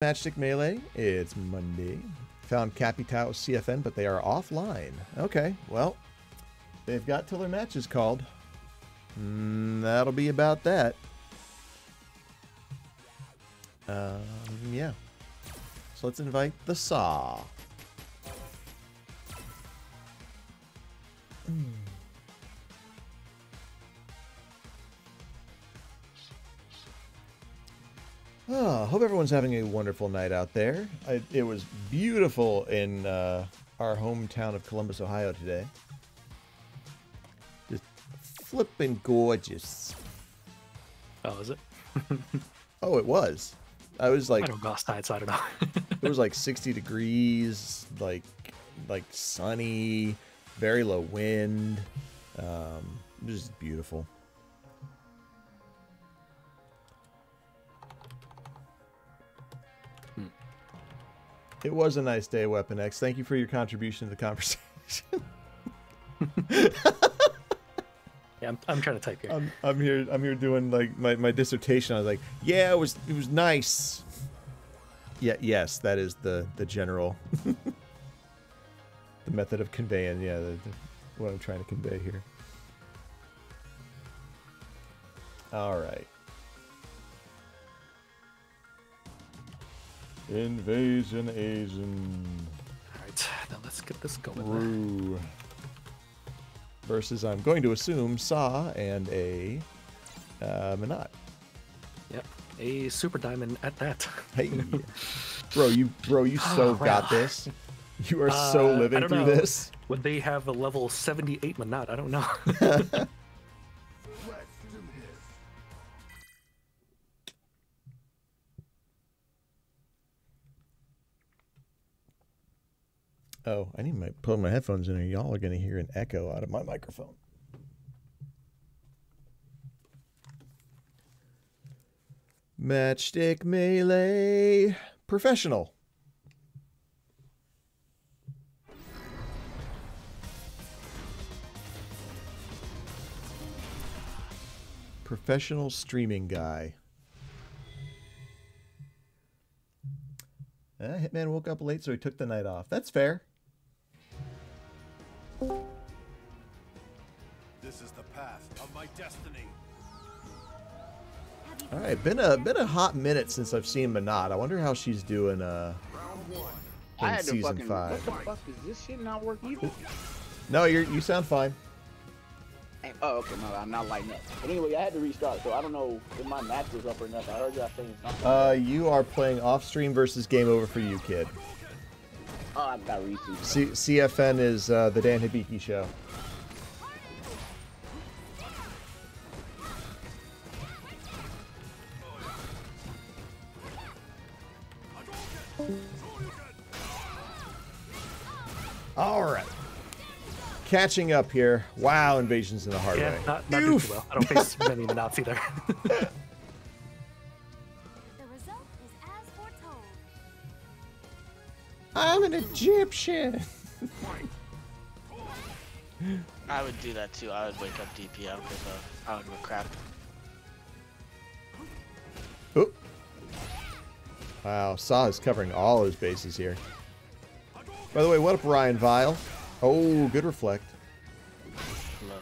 Matchstick Melee, it's Monday. Found Capitao CFN, but they are offline. Okay, well, they've got till their match is called. That'll be about that. Yeah. So let's invite the Saw. Oh, hope everyone's having a wonderful night out there. It was beautiful in our hometown of Columbus, Ohio today. Just flipping gorgeous. Oh, is it? Oh, it was. I was like, I don't go outside, so I don't know. It was like 60 degrees, like sunny, very low wind. Just beautiful. It was a nice day, Weapon X. Thank you for your contribution to the conversation. Yeah, I'm trying to type here. I'm here doing like my dissertation. I was like, yeah, it was nice. Yeah, yes, that is the general the method of conveying. Yeah, what I'm trying to convey here. All right. Invasion Asian. Alright, now let's get this going. Versus, I'm going to assume, Saw and a Minot. Yep, a Super Diamond at that. Hey, bro, you so got this. You are so living through this. Would they have a level 78 Minot? I don't know. Let's do this. Oh, I need to put my headphones in or y'all are going to hear an echo out of my microphone. Matchstick Melee Professional. Professional streaming guy. Hitman woke up late, so he took the night off. That's fair. This is the path of my destiny. All right, been a hot minute since I've seen Minot. I wonder how she's doing in season 5. What the fuck, does this shit not work either? No, you sound fine. Oh, okay, no, I'm not lighting up. But anyway, I had to restart, so I don't know if my match was up or nothing. I heard y'all saying something. You are playing off stream versus Game Over for you, kid. Oh, I've got research. CFN is the Dan Hibiki show. All right. Catching up here. Wow, Invasion's in the hard way. Not doing too well. I don't face many Minots either. The result is as foretold. I'm an Egyptian. I would do that too. I would wake up DP out because I would look crap. Oop. Wow, Saw is covering all his bases here. By the way, what up, Ryan Vile? Oh, good reflect. Hello.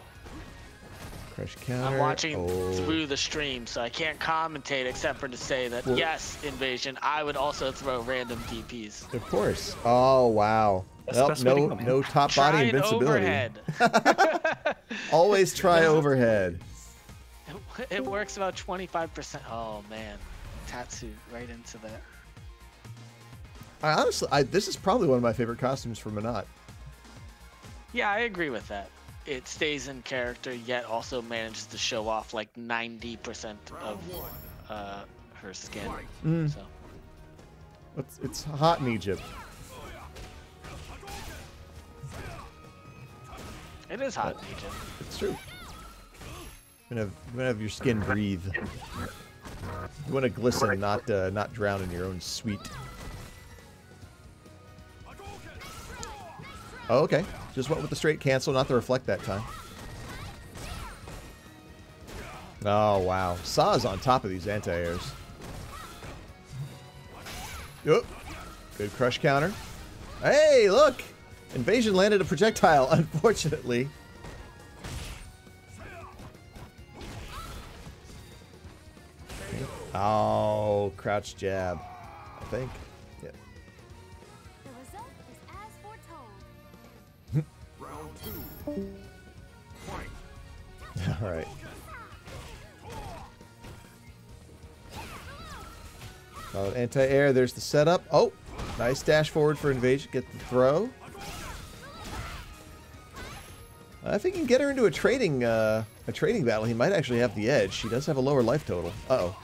Crush counter. I'm watching through the stream, so I can't commentate except for to say that, yes, Invasion, I would also throw random DPs. Of course. Oh, wow. Well, no top body invincibility. Always try overhead. It works about 25%. Oh, man. Tatsu right into that. Honestly, this is probably one of my favorite costumes from Minot. Yeah, I agree with that. It stays in character, yet also manages to show off like 90% of her skin. Mm. So. It's hot in Egypt. It is hot in Egypt. It's true. You're gonna have your skin breathe. You want to glisten, not drown in your own sweat. Oh, okay. Just went with the straight cancel, not the reflect that time. Oh, wow. Saw's on top of these anti-airs. Yep. Good crush counter. Hey, look! Invasion landed a projectile, unfortunately. Oh, crouch jab, I think. Yeah. The result is as foretold. Round two. Fight. All right. Oh, anti-air. There's the setup. Oh, nice dash forward for Invasion. Get the throw. If he can get her into a trading battle, he might actually have the edge. She does have a lower life total. Uh-oh.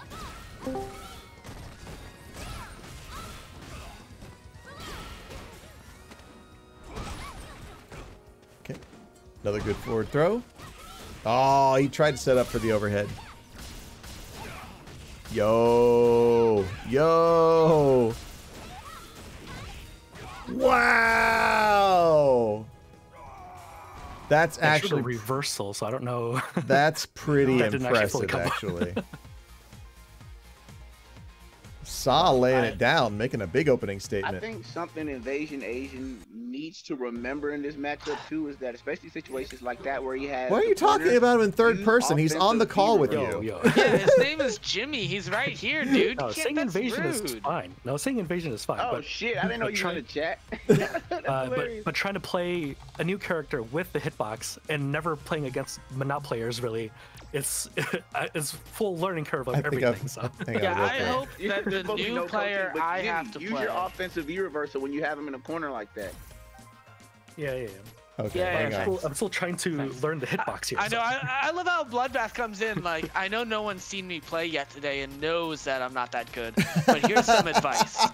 Okay. Another good forward throw. Oh, he tried to set up for the overhead. Yo. Yo. Wow. That's actually a reversal, so I don't know. That's pretty impressive, actually. Saw laying it down, making a big opening statement. I think something Invasion Asian needs to remember in this matchup too is that, especially situations like that where he has. Why are you talking about him in third person? He's on the call with you. Yeah, his name is Jimmy. He's right here, dude. No, saying Invasion is fine. No, saying Invasion is fine. Oh shit! I didn't know you were in the chat. But trying to play a new character with the hitbox and never playing against Minot players really. It's full learning curve of everything. So. Yeah, I hope that the new player I have to play. Use your offensive e-reversal when you have him in a corner like that. Yeah, yeah, yeah. Okay, yeah, I'm still trying to learn the hitbox here. I know. I love how Bloodbath comes in. Like, I know no one's seen me play yet today and knows that I'm not that good. But here's some advice.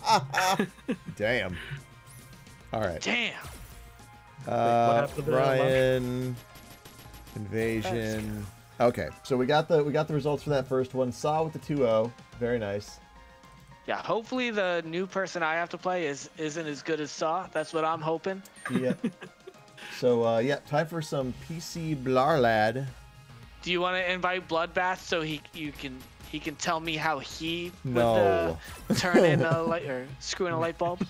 Damn. All right. Damn. Ryan, Invasion. Okay, so we got the results for that first one. Saw with the 2-0. Very nice. Yeah, hopefully the new person I have to play isn't as good as Saw. That's what I'm hoping. Yeah. So yeah, time for some PC Blarrlad. Do you want to invite Bloodbath so he can tell me how he would turn in a light or screw in a light bulb?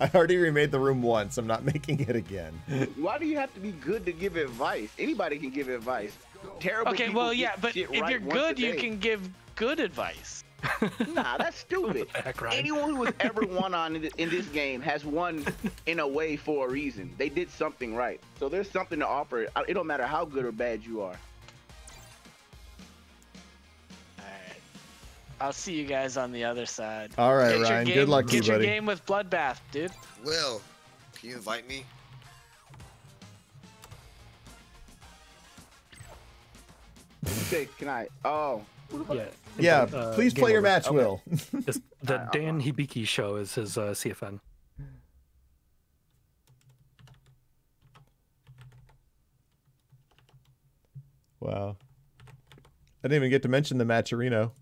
I already remade the room once. I'm not making it again. Why do you have to be good to give advice? Anybody can give advice. Terrible. Okay, well, yeah, but if you're good, you can give good advice. Nah, that's stupid. Anyone who has ever won in this game has won in a way for a reason. They did something right. So there's something to offer. It don't matter how good or bad you are. I'll see you guys on the other side. All right, Ryan. Good luck to you, buddy. Get your game with Bloodbath, dude. Will, can you invite me? Okay, can I? Oh. Yeah. Yeah, please play your match, Will. The Dan Hibiki show is his CFN. Wow. I didn't even get to mention the Matcherino.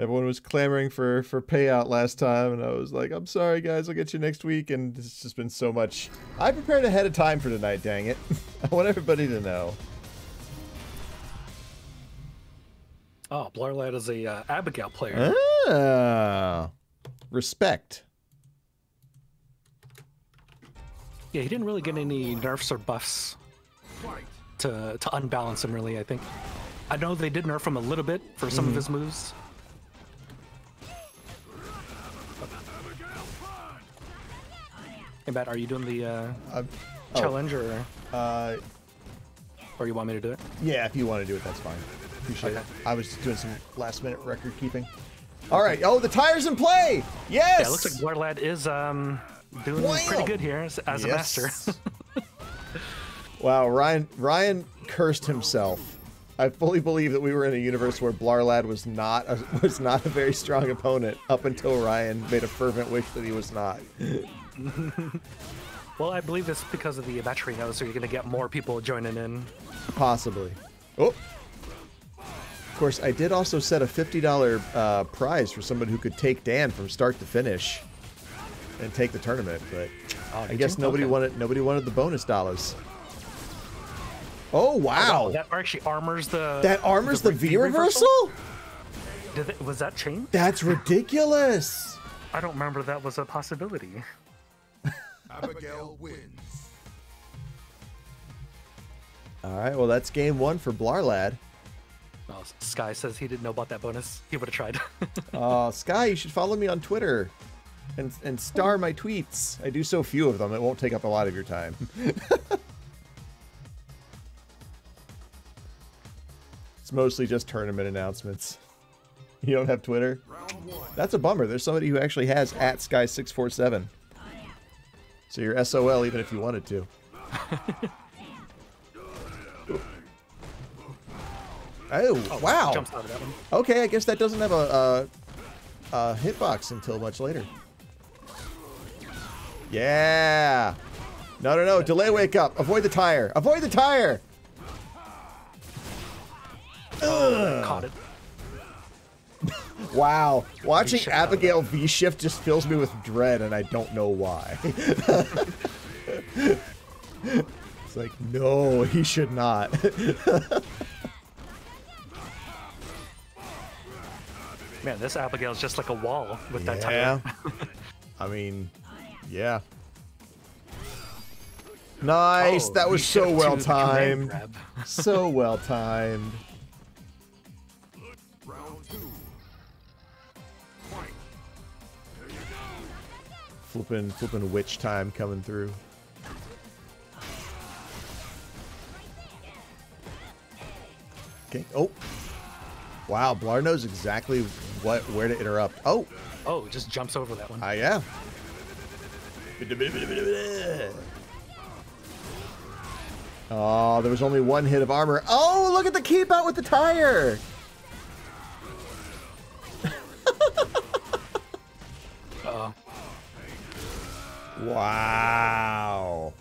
Everyone was clamoring for payout last time, and I was like, I'm sorry guys, I'll get you next week, and it's just been so much. I prepared ahead of time for tonight, dang it. I want everybody to know. Oh, Blarrlad is a Abigail player. Ah, respect. Yeah, he didn't really get any nerfs or buffs to unbalance him, really, I think. I know they did nerf him a little bit for some of his moves. Hey, Matt, are you doing the challenge, or you want me to do it? Yeah, if you want to do it, that's fine. Appreciate it. I was just doing some last-minute record keeping. All right. Oh, the tire's in play. Yes. Yeah, it looks like Blarrlad is doing pretty good here as a master. Wow, Ryan cursed himself. I fully believe that we were in a universe where Blarrlad was not a very strong opponent up until Ryan made a fervent wish that he was not. Well, I believe it's because of the Matcherino, so you're going to get more people joining in. Possibly. Oh. Of course, I did also set a $50 prize for someone who could take Dan from start to finish and take the tournament, but I guess nobody wanted the bonus dollars. Oh wow! Oh, that actually armors the. That armors the V reversal? Did it, was that changed? That's ridiculous. I don't remember that was a possibility. Abigail wins. All right. Well, that's game one for Blarrlad. Oh, Sky says he didn't know about that bonus. He would have tried. Oh, Sky, you should follow me on Twitter and star my tweets. I do so few of them, it won't take up a lot of your time. It's mostly just tournament announcements. You don't have Twitter? That's a bummer. There's somebody who actually has at Sky647. So you're SOL even if you wanted to. Oh, wow. Jumps out of that one. Okay, I guess that doesn't have a hitbox until much later. Yeah. No, no, no. Delay wake up. Avoid the tire. Avoid the tire. Caught it. Wow. Watching Abigail V-shift just fills me with dread, and I don't know why. It's like, no, he should not. Man, this Abigail's just like a wall with that tire. I mean, yeah. Nice. Oh, that was so well timed. So well timed. Flippin' witch time coming through. Okay. Oh. Wow, Blar knows exactly where to interrupt. Oh. Oh, just jumps over that one. Ah, yeah. Oh, there was only one hit of armor. Oh, look at the keep out with the tire. Wow.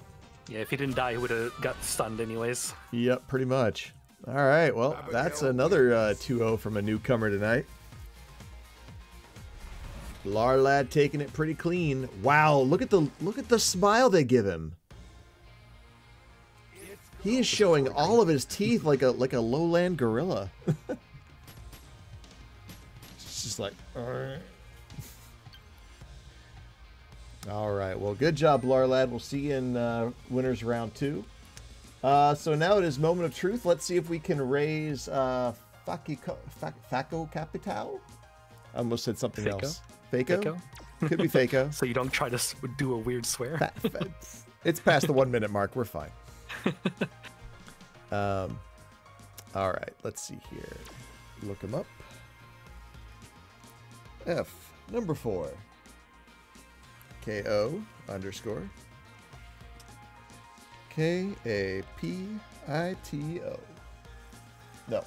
Yeah, if he didn't die, he would have got stunned anyways. Yep, pretty much. All right, well, that's another 2-0 from a newcomer tonight. Blarrlad taking it pretty clean. Wow, look at the smile they give him. He is showing all of his teeth like a lowland gorilla. It's just like. All right, well, good job, Blarrlad. We'll see you in winners round 2. So now it is moment of truth. Let's see if we can raise Faco Capitao. I almost said something Faco. Else. Faco? Could be Faco. So you don't try to do a weird swear. It's past the 1-minute mark. We're fine. All right, let's see here. Look him up. F, number 4. K-O _ K-A-P-I-T-O. No.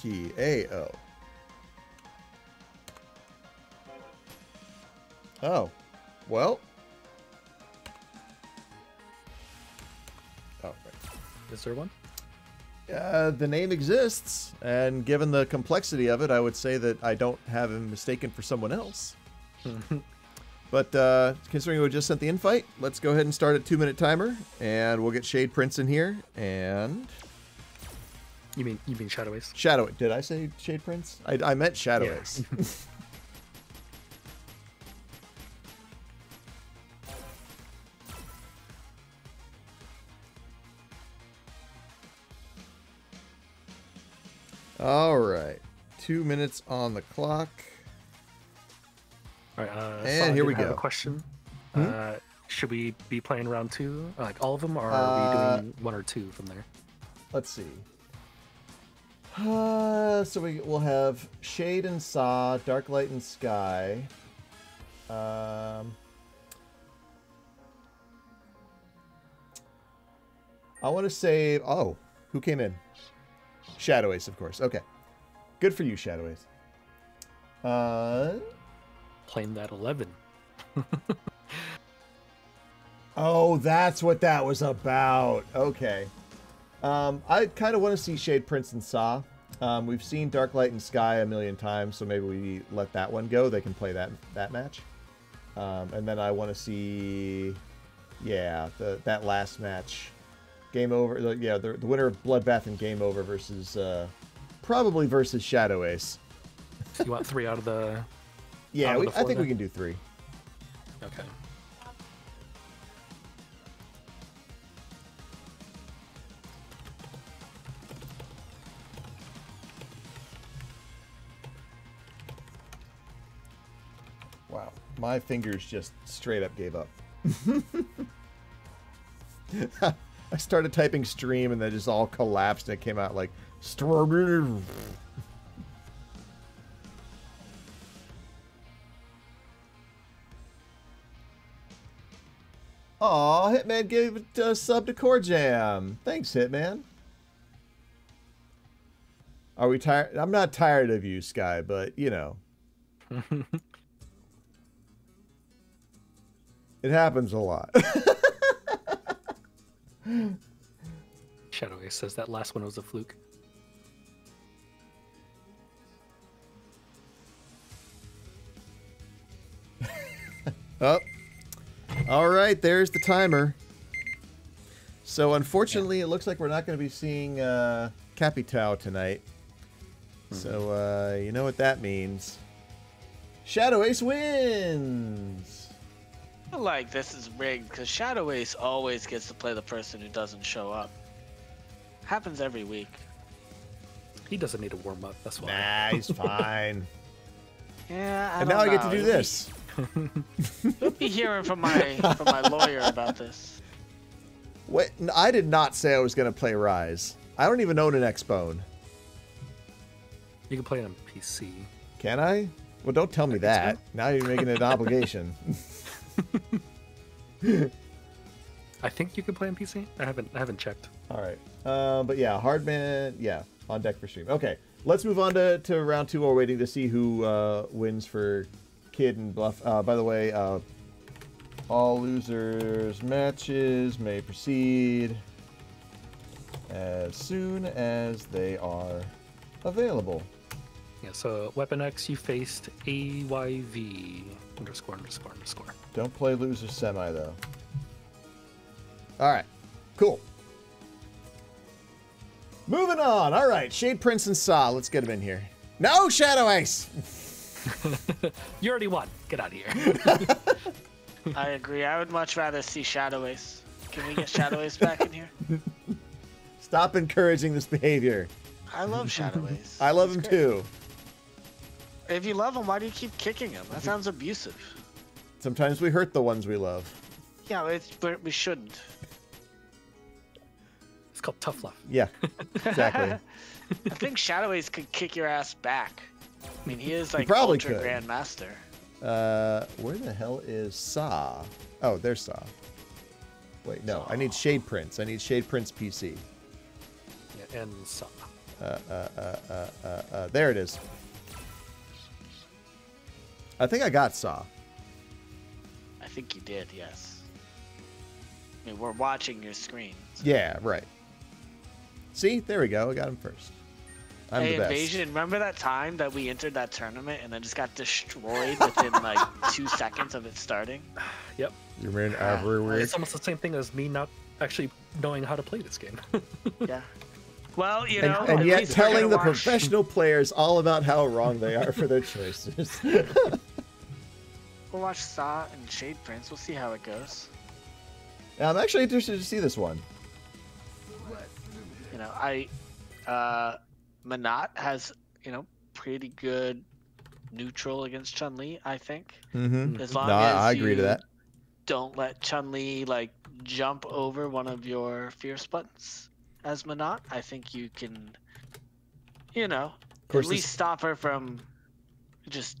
T-A-O. Oh. Well. Oh, right. Is there one? The name exists, and given the complexity of it, I would say that I don't have him mistaken for someone else. But considering we just sent the invite, let's go ahead and start a 2-minute timer, and we'll get Shade Prince in here. And you mean Shadow Ace? Shadow Ace. Did I say Shade Prince? I meant Shadow Ace. All right, 2 minutes on the clock. All right, and here we go. I have a question. Should we be playing round 2, like all of them, or are we doing 1 or 2 from there? Let's see. So we'll have Shade and Saw, Dark Light and Sky. I want to say, oh, who came in? Shadow Ace, of course. Okay, good for you, Shadow Ace. Playing that 11. Oh, that's what that was about. Okay. I kind of want to see Shade Prince and Saw. We've seen Dark Light and Sky a million times, so maybe we let that one go. They can play that match. And then I want to see, yeah, that last match. Game Over. Yeah, the winner of Bloodbath and Game Over versus, probably versus Shadow Ace. You want three out of the... Yeah, I think we can do three. Okay. Wow, my fingers just straight up gave up. I started typing stream and they just all collapsed and it came out like strawberry. Aw, Hitman gave a sub to Core Jam. Thanks, Hitman. Are we tired? I'm not tired of you, Sky, but, you know. It happens a lot. Shadow Ace says that last one was a fluke. Oh. All right, there's the timer. So, unfortunately, it looks like we're not going to be seeing Capitao tonight. Mm-hmm. So, you know what that means. Shadow Ace wins! I feel like this is rigged, because Shadow Ace always gets to play the person who doesn't show up. Happens every week. He doesn't need a warm-up, that's why. Nah, he's fine. Yeah, I don't know. And now I get to do this. You'll be hearing from my lawyer about this. Wait, I did not say I was going to play Rise. I don't even own an X-Bone. You can play it on PC. Can I? Well, don't tell me that. Now you're making it an obligation. I think you can play on PC. I haven't checked. All right. But yeah, Hardman. Yeah, on deck for stream. Okay, let's move on to round two. We're waiting to see who wins for. Kid and Bluff. By the way, all losers' matches may proceed as soon as they are available. Yeah, so Weapon X, you faced AYV ___. Don't play loser semi, though. All right, cool. Moving on. All right, Shade Prince and Saw. Let's get him in here. No, Shadow Ace! You already won. Get out of here. I agree. I would much rather see Shadow Ace. Can we get Shadow Ace back in here? Stop encouraging this behavior. I love Shadow Ace. I love him too. If you love him, why do you keep kicking him? That sounds abusive. Sometimes we hurt the ones we love. Yeah, but we shouldn't. It's called tough love. Yeah, exactly. I think Shadow Ace could kick your ass back. I mean, he is like ultra grandmaster. Where the hell is Saw? Oh, there's Saw. Wait, no, Saw. I need Shade Prince. I need Shade Prince PC. Yeah, and Saw. There it is. I think I got Saw. I think you did, yes. I mean, we're watching your screen. So. Yeah, right. See, there we go. I got him first. Hey, Invasion, remember that time that we entered that tournament and then just got destroyed within like 2 seconds of it starting? Yep. You ran everywhere. It's almost the same thing as me not actually knowing how to play this game. Yeah. Well, you know. And yet telling the professional players all about how wrong they are for their choices. We'll watch Saw and Shade Prince. We'll see how it goes. Yeah, I'm actually interested to see this one. But, you know, Minot has, you know, pretty good neutral against Chun-Li, I think. Mm-hmm. As long as I agree to that. Don't let Chun-Li like jump over one of your fierce buttons as Minot. I think you can, you know, at least stop her from just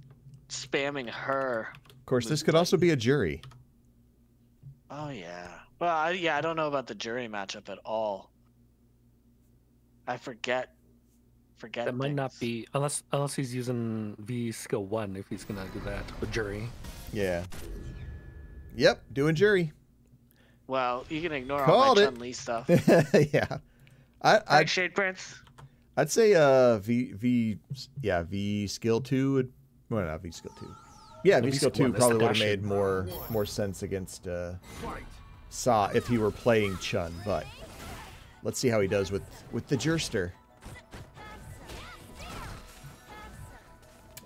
spamming her. Of course, this could also be a Juri. Oh yeah. Well, I don't know about the Juri matchup at all. I forget. That things. Might not be unless he's using V skill 1 if he's gonna do that with Juri. Yeah. Yep, doing Juri. Well, you can ignore all my Chun-Li stuff. Yeah. Like Shade Prince. I'd say V skill 2 would not V skill 2. Yeah, V skill 2 probably would have made more sense against Saw if he were playing Chun, but Let's see how he does with the Jurster.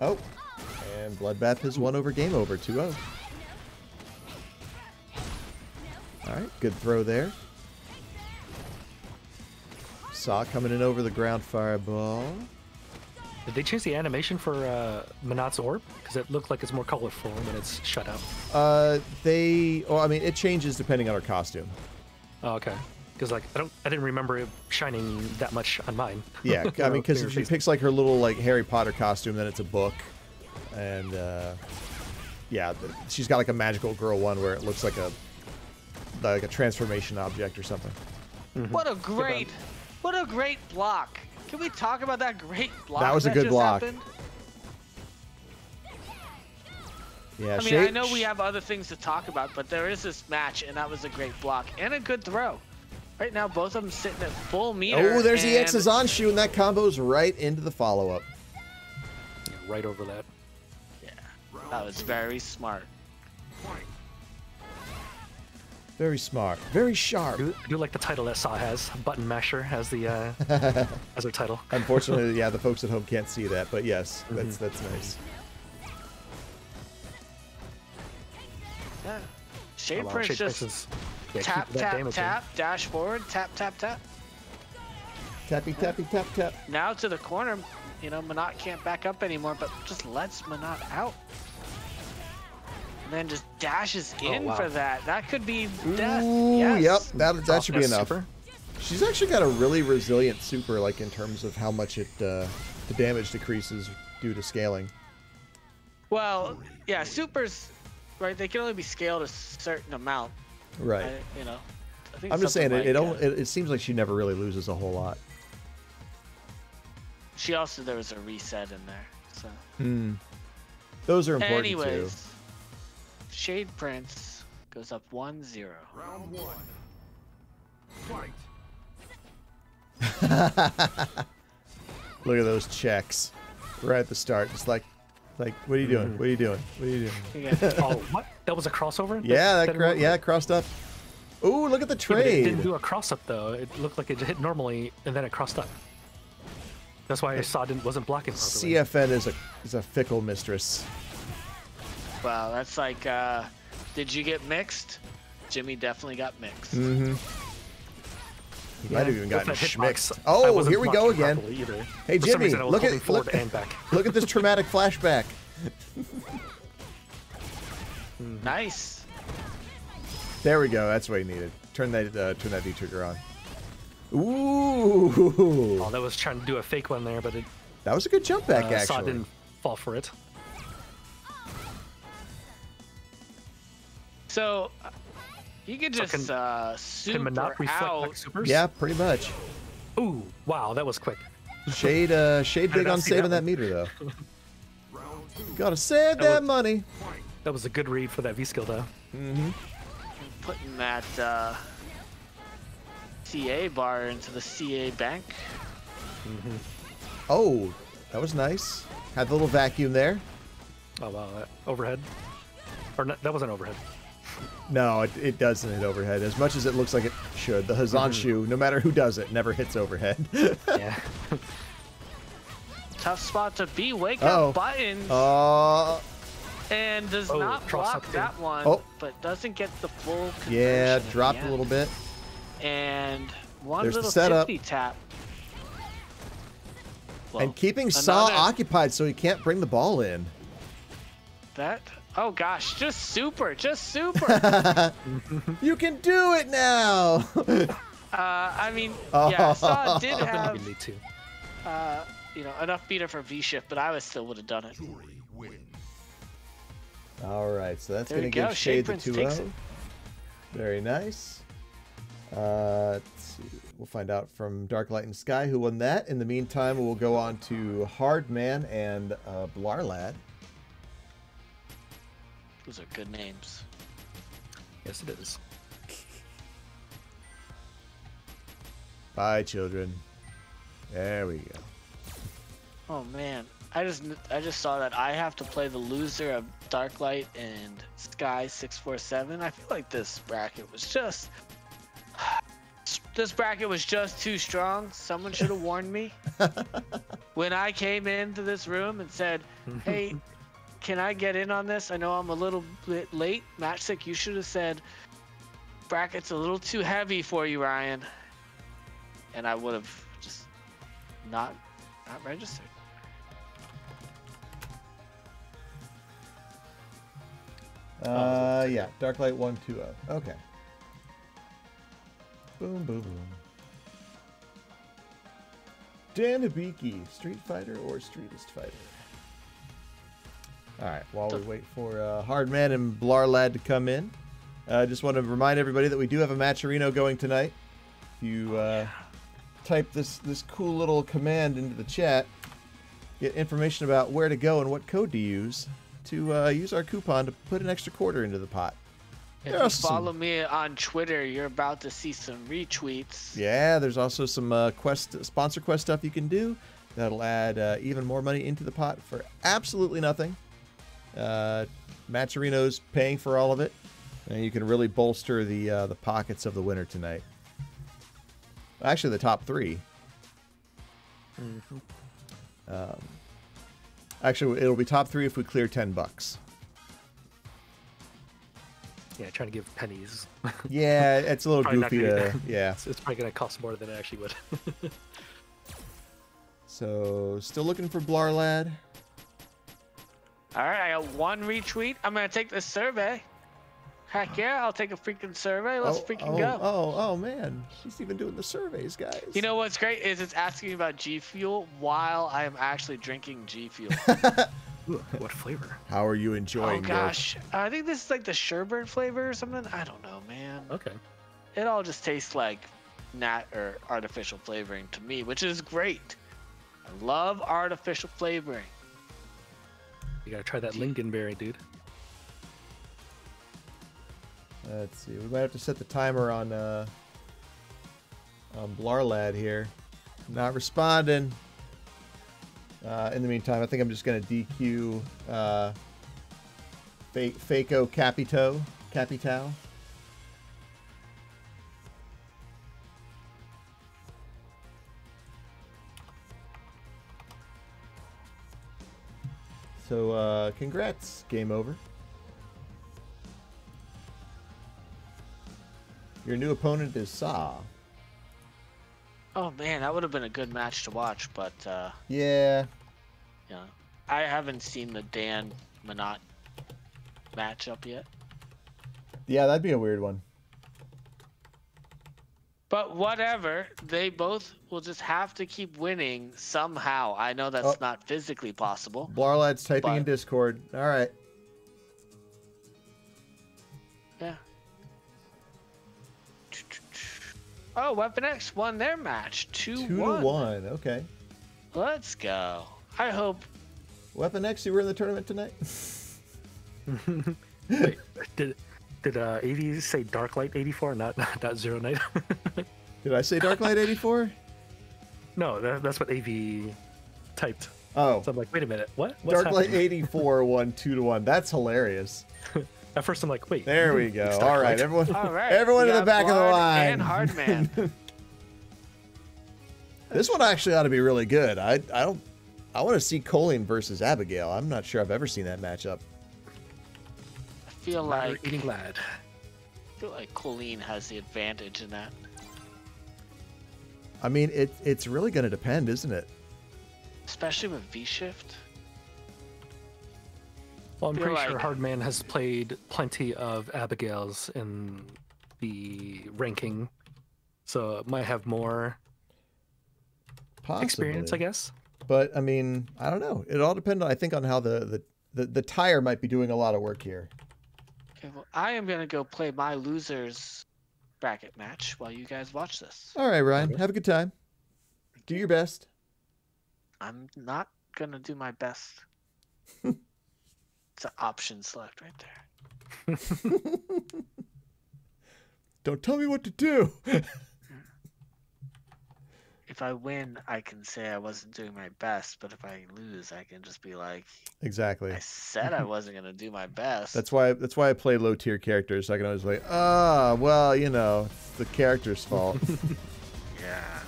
Oh, and Bloodbath has won over Game Over, 2-0. All right, good throw there. Saw coming in over the ground fireball. Did they change the animation for Minot's orb? Because it looked like it's more colorful when it's shut out. I mean, it changes depending on her costume. Oh, okay. Because like I didn't remember it shining that much on mine. Yeah, I mean, because if she picks like her little like Harry Potter costume, then it's a book, and yeah, she's got like a magical girl one where it looks like a transformation object or something. Mm-hmm. What a great block. Can we talk about that great block? That was a good block. Happened? Yeah, I mean, I know we have other things to talk about, but there is this match, and that was a great block and a good throw. Right now, both of them sitting at full meter. Oh, there's the X's on shoe, and that combo's right into the follow-up. Yeah, right over that. Yeah, that was very smart. Very smart, very sharp. I do like the title that Saw has. Button Masher has the as her title. Unfortunately, yeah, the folks at home can't see that, but yes, that's nice. Yeah. Shade Prince just tap, tap, tap, dash forward, tap, tap, tap. Tappy, tappy, tap, tap. Now to the corner, you know, Minot can't back up anymore, but just lets Minot out. And then just dashes in for that. That could be death. Ooh, yes. Yep, that should be enough. Super. She's actually got a really resilient super, like in terms of how much it the damage decreases due to scaling. Well, yeah, supers, right? They can only be scaled a certain amount. Right. You know, I think I'm just saying like, it seems like she never really loses a whole lot. She also there was a reset in there, so. Hmm. Those are important too. Shade Prince goes up 1-0. Round one. Fight. Look at those checks. Right at the start. Just like what are you doing? What are you doing? What are you doing? Oh, what? That was a crossover? Yeah, that crossed up. Ooh, look at the trade. Yeah, it didn't do a cross up though. It looked like it hit normally and then it crossed up. That's why I saw it wasn't blocking properly. CFN is a fickle mistress. Wow, that's like, did you get mixed? Jimmy definitely got mixed. Mm-hmm. He might have even gotten schmixed. Oh, here we go again. Hey, Jimmy, look at this traumatic flashback. Nice. There we go. That's what he needed. Turn that D-trigger on. Ooh. Oh, that was trying to do a fake one there, but it... That was a good jump back, actually. Saw didn't fall for it. So, you could just super out. Yeah, pretty much. Ooh, wow, that was quick. Shade big on saving that meter, though. Gotta save that money. That was a good read for that V-skill, though. Mm-hmm. Putting that CA bar into the CA bank. Mm-hmm. Oh, that was nice. Had the little vacuum there. Oh, wow, that overhead. Or no, that wasn't overhead. No, it doesn't hit overhead. As much as it looks like it should, the Hazanshu, no matter who does it, never hits overhead. Yeah. Tough spot to be. Wake up buttons. And does not block that one, but doesn't get the full conversion. Yeah, dropped a little bit. And one little 50 tap. Well, and keeping Saw occupied so he can't bring the ball in. That... Oh gosh, just super. You can do it now. I mean, yeah, Saw did have you know, enough meter for V shift, but I still would have done it. All right, so that's going to give Shade the 2-0. Very nice. Let's see. We'll find out from Dark Light and Sky who won that. In the meantime, we'll go on to Hardman and Blarrlad. Those are good names. Yes, it is. Bye, children. There we go. Oh man, I just saw that I have to play the loser of Darklight and Sky 647. I feel like this bracket was just This bracket was just too strong. Someone should have warned me. When I came into this room and said, hey, can I get in on this? I know I'm a little bit late. Matchstick, you should have said, bracket's a little too heavy for you, Ryan. And I would have just not registered. Yeah, Dark Light 120. Okay. Boom, boom, boom. Dan Hibiki, Street Fighter or Streetist Fighter? All right, while we wait for Hardman and Blarrlad to come in, I just want to remind everybody that we do have a Matcherino going tonight. If you type this cool little command into the chat, get information about where to go and what code to use to use our coupon to put an extra quarter into the pot. If you follow me on Twitter, you're about to see some retweets. Yeah, there's also some sponsor quest stuff you can do that'll add even more money into the pot for absolutely nothing. Matcherino's paying for all of it, and you can really bolster the pockets of the winner tonight. Actually, the top three. Mm-hmm. Actually, it'll be top three if we clear $10. Yeah, trying to give pennies. Yeah, it's a little goofy. Yeah, it's probably gonna cost more than it actually would. So, still looking for Blarrlad. All right, I got one retweet. I'm gonna take this survey. Heck yeah, I'll take a freaking survey. Let's freaking go. Oh man, she's even doing the surveys, guys. You know what's great is it's asking about G Fuel while I am actually drinking G Fuel. Ooh, what flavor? How are you enjoying? Oh gosh, I think this is like the sherbet flavor or something. I don't know, man. Okay. It all just tastes like nat or artificial flavoring to me, which is great. I love artificial flavoring. You gotta try that lingonberry, dude. Let's see. We might have to set the timer on Blarrlad here. Not responding. In the meantime, I think I'm just going to DQ Faco Capitao. So, congrats, Game Over. Your new opponent is Saw. Oh man, that would have been a good match to watch, but yeah, I haven't seen the Dan Minot matchup yet. Yeah, that'd be a weird one. But whatever, they both will just have to keep winning somehow. I know that's not physically possible. Blarrlad's typing in Discord. All right. Yeah. Oh, Weapon X won their match 2-1. 2-1, okay. Let's go. I hope. Weapon X, you were in the tournament tonight? Wait, did 80 say Dark Light 84, not Zero Night? Did I say Dark Light 84? No, that's what AV typed. Oh. So I'm like, wait a minute, what? What's Dark Light 84 won 2-1. That's hilarious. At first, I'm like, wait. There we go. All right, everyone. All right. Everyone in the back of the line. And Hardman. This one actually ought to be really good. I want to see Colleen versus Abigail. I'm not sure I've ever seen that matchup. I feel like Colleen has the advantage in that. I mean, it's really going to depend, isn't it? Especially with V-Shift. Well, I'm pretty sure Hardman has played plenty of Abigails in the ranking, so it might have more experience, I guess. But I mean, I don't know. It all depends, I think, on how the tire might be doing a lot of work here. Okay, well, I am gonna go play my losers bracket match while you guys watch this. All right, Ryan, have a good time. Do your best. I'm not gonna do my best. It's an option select right there. Don't tell me what to do. If if I win, I can say I wasn't doing my best, but if I lose, I can just be like, exactly, I said I wasn't gonna do my best. That's why I play low tier characters. So I can always be like, ah, oh, well, you know, it's the character's fault. Yeah,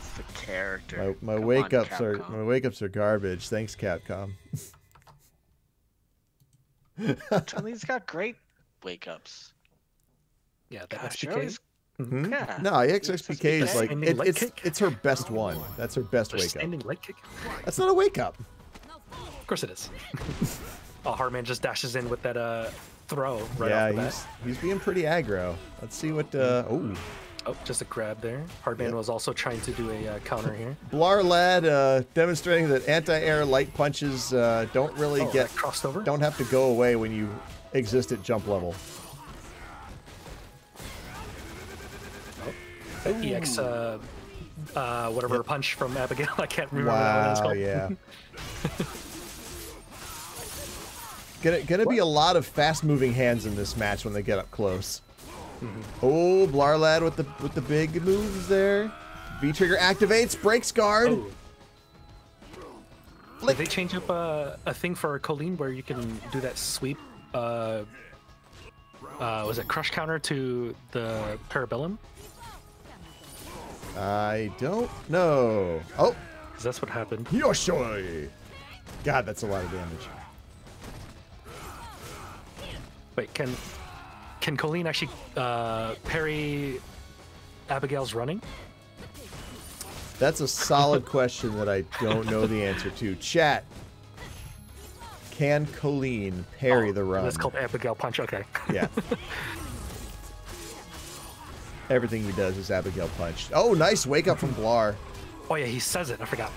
it's the character. My wake ups are garbage. Thanks, Capcom. Chun-Li's got great wake ups. Yeah, that's true. Mm-hmm. Yeah. No, XXPK is like it's her best one. That's her best wake up. Leg kick? That's not a wake up. Of course it is. Oh, Hartman just dashes in with that throw right off the bat. He's being pretty aggro. Let's see what. Oh, just a grab there. Hartman was also trying to do a counter here. Blarrlad demonstrating that anti-air light punches don't really get crossed over. Don't have to go away when you exist at jump level. EX whatever punch from Abigail. I can't remember what that was called. Gonna be a lot of fast moving hands in this match when they get up close. Mm-hmm. Oh, Blarrlad with the big moves there. V trigger activates, breaks guard. Oh. Did they change up a thing for Colleen where you can do that sweep was it crush counter to the Parabellum? I don't know. Oh, because that's what happened. Yoshoi! God, that's a lot of damage. Wait, can Colleen actually parry Abigail's running? That's a solid question that I don't know the answer to. Chat. Can Colleen parry the run? That's called Abigail punch. Okay. Yeah. Everything he does is Abigail punch. Oh, nice wake up from Blar. Oh yeah, he says it. I forgot.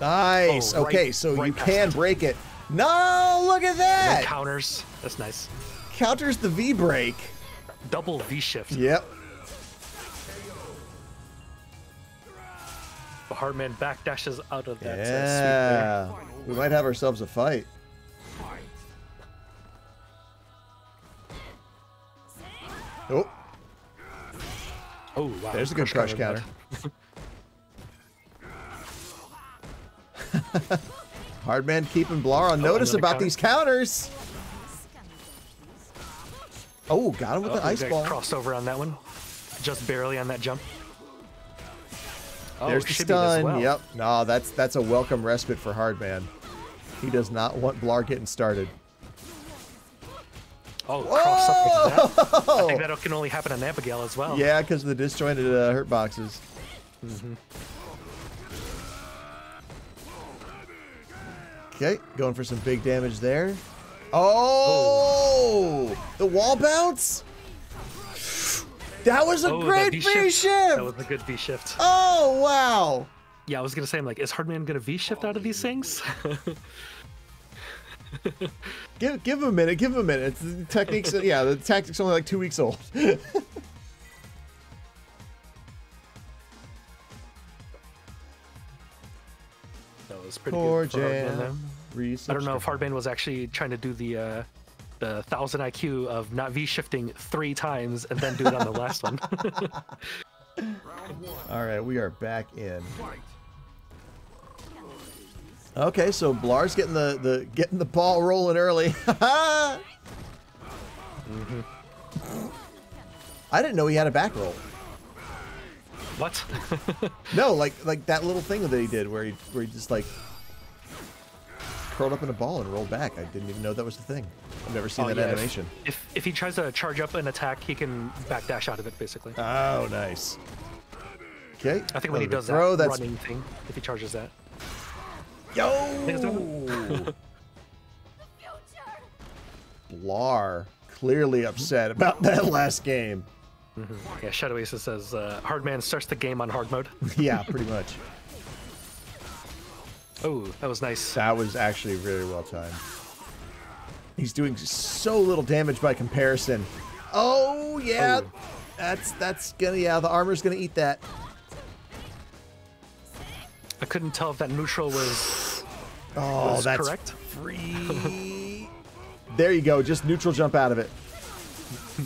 Nice. Oh, okay, so you can break it. No, look at that. Counters. That's nice. Counters the V break. Double V shift. Yep. The Hartman backdashes out of that. Yeah. We might have ourselves a fight. Oh. Oh, wow. There's a good crush counter. Hardman keeping Blar on notice about these counters. Oh, got him with the ice ball. Crossed over on that one. Just barely on that jump. There's the stun. Well. Yep. No, that's a welcome respite for Hardman. He does not want Blar getting started. Oh, cross up like that. I think that can only happen on Abigail as well. Yeah, because of the disjointed hurt boxes. Mm-hmm. Okay, going for some big damage there. Oh! The wall bounce? That was a great V-shift! That was a good V-shift. Oh, wow! Yeah, I was going to say, I'm like, is Hardman going to V-shift out of these things? give him a minute. Give him a minute. It's the techniques. Yeah, the tactics only like 2 weeks old. That was pretty good for Hardman. I don't know if Hardman was actually trying to do the 1000 IQ of not V shifting 3 times and then do it on the last one. All right, we are back in. Okay, so Blar's getting the ball rolling early. Mm-hmm. I didn't know he had a back roll. What? No, like that little thing that he did where he just like curled up in a ball and rolled back. I didn't even know that was the thing. I've never seen that animation. If he tries to charge up an attack, he can backdash out of it basically. Oh, nice. Okay. I think when he does that running thing, if he charges that. Yo! Blar clearly upset about that last game. Mm-hmm. Yeah, Shadow Ace says Hardman starts the game on hard mode. Yeah, pretty much. Oh, that was nice. That was actually really well timed. He's doing so little damage by comparison. Oh yeah, that's gonna the armor's gonna eat that. I couldn't tell if that neutral was that's correct. Free. There you go. Just neutral jump out of it.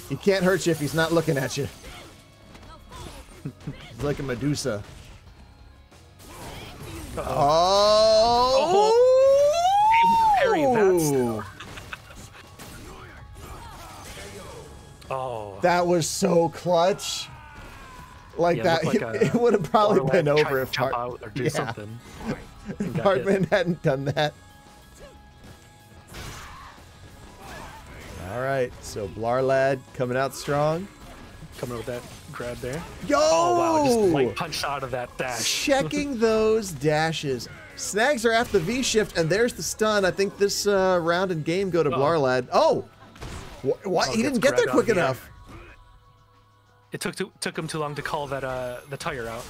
He can't hurt you if he's not looking at you. It's like a Medusa. Uh-oh. Oh! Parry that still. Oh. That was so clutch. Like yeah, that, it would have probably been over if Hartman hadn't done that. All right, so Blarrlad coming out strong. Coming with that grab there. Yo! Oh, wow, I just like punched out of that dash. Checking those dashes. Snags are at the V-shift, and there's the stun. I think this round and game go to Blarrlad. Oh! What? He didn't get there quick enough. It took him too long to call that the tire out.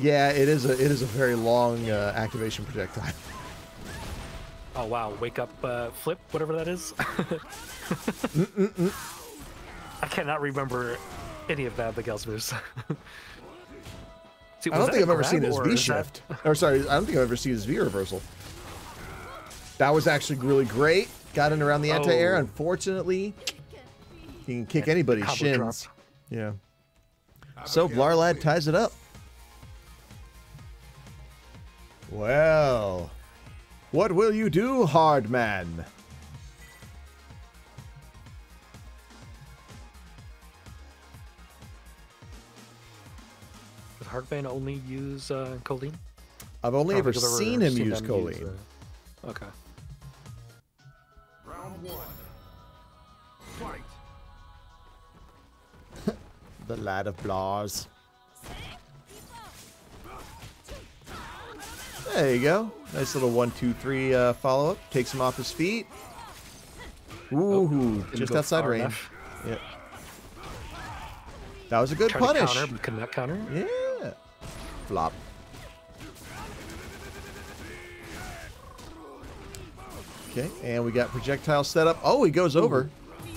Yeah, it is a very long activation projectile. Oh wow! Wake up, flip, whatever that is. I cannot remember any of the Abigail's moves. See, I don't think I've ever seen his V shift. Or sorry, I don't think I've ever seen his V reversal. That was actually really great. Got in around the anti-air. Unfortunately, he can kick anybody's shins. Drop. Yeah. So Blarrlad ties it up. Well, what will you do, Hardman? Does Hardman only use Choline? I've only ever seen him use Choline. Okay. Round one. Fight. The lad of Blars. There you go. Nice little 1-2-3 follow-up. Takes him off his feet. Ooh, just outside range. Yeah. That was a good punish. Counter, counter. Yeah. Flop. Okay, and we got projectile set up. Oh, he goes over.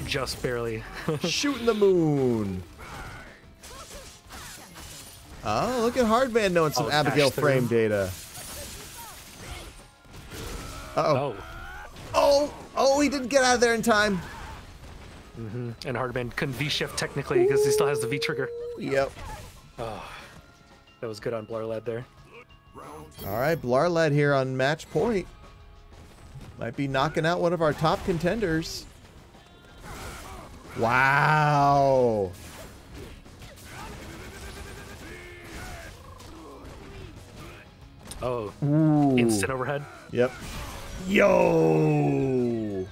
Just barely. Shooting the moon. Oh, look at Hardman knowing some Abigail frame data. Uh-oh. Oh, he didn't get out of there in time. Mm-hmm. And Hardman couldn't V-shift technically because he still has the V-trigger. Yep. Oh, that was good on Blarrlad there. All right, Blarrlad here on match point. Might be knocking out one of our top contenders. Wow. Oh, ooh. Instant overhead. Yep. Yo.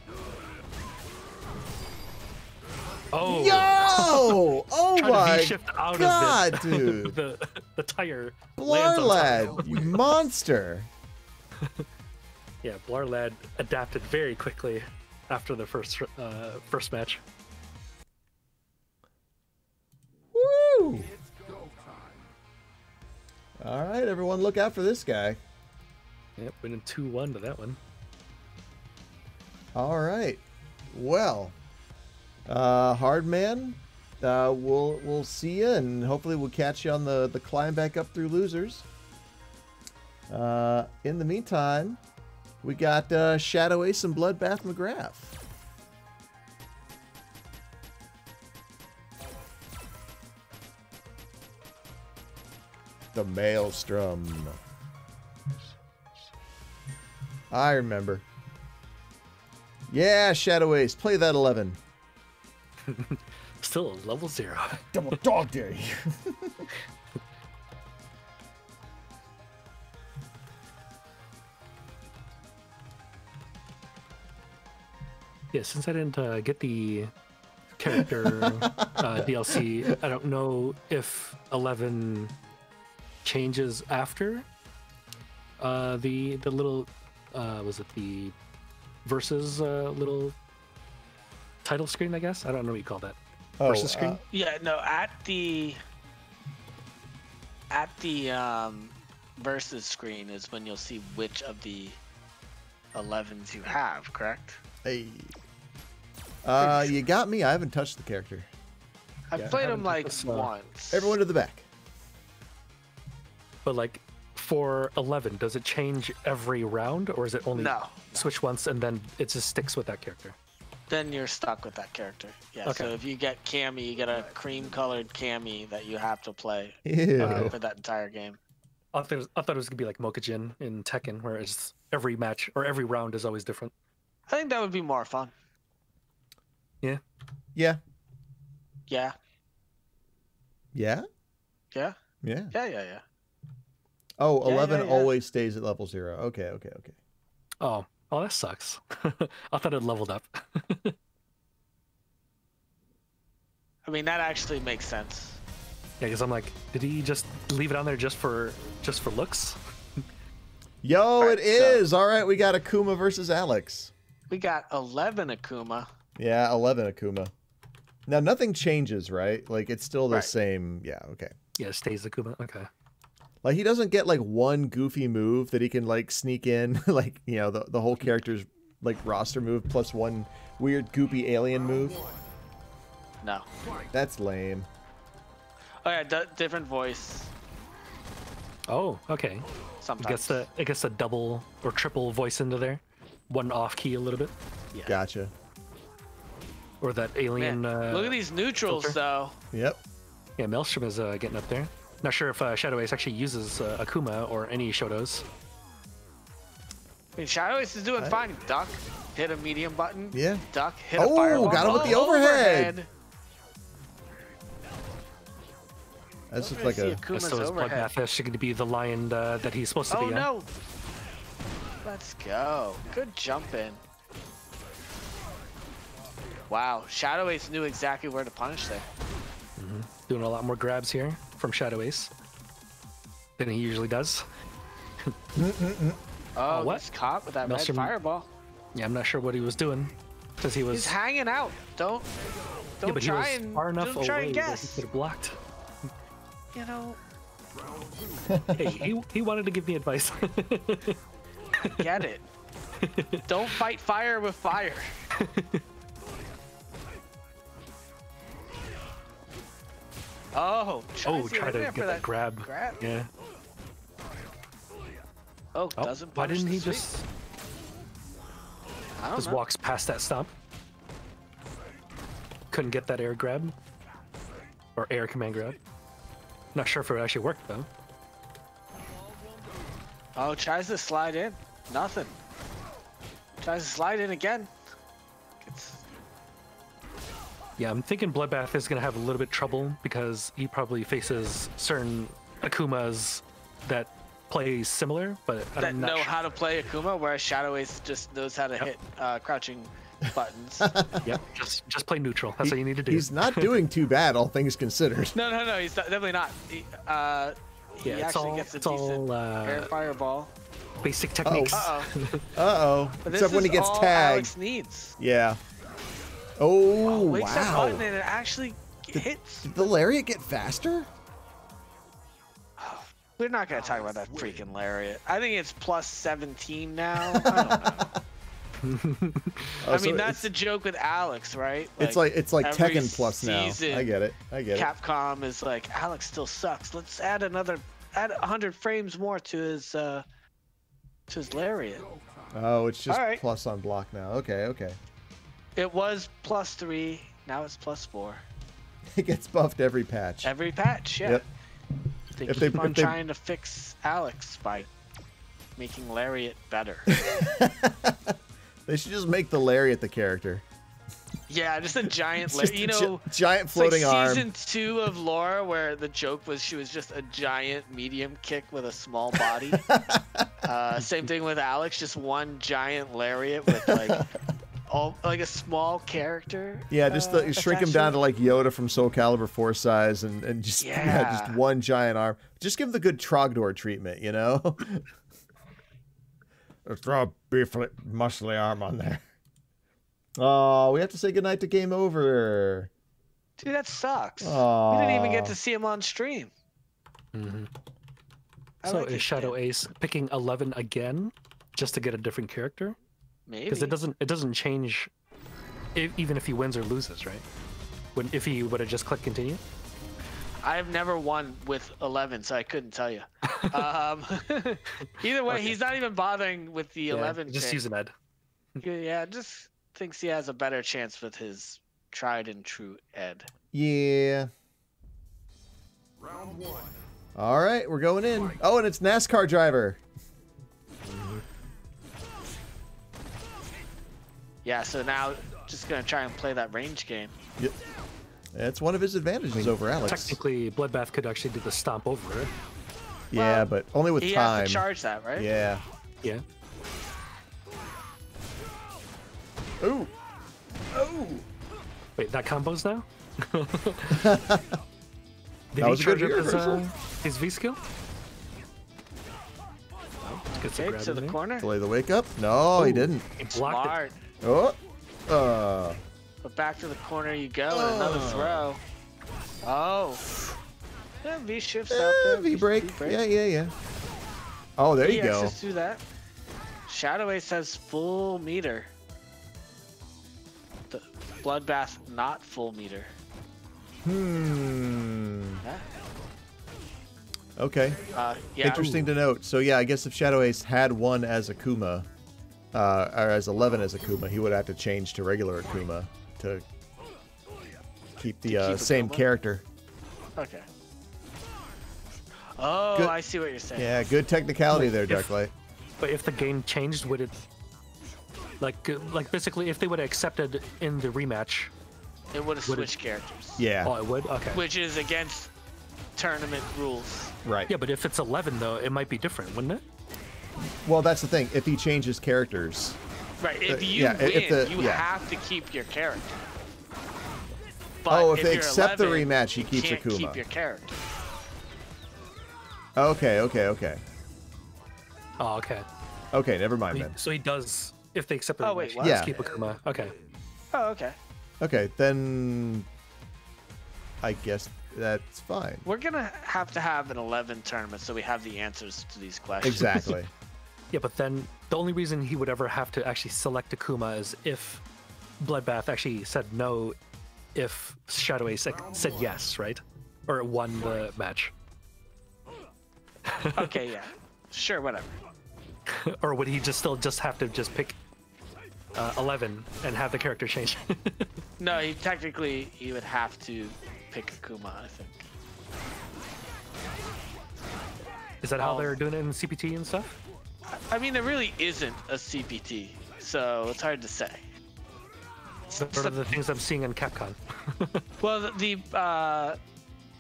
Oh. Yo. Oh my God, dude. the tire. Blarrlad, you monster. Yeah, Blarrlad adapted very quickly after the first match. Woo. All right, everyone, look out for this guy. Yep, winning 2-1 to that one. All right, well, Hardman, we'll see you, and hopefully we'll catch you on the climb back up through losers. In the meantime, we got Shadow Ace and Bloodbath McGrath. The Maelstrom. I remember. Yeah, Shadow Ace, play that 11. Still a level 0. Double dog dare you. Yeah, since I didn't get the character DLC, I don't know if 11 changes after the little was it the Versus little title screen, I guess. I don't know what you call that. Versus screen. Yeah, no, at the Versus screen is when you'll see which of the 11s you have, correct? Hey, you got me. I haven't touched the character. I've played him like once. Everyone to the back. But like for 11, does it change every round, or is it only switch once and then it just sticks with that character? Then you're stuck with that character. Yeah. Okay. So if you get Cammy, you get a cream-colored Cammy that you have to play for that entire game. I thought it was gonna be like Mokujin in Tekken, where it's every match or every round is always different. I think that would be more fun. Yeah. Yeah. Yeah. Yeah. Yeah. Yeah. Yeah. Yeah. Yeah. Oh, yeah, 11 always stays at level 0. Okay. Okay. Okay. Oh. Oh, that sucks. I thought it leveled up. I mean, that actually makes sense. Yeah, because I'm like, did he just leave it on there just for looks? Yo, all right, it is. All right, we got Akuma versus Alex. We got 11 Akuma. Yeah, 11 Akuma. Now, nothing changes, right? Like, it's still the same. Yeah, okay. Yeah, it stays Akuma. Okay. Like, he doesn't get, like, one goofy move that he can, like, sneak in. Like, you know, the whole character's, like, roster move plus one weird goopy alien move. No. That's lame. Oh, yeah, different voice. Oh, okay. Sometimes. It gets a double or triple voice into there. One off key a little bit. Yeah. Gotcha. Or that alien... Man, look at these neutrals, though. Yep. Yeah, Maelstrom is getting up there. Not sure if Shadow Ace actually uses Akuma or any Shodos. I mean, Shadow Ace is doing fine. Duck, hit a medium button. Yeah. Duck, hit a fireball. Got him with the overhead. That's just like a... That's still his Bloodbath. That's going to be the lion that he's supposed to be. Oh, no. Let's go. Good jump in. Wow. Shadow Ace knew exactly where to punish there. Mm-hmm. Doing a lot more grabs here from Shadow Ace than he usually does. Oh, what's caught with that Maelstrom, red fireball? Yeah, I'm not sure what he was doing because he was. He's hanging out. Don't try and guess. He could have blocked. You know. Hey, he wanted to give me advice. I get it. Don't fight fire with fire. Oh, try to get that grab. Yeah. Oh, doesn't why didn't he just... I don't know. Walks past that stomp. Couldn't get that air grab. Or air command grab. Not sure if it actually worked, though. Oh, tries to slide in. Nothing. Tries to slide in again. Yeah, I'm thinking Bloodbath is going to have a little bit of trouble because he probably faces certain Akumas that play similar, but that know how to play Akuma, whereas Shadow Ace just knows how to hit crouching buttons. Yep, just play neutral. That's what you need to do. He's not doing too bad, all things considered. No, he's definitely not. He actually gets a decent air fireball. Basic techniques. Except when he gets tagged. Alex needs. Yeah. Oh, wakes that button and it actually hits. Did the lariat get faster? We're not going to talk about that freaking lariat. I think it's plus 17 now. I don't know. I mean, that's the joke with Alex, right? Like, it's like Tekken plus now. I get it. Capcom is like, Alex still sucks. Let's add 100 frames more to his lariat. Oh, it's just plus on block now. Okay, okay. It was plus 3, now it's plus 4. It gets buffed every patch. Every patch, yeah. Yep. They keep on trying to fix Alex by making Lariat better. They should just make the Lariat the character. Yeah, just a giant Lariat. You know, giant floating like arm. Season 2 of Laura, where the joke was she was just a giant medium kick with a small body. Same thing with Alex, just one giant Lariat with like... like a small character. Yeah, just you shrink him down to like Yoda from Soul Calibur 4 size, and just just one giant arm. Just give him the good Trogdor treatment, you know. Throw a beefly, muscly arm on there. Oh, we have to say goodnight to Game Over. Dude, that sucks. Aww. We didn't even get to see him on stream. Mm-hmm. So like is Shadow Ace picking 11 again, just to get a different character? Because it doesn't change, even if he wins or loses, right? If he would have just clicked continue. I've never won with 11, so I couldn't tell you. Either way, he's not even bothering with the 11. Just use an Ed. Yeah, just thinks he has a better chance with his tried and true Ed. Yeah. Round one. All right, we're going in. Oh, and it's NASCAR driver. Yeah, so now just going to try and play that range game. Yep. That's one of his advantages over Alex. Technically, Bloodbath could actually do the stomp over it. Yeah, well, but only with time. He has to charge that, right? Yeah. Yeah. Ooh. Oh. Wait, that combos now? Did he charge up his V skill? Okay, to the corner. Delay the wake up. No, he didn't. He blocked it. Oh. But back to the corner you go, and another throw. Oh. Yeah, V shifts out there. V break. Yeah, yeah, yeah. Oh, there you go. Just do that. Shadow Ace has full meter. The Bloodbath not full meter. Hmm. Yeah. Okay. Yeah. Interesting to note. So yeah, I guess if Shadow Ace had one as Akuma, or as 11 as Akuma, he would have to change to regular Akuma to keep the same character. Okay. Oh, good. I see what you're saying. Yeah, good technicality there, Darklight. But if the game changed, would it like basically if they would have accepted in the rematch, it would have switched characters. Yeah. Oh, it would. Okay. Which is against tournament rules. Right. Yeah, but if it's 11 though, it might be different, wouldn't it? Well, that's the thing. If he changes characters. Right. If you win, you have to keep your character. But if they accept 11, the rematch, he keeps Akuma. You can't keep your character. Okay. Okay. Okay. Oh, okay. Okay. Never mind then. So he does. If they accept the rematch, he does keep Akuma. Okay. Oh, okay. Okay, then I guess that's fine. We're gonna have to have an 11 tournament so we have the answers to these questions. Exactly. Yeah, but then the only reason he would ever have to actually select Akuma is if Bloodbath actually said no, if Shadow Ace said yes, right? Or it won the match. Okay, yeah. Sure, whatever. Or would he just still have to pick 11 and have the character change? No, he technically he would have to pick Akuma, I think. Is that how they're doing it in CPT and stuff? I mean, there really isn't a CPT, so it's hard to say. What are the things I'm seeing on Capcom? Well,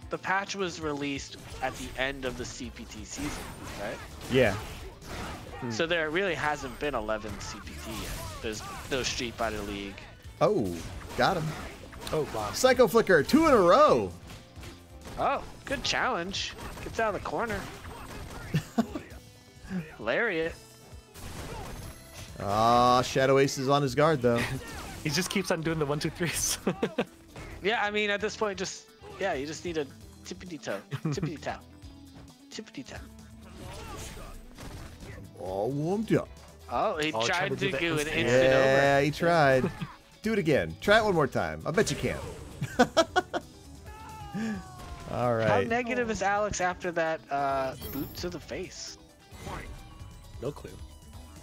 the patch was released at the end of the CPT season, right? Yeah. So there really hasn't been 11 CPT yet. There's no Street Fighter League. Oh, got him. Oh, wow. Psycho Flicker, 2 in a row. Oh, good challenge. Gets out of the corner. Lariat. Ah, Shadow Ace is on his guard, though. He just keeps on doing the 1, 2, 3s. Yeah, I mean, at this point, you just need a tippity-toe. Tippity-toe. Tippity-toe. All warmed up. Oh, he tried to do an instant over. Yeah, he tried. Do it again. Try it one more time. I bet you can. All right. How negative is Alex after that boot to the face? No clue.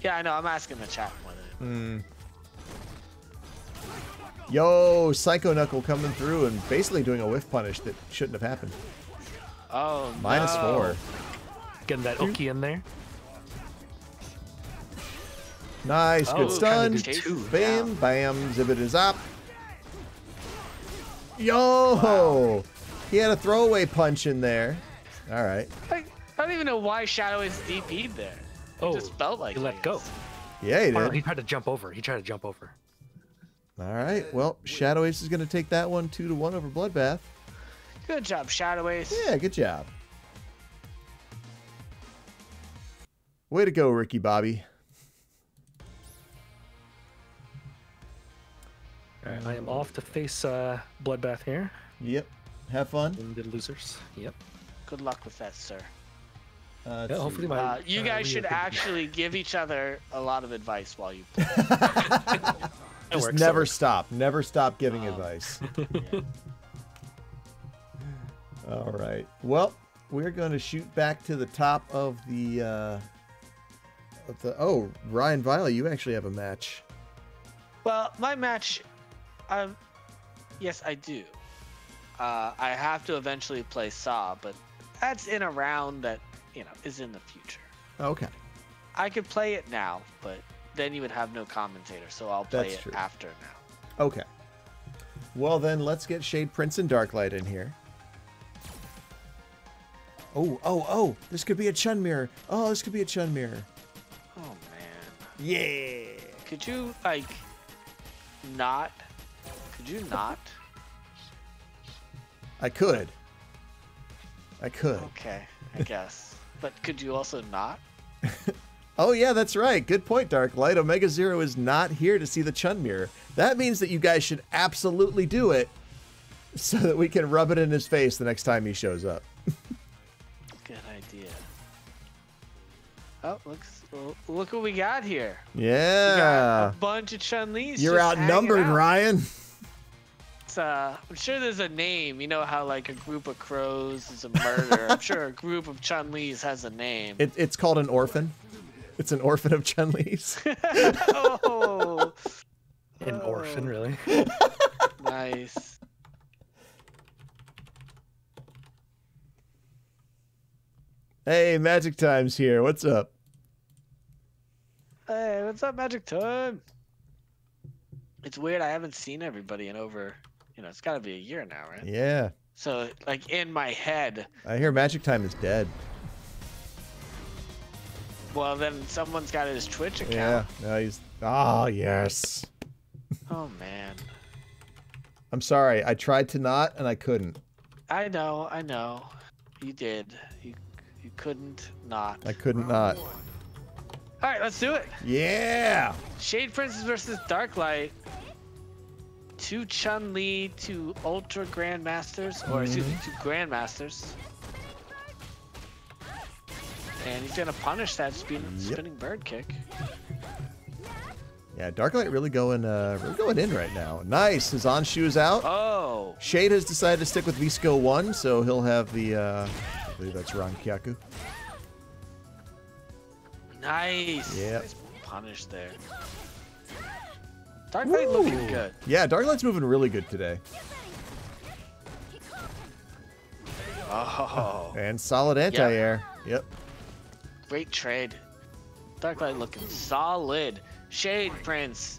Yeah, I know. I'm asking the chat more than it. Yo, Psycho Knuckle coming through and basically doing a whiff punish that shouldn't have happened. Oh, -4. Getting that Oki in there. Nice, good stun. Bam, bam, zibbit is up. Yo! Wow. He had a throwaway punch in there. All right. I don't even know why Shadow is DP'd there. It just felt like he let go. Yeah, he did. He tried to jump over. All right. Well, Shadow Ace is going to take that one 2-1 over Bloodbath. Good job, Shadow Ace. Yeah, good job. Way to go, Ricky Bobby. Alright, I am off to face Bloodbath here. Yep. Have fun. Limited losers. Yep. Good luck with that, sir. Yeah, hopefully you guys should actually give each other a lot of advice while you play. Just never stop. Never stop giving advice. Yeah. All right. Well, we're going to shoot back to the top of the... Oh, Ryan Vile, you actually have a match. Well, my match, yes, I do. I have to eventually play Saw, but that's in a round that, you know, is in the future. Okay. I could play it now, but then you would have no commentator, so I'll play it after now. Okay. Well, then let's get Shade Prince and Dark Light in here. Oh, oh, oh! This could be a Chun mirror. Oh, this could be a Chun mirror. Oh, man. Yeah! Could you, like, not? Could you not? I could. I could. Okay, I guess. But could you also not? Oh, yeah, that's right. Good point, Dark Light. Omega Zero is not here to see the Chun mirror. That means that you guys should absolutely do it so that we can rub it in his face the next time he shows up. Good idea. Oh, look what we got here. Yeah. We got a bunch of Chun-Lis. You're outnumbered, Ryan. I'm sure there's a name. You know how like a group of crows is a murder. I'm sure a group of Chun-Lis has a name. It's called an orphan. It's an orphan of Chun-Lis. Oh. An orphan, really? Nice. Hey, Magic Time's here. What's up? Hey, what's up, Magic Time? It's weird. I haven't seen everybody in over, you know, it's got to be a year now, right? Yeah. So, like, in my head. I hear Magic Time is dead. Well, then someone's got his Twitch account. Yeah. No, he's. Oh, yes. Oh, man. I'm sorry. I tried to not, and I couldn't. I know. I know. You did. You couldn't not. I couldn't not. All right, let's do it. Yeah. Shade Princess versus Dark Light. Two Chun-Li, two Ultra Grandmasters, or excuse me, two Grandmasters. And he's gonna punish that spinning bird kick. Yeah, Dark Light really going in right now. Nice, his on shoes out. Oh. Shade has decided to stick with Visco 1, so he'll have the. I believe that's Ron Kyaku. Nice. Yeah. Nice punish there. Dark Light looking good. Yeah, Dark Light's moving really good today. Oh. And solid anti-air. Yeah. Yep. Great trade. Dark Light looking solid. Shade Prince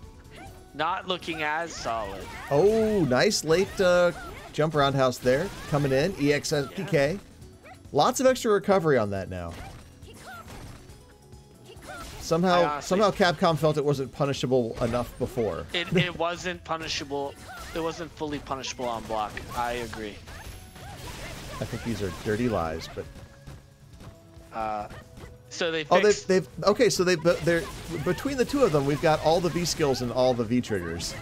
not looking as solid. Oh, nice late jump roundhouse there. Coming in. EXSPK. Yeah. Lots of extra recovery on that now. Somehow Capcom felt it wasn't punishable enough before. It wasn't punishable. It wasn't fully punishable on block. I agree. I think these are dirty lies, but. So they fixed... Oh, they're between the two of them, we've got all the V skills and all the V triggers.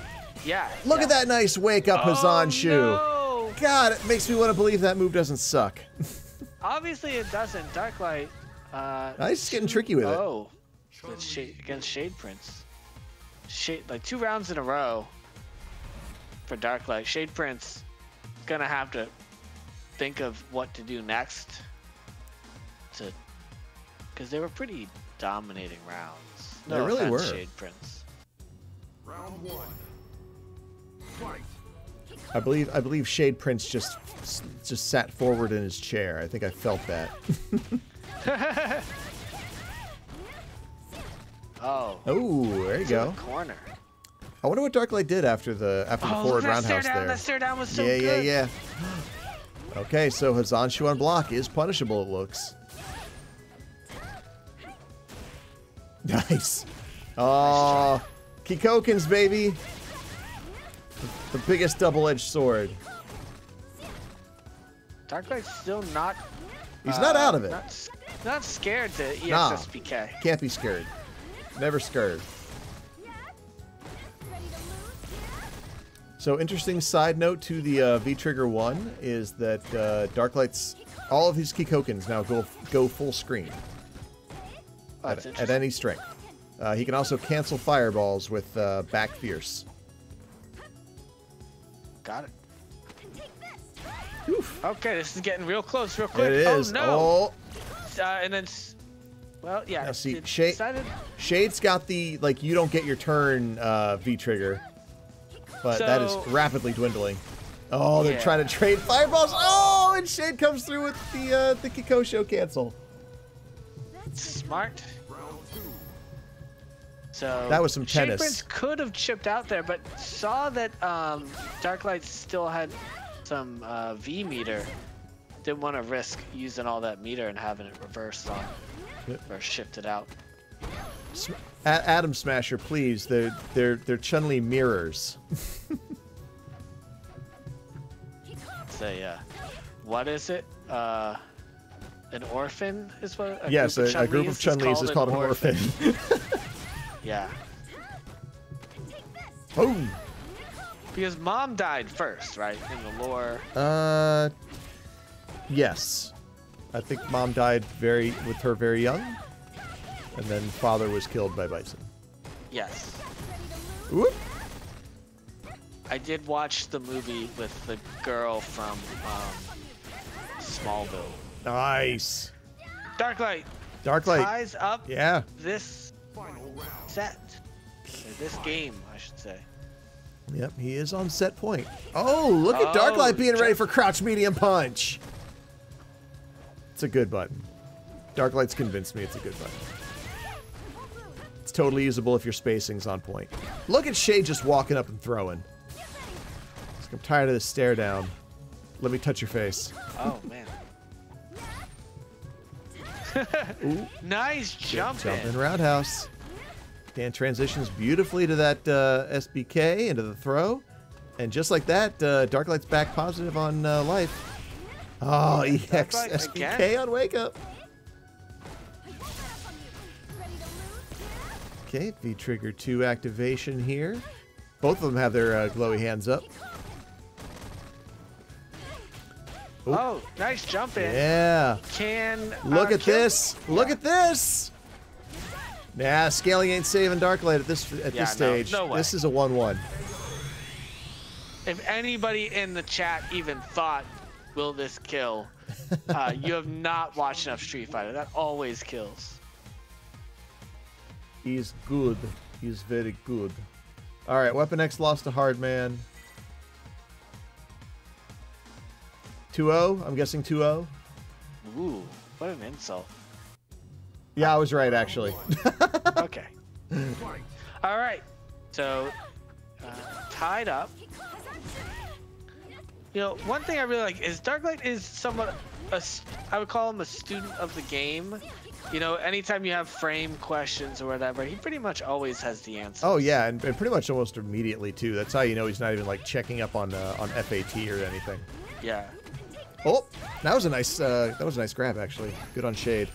Yeah. Look at that nice wake up Hazan Shu. No. God, it makes me want to believe that move doesn't suck. Obviously it doesn't. Dark Light. It's getting tricky with it. Oh. Against Shade Prince. Like 2 rounds in a row for Dark Light. Shade Prince is going to have to think of what to do next. Because they were pretty dominating rounds. No, they really were. Shade Prince. Round 1. Fight. I believe Shade Prince just sat forward in his chair. I think I felt that. Oh. Oh, there you go. The corner. I wonder what Dark Light did after the forward roundhouse there. That stare down was so good. Yeah. Okay, so Hazan Shu on block is punishable. It looks. Nice. Oh, Kikokins, baby. The biggest double-edged sword. Dark Light's still not. He's not out of it. Not scared to EXSPK. Nah, can't be scared. Never scared. So interesting side note to the V-Trigger 1 is that Darklight's, all of his Kikokins now go full screen at any strength. He can also cancel fireballs with Back Fierce. Got it. Oof. Okay, this is getting real close real quick. It is. Oh, no. And then Well, yeah. Now, see, Shade's got the, like, you don't get your turn V-trigger. But that is rapidly dwindling. Oh, they're trying to trade fireballs. Oh, and Shade comes through with the Kikosho cancel. Smart. So that was some tennis. Shade Prince could have chipped out there, but saw that Dark Light still had some V meter. Didn't want to risk using all that meter and having it reversed on or shifted out. Atom Smasher, please. They're Chun-Li mirrors. So yeah, what is it? An orphan is what. A group of Chun-Lis is called an orphan. Yeah. Boom. Because mom died first, right? In the lore. Yes. I think mom died very young. And then father was killed by Bison. Yes. Whoop. I did watch the movie with the girl from Smallville. Nice. Darklight. Darklight ties up. Yeah. This set. Or this game, I should say. Yep, he is on set point. Oh, look at Darklight being ready for crouch medium punch. It's a good button. Darklight's convinced me it's a good button. It's totally usable if your spacing's on point. Look at Shade just walking up and throwing. I'm tired of this stare down. Let me touch your face. Oh, man. Nice jump. Jump in roundhouse. Dan transitions beautifully to that SBK into the throw, and just like that, Darklight's back positive on life. Oh, EX SBK again? On wake up. Okay, V trigger 2 activation here. Both of them have their glowy hands up. Ooh. Oh, nice jump in. Yeah. Can look at this. Look at this. Nah, scaling ain't saving Darklight at this stage. No way. This is a 1-1. If anybody in the chat even thought, will this kill? You have not watched enough Street Fighter. That always kills. He's good. He's very good. All right, Weapon X lost to Hard Man. 2-0? I'm guessing 2-0? Ooh, what an insult. Yeah, I was right, actually. Okay. All right. So, tied up. You know, one thing I really like is Darklight is somewhat, I would call him a student of the game. You know, anytime you have frame questions or whatever, he pretty much always has the answer. Oh, yeah, and pretty much almost immediately, too. That's how you know he's not even, like, checking up on FAT or anything. Yeah. Oh, that was a nice grab, actually. Good on Shade.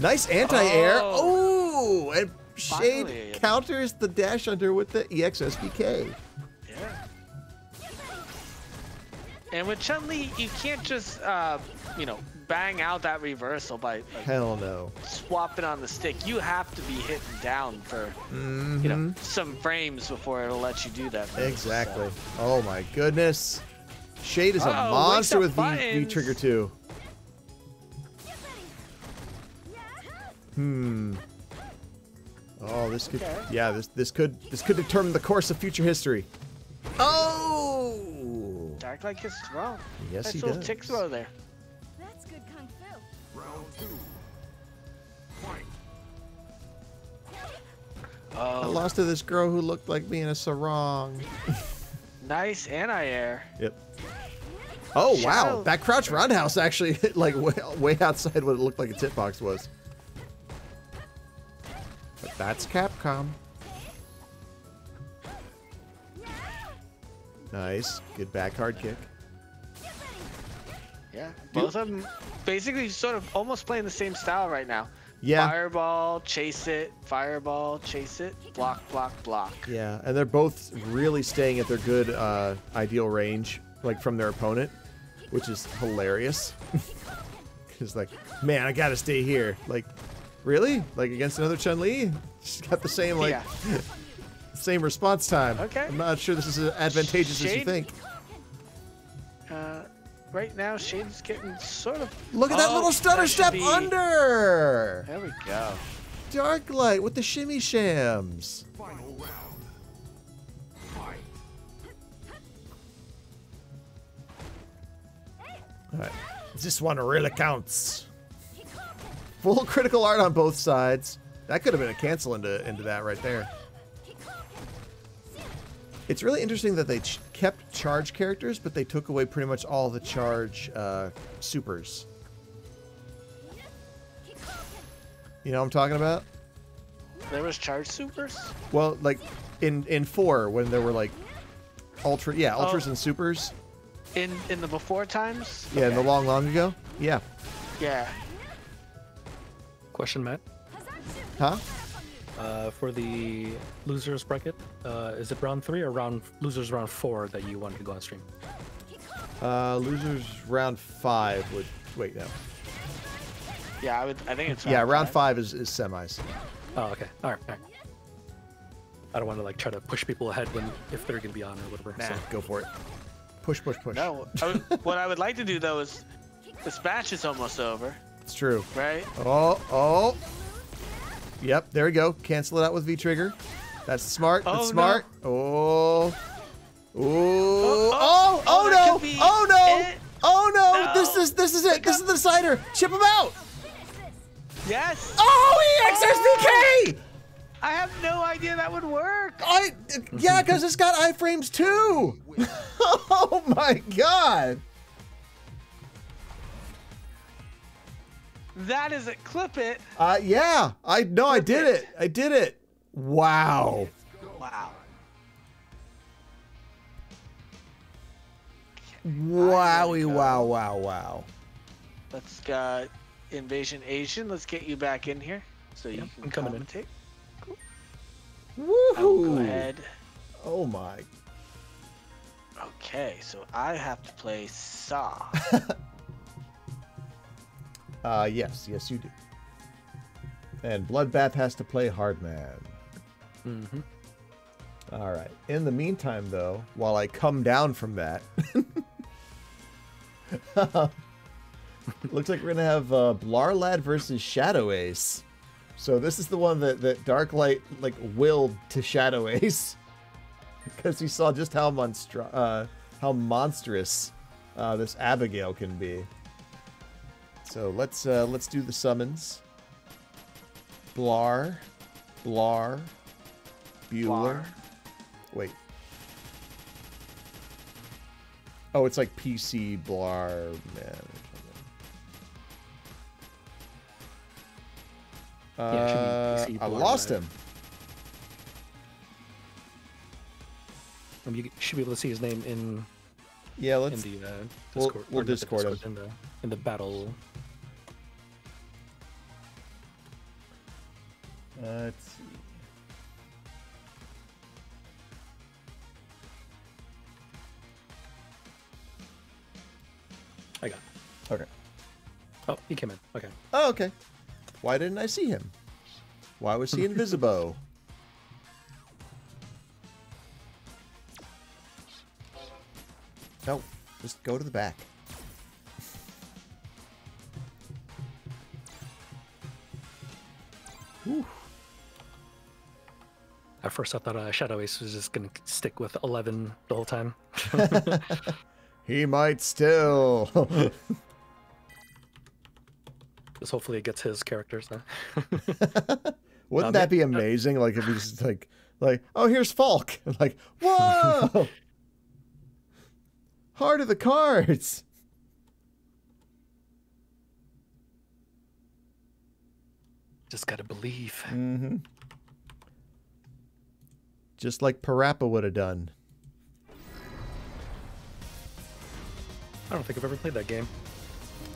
Nice anti-air. Oh, and Shade finally counters the dash under with the EX SBK. Yeah. And with Chun-Li, you can't just you know, bang out that reversal by hell no, swapping on the stick. You have to be hitting down for you know, some frames before it'll let you do that. Exactly. So. Oh my goodness. Shade is a monster with V-Trigger 2. Hmm. Oh, this could... Okay. Yeah, this could determine the course of future history. Oh! Darklight gets thrown. Yes, he does. Nice little tick throw there. That's good kung fu. Round 2. Fight. Oh. I lost to this girl who looked like me in a sarong. Nice anti-air. Yep. Oh, wow. That crouch roundhouse actually hit like way outside what it looked like a tip box was. But that's Capcom. Nice. Good back hard kick. Yeah. Both of them basically sort of almost playing the same style right now. Yeah. Fireball, chase it, block, block, block. Yeah, and they're both really staying at their good ideal range, like from their opponent, which is hilarious. It's like, man, I gotta stay here. Like, really? Like against another Chun-Li? She's got the same same response time. Okay. I'm not sure this is as advantageous as you think. Right now, Shade's getting sort of... Look at that little stutter step under! There we go. Dark Light with the shimmy shams. Final round. Fight. All right, this one really counts. Full critical art on both sides. That could have been a cancel into that right there. It's really interesting that they kept charge characters, but they took away pretty much all the charge supers. You know what I'm talking about? There was charge supers? Well, like in 4 when there were like ultras and supers. In the before times? Yeah, okay. In the long ago. Yeah. Yeah. Question, Matt. Huh? For the losers bracket, is it round 3 or losers round 4 that you want to go on stream? Losers round 5 would wait no. Yeah, I think it's round five is semis. Oh, okay. All right. I don't want to like try to push people ahead if they're gonna be on or whatever. Nah, so go for it. Push. No, what I would like to do though is this match is almost over. It's true. Right? Oh. Yep, there we go. Cancel it out with V-Trigger. That's smart. That's smart. No. Oh no! This is it. This is the decider. Chip him out. Yes. Oh, he XSDK. I have no idea that would work. Yeah, because it's got iframes too. Oh my god. That is it. Clip it. Yeah. I did it. Wow. Let's got Invasion Asian. Let's get you back in here so you can commentate. Cool. Woohoo! Go ahead. Oh my. Okay, so I have to play Saw. Yes, you do. And Bloodbath has to play Hardman. Mm-hmm. All right. In the meantime, though, while I come down from that. Looks like we're gonna have Blarrlad versus Shadow Ace. So this is the one that Dark Light like willed to Shadow Ace because he saw just how monstrous this Abigail can be. So let's do the summons. Blar. Wait. Oh, it's like PC Blarrman or something. Yeah, it should be PC Blarrman. I lost him. You should be able to see his name in. Yeah, let's. In the Discord. We'll Discord him in the battle. Let's see. I got it. Okay. Oh, he came in. Okay. Oh, okay. Why didn't I see him? Why was he invisible? No, just go to the back. Whew. At first, I thought Shadow Ace was just going to stick with 11 the whole time. He might still. Just hopefully it gets his characters now. Wouldn't that be amazing? Like if he's just like, oh, here's Falk. And like, whoa! Heart of the cards. Just gotta believe. Mm-hmm. Just like Parappa would have done. I don't think I've ever played that game.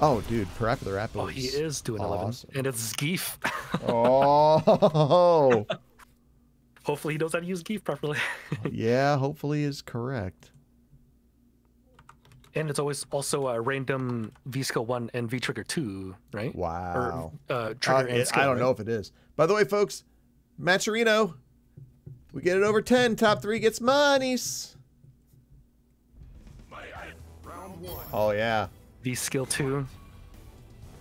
Oh, dude, Parappa the Rapper. Oh, he is doing 11, and it's Gief. Oh. Hopefully he knows how to use Gief properly. Yeah, hopefully is correct. And it's always also a random V-Skill 1 and V-Trigger 2, right? Wow. Or, trigger and skill, I don't know if it is. By the way, folks, Matcherino, we get it over 10. Top 3 gets monies. Oh yeah, V-Skill 2.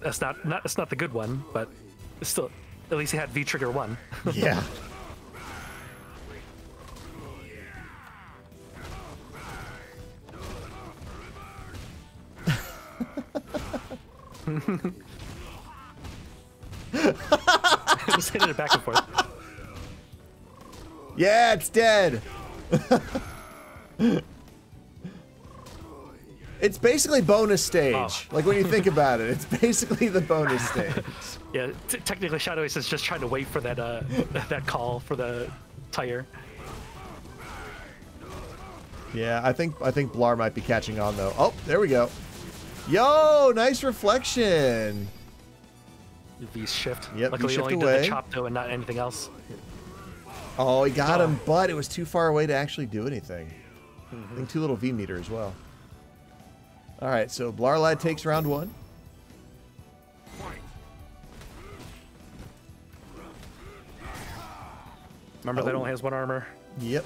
That's not the good one, but it's still At least he had V-Trigger 1. Yeah. Just hit it back and forth. Yeah, it's dead. It's basically bonus stage. Oh. Like when you think about it, it's basically the bonus stage. Yeah, technically Shadow Ace is just trying to wait for that that call for the tire. Yeah, I think Blarr might be catching on though. Oh, there we go. Yo, nice reflection. V shift. Yep, luckily you only did the chop though and not anything else. Oh, he got him, but it was too far away to actually do anything. I think too little V meter as well. All right, so Blarrlad takes round one. Remember that only has one armor. Yep.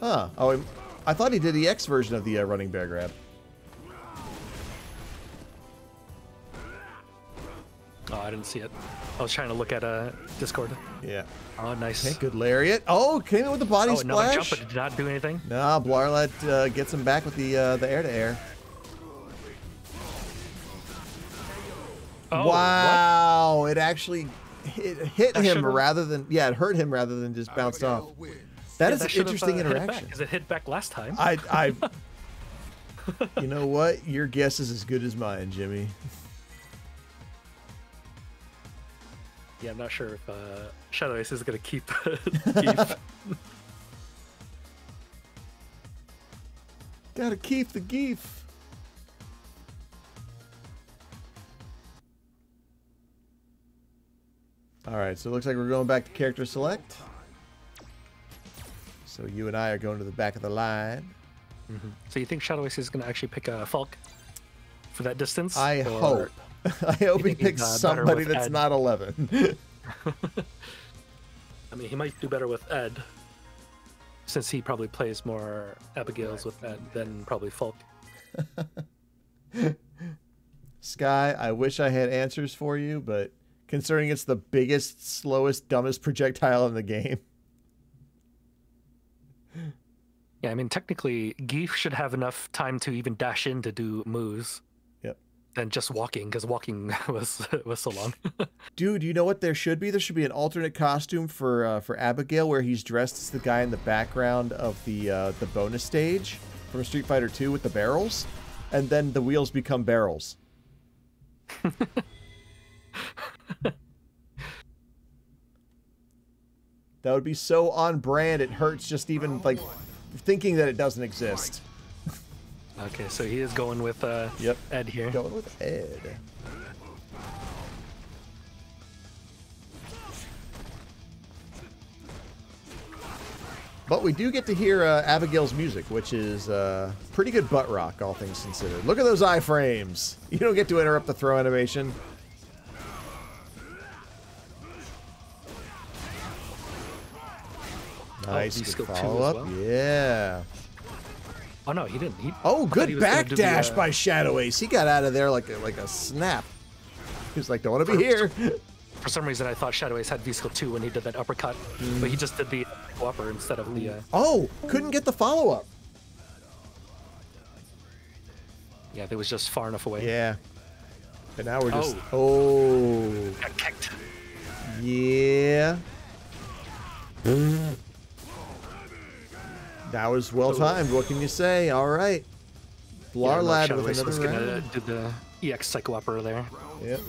Huh. Oh, I thought he did the X version of the running bear grab. Oh, I didn't see it. I was trying to look at Discord. Yeah. Oh, nice. Okay, good lariat. Oh, came in with the body splash. Another jump, but did not do anything. Nah, Blarrlad gets him back with the air-to-air. Oh, wow, what? It actually hit him rather than... Yeah, it hurt him rather than just bounced off. That is an interesting interaction. Because it hit back last time. I you know what? Your guess is as good as mine, Jimmy. Yeah, I'm not sure if Shadow Ace is going to keep Gief. Gotta keep the Gief. All right, so it looks like we're going back to character select. So you and I are going to the back of the line. Mm-hmm. So you think Shadow Ace is going to actually pick a Falk for that distance? I hope. I hope he picks somebody that's Ed. Not 11. I mean, he might do better with Ed, since he probably plays more Abigails with Ed than probably Falk. Sky, I wish I had answers for you, but considering it's the biggest, slowest, dumbest projectile in the game. Yeah, I mean, technically, Gief should have enough time to even dash in to do moves. Than just walking, because walking was so long. Dude, you know what there should be? There should be an alternate costume for Abigail where he's dressed as the guy in the background of the bonus stage from Street Fighter 2 with the barrels, and then the wheels become barrels. That would be so on brand. It hurts just even like thinking that it doesn't exist. Okay, so he is going with Ed here. Going with Ed. But we do get to hear Abigail's music, which is pretty good butt rock, all things considered. Look at those iframes. You don't get to interrupt the throw animation. Nice follow-up. Well. Yeah. Oh no, he didn't. Oh, good backdash by Shadow Ace. He got out of there like a snap. He was like, don't want to be here. For some reason, I thought Shadow Ace had V-Skill 2 when he did that uppercut, but he just did the whopper instead of the... Oh, couldn't get the follow-up. Yeah, it was just far enough away. Yeah. And now we're just... Oh. Got kicked. Yeah. That was well-timed, what can you say? All right. Blarrlad with another round. Did the EX Psycho Opera there. Yep.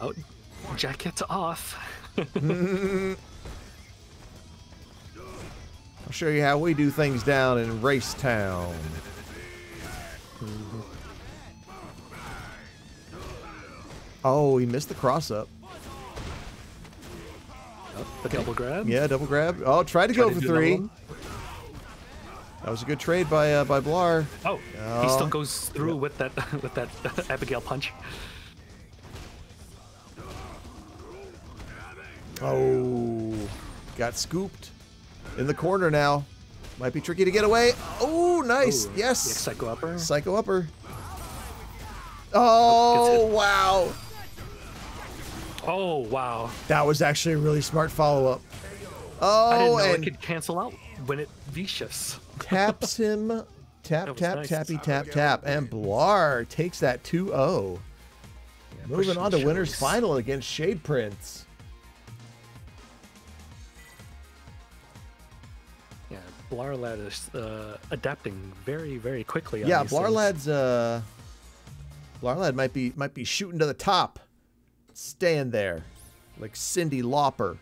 Oh, jacket's off. I'll show you how we do things down in Race Town. Oh, he missed the cross-up. Oh, the double grab? Yeah, double grab. Oh, tried to go for three. That was a good trade by Blarr. Oh, he still goes through with that Abigail punch. Oh, got scooped in the corner now. Might be tricky to get away. Oh, nice. Ooh, yes. Psycho upper. Psycho upper. Oh, wow. Oh, wow. That was actually a really smart follow-up. Oh, I didn't know it could cancel out when it V-shifts. Taps him. Tap, tap, nice. Tappy, tap, tap. And Blarr takes that 2-0. Yeah, moving on to winner's final against Shade Prince. Yeah, Blarrlad is adapting very, very quickly. Yeah, Blarrlad might be shooting to the top. Staying there. Like Cindy Lauper.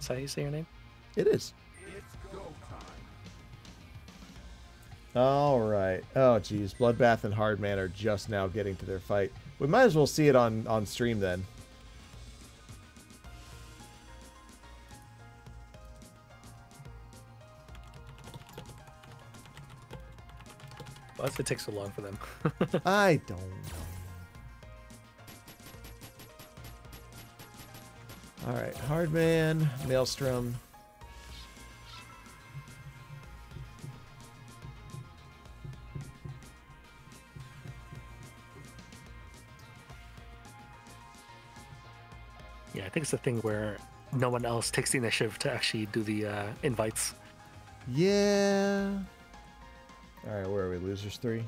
Is that how you say your name? It is. All right. Oh, geez. Bloodbath and Hardman are just now getting to their fight. We might as well see it on stream then. Well, it takes so long for them. I don't know. All right. Hardman, Maelstrom. Yeah, I think it's the thing where no one else takes the initiative to actually do the invites. Yeah. All right, where are we? Losers 3.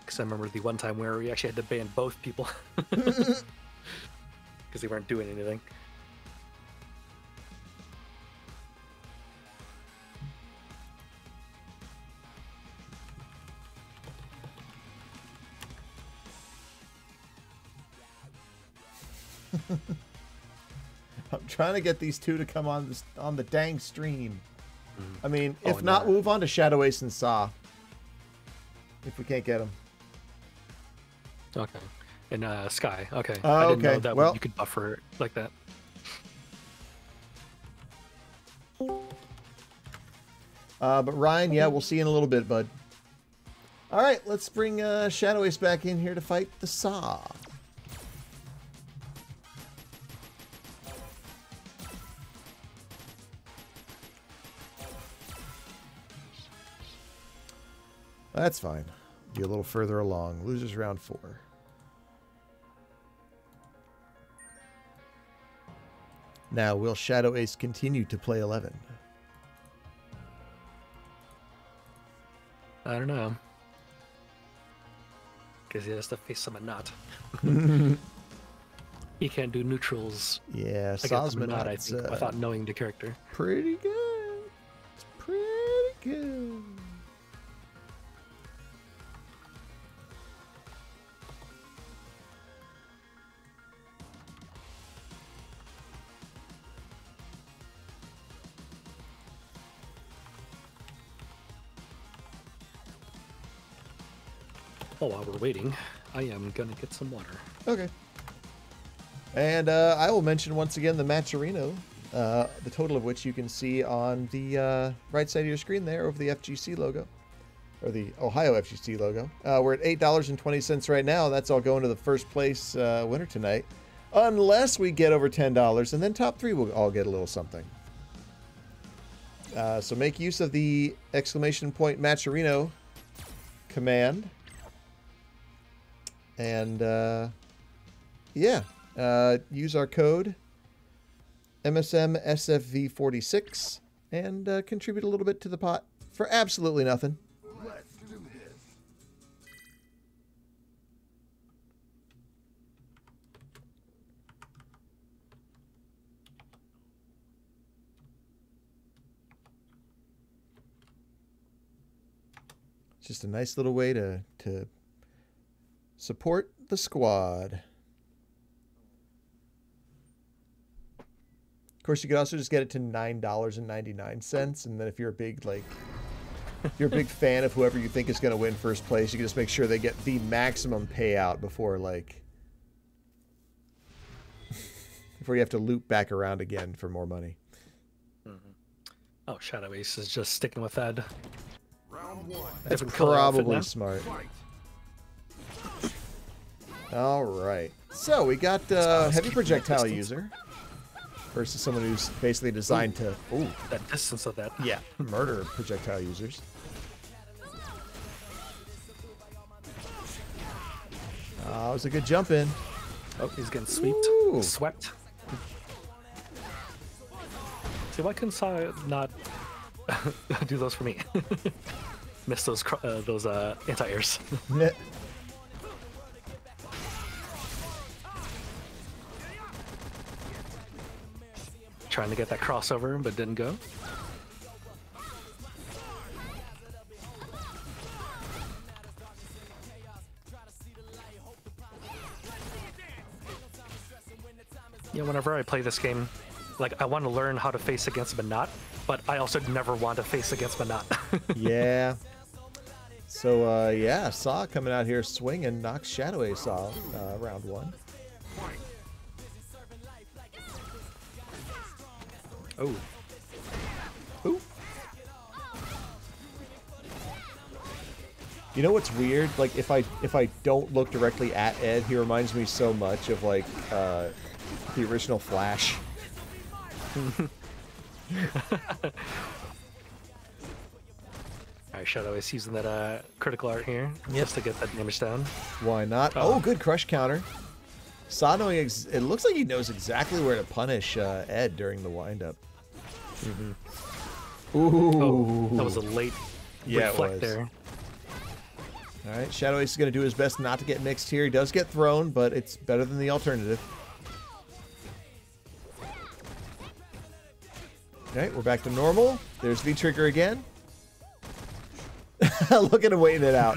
Because I remember the one time where we actually had to ban both people because they weren't doing anything. I'm trying to get these two to come on the dang stream. I mean, if not, we'll move on to Shadow Ace and Saw. If we can't get them. Okay. And Sky. Okay. I didn't know that you could buffer like that. But Ryan, yeah, we'll see you in a little bit, bud. All right, let's bring Shadow Ace back in here to fight the Saw. That's fine. Be a little further along. Losers round 4. Now, will Shadow Ace continue to play 11? I don't know. Because he has to face some Minot. He can't do neutrals. Yeah, Saw's Minot, I think, without knowing the character. Pretty good. It's pretty good. Oh, while we're waiting, I am gonna get some water. Okay. And I will mention once again the Matcherino, the total of which you can see on the right side of your screen there over the FGC logo, or the Ohio FGC logo. We're at $8.20 right now. That's all going to the first place winner tonight, unless we get over $10, and then top 3 will all get a little something. So make use of the ! Matcherino command. And, yeah, use our code MSMSFV46 and contribute a little bit to the pot for absolutely nothing. Let's do this. It's just a nice little way to support the squad. Of course, you could also just get it to $9.99, and then if you're a big fan of whoever you think is going to win first place, you can just make sure they get the maximum payout before before you have to loop back around again for more money. Mm-hmm. Oh, Shadow Ace is just sticking with that. Round 1. That's probably smart. Fight. All right, so we got heavy projectile user versus someone who's basically designed to that distance of that. Yeah, murder projectile users. That was a good jump in. Oh, he's getting swept. See, why couldn't Sai not do those for me? Miss those anti-airs. Yeah. Trying to get that crossover, but didn't go. Yeah, whenever I play this game, like, I want to learn how to face against Minot, but I also never want to face against Minot. Yeah. So, yeah, Saw coming out here swinging, knocks Shadow Ace off round one. Oh. Ooh. You know what's weird? Like, if I don't look directly at Ed, he reminds me so much of, like, the original Flash. Alright, Shadow Ace using that critical art here, just to get that damage down. Why not? Oh, good crush counter. Sano, it looks like he knows exactly where to punish Ed during the windup. Mm-hmm. Ooh. Oh, that was a late reflect there. All right, Shadow Ace is going to do his best not to get mixed here. He does get thrown, but it's better than the alternative. All right, we're back to normal. There's V-Trigger again. Look at him waiting it out.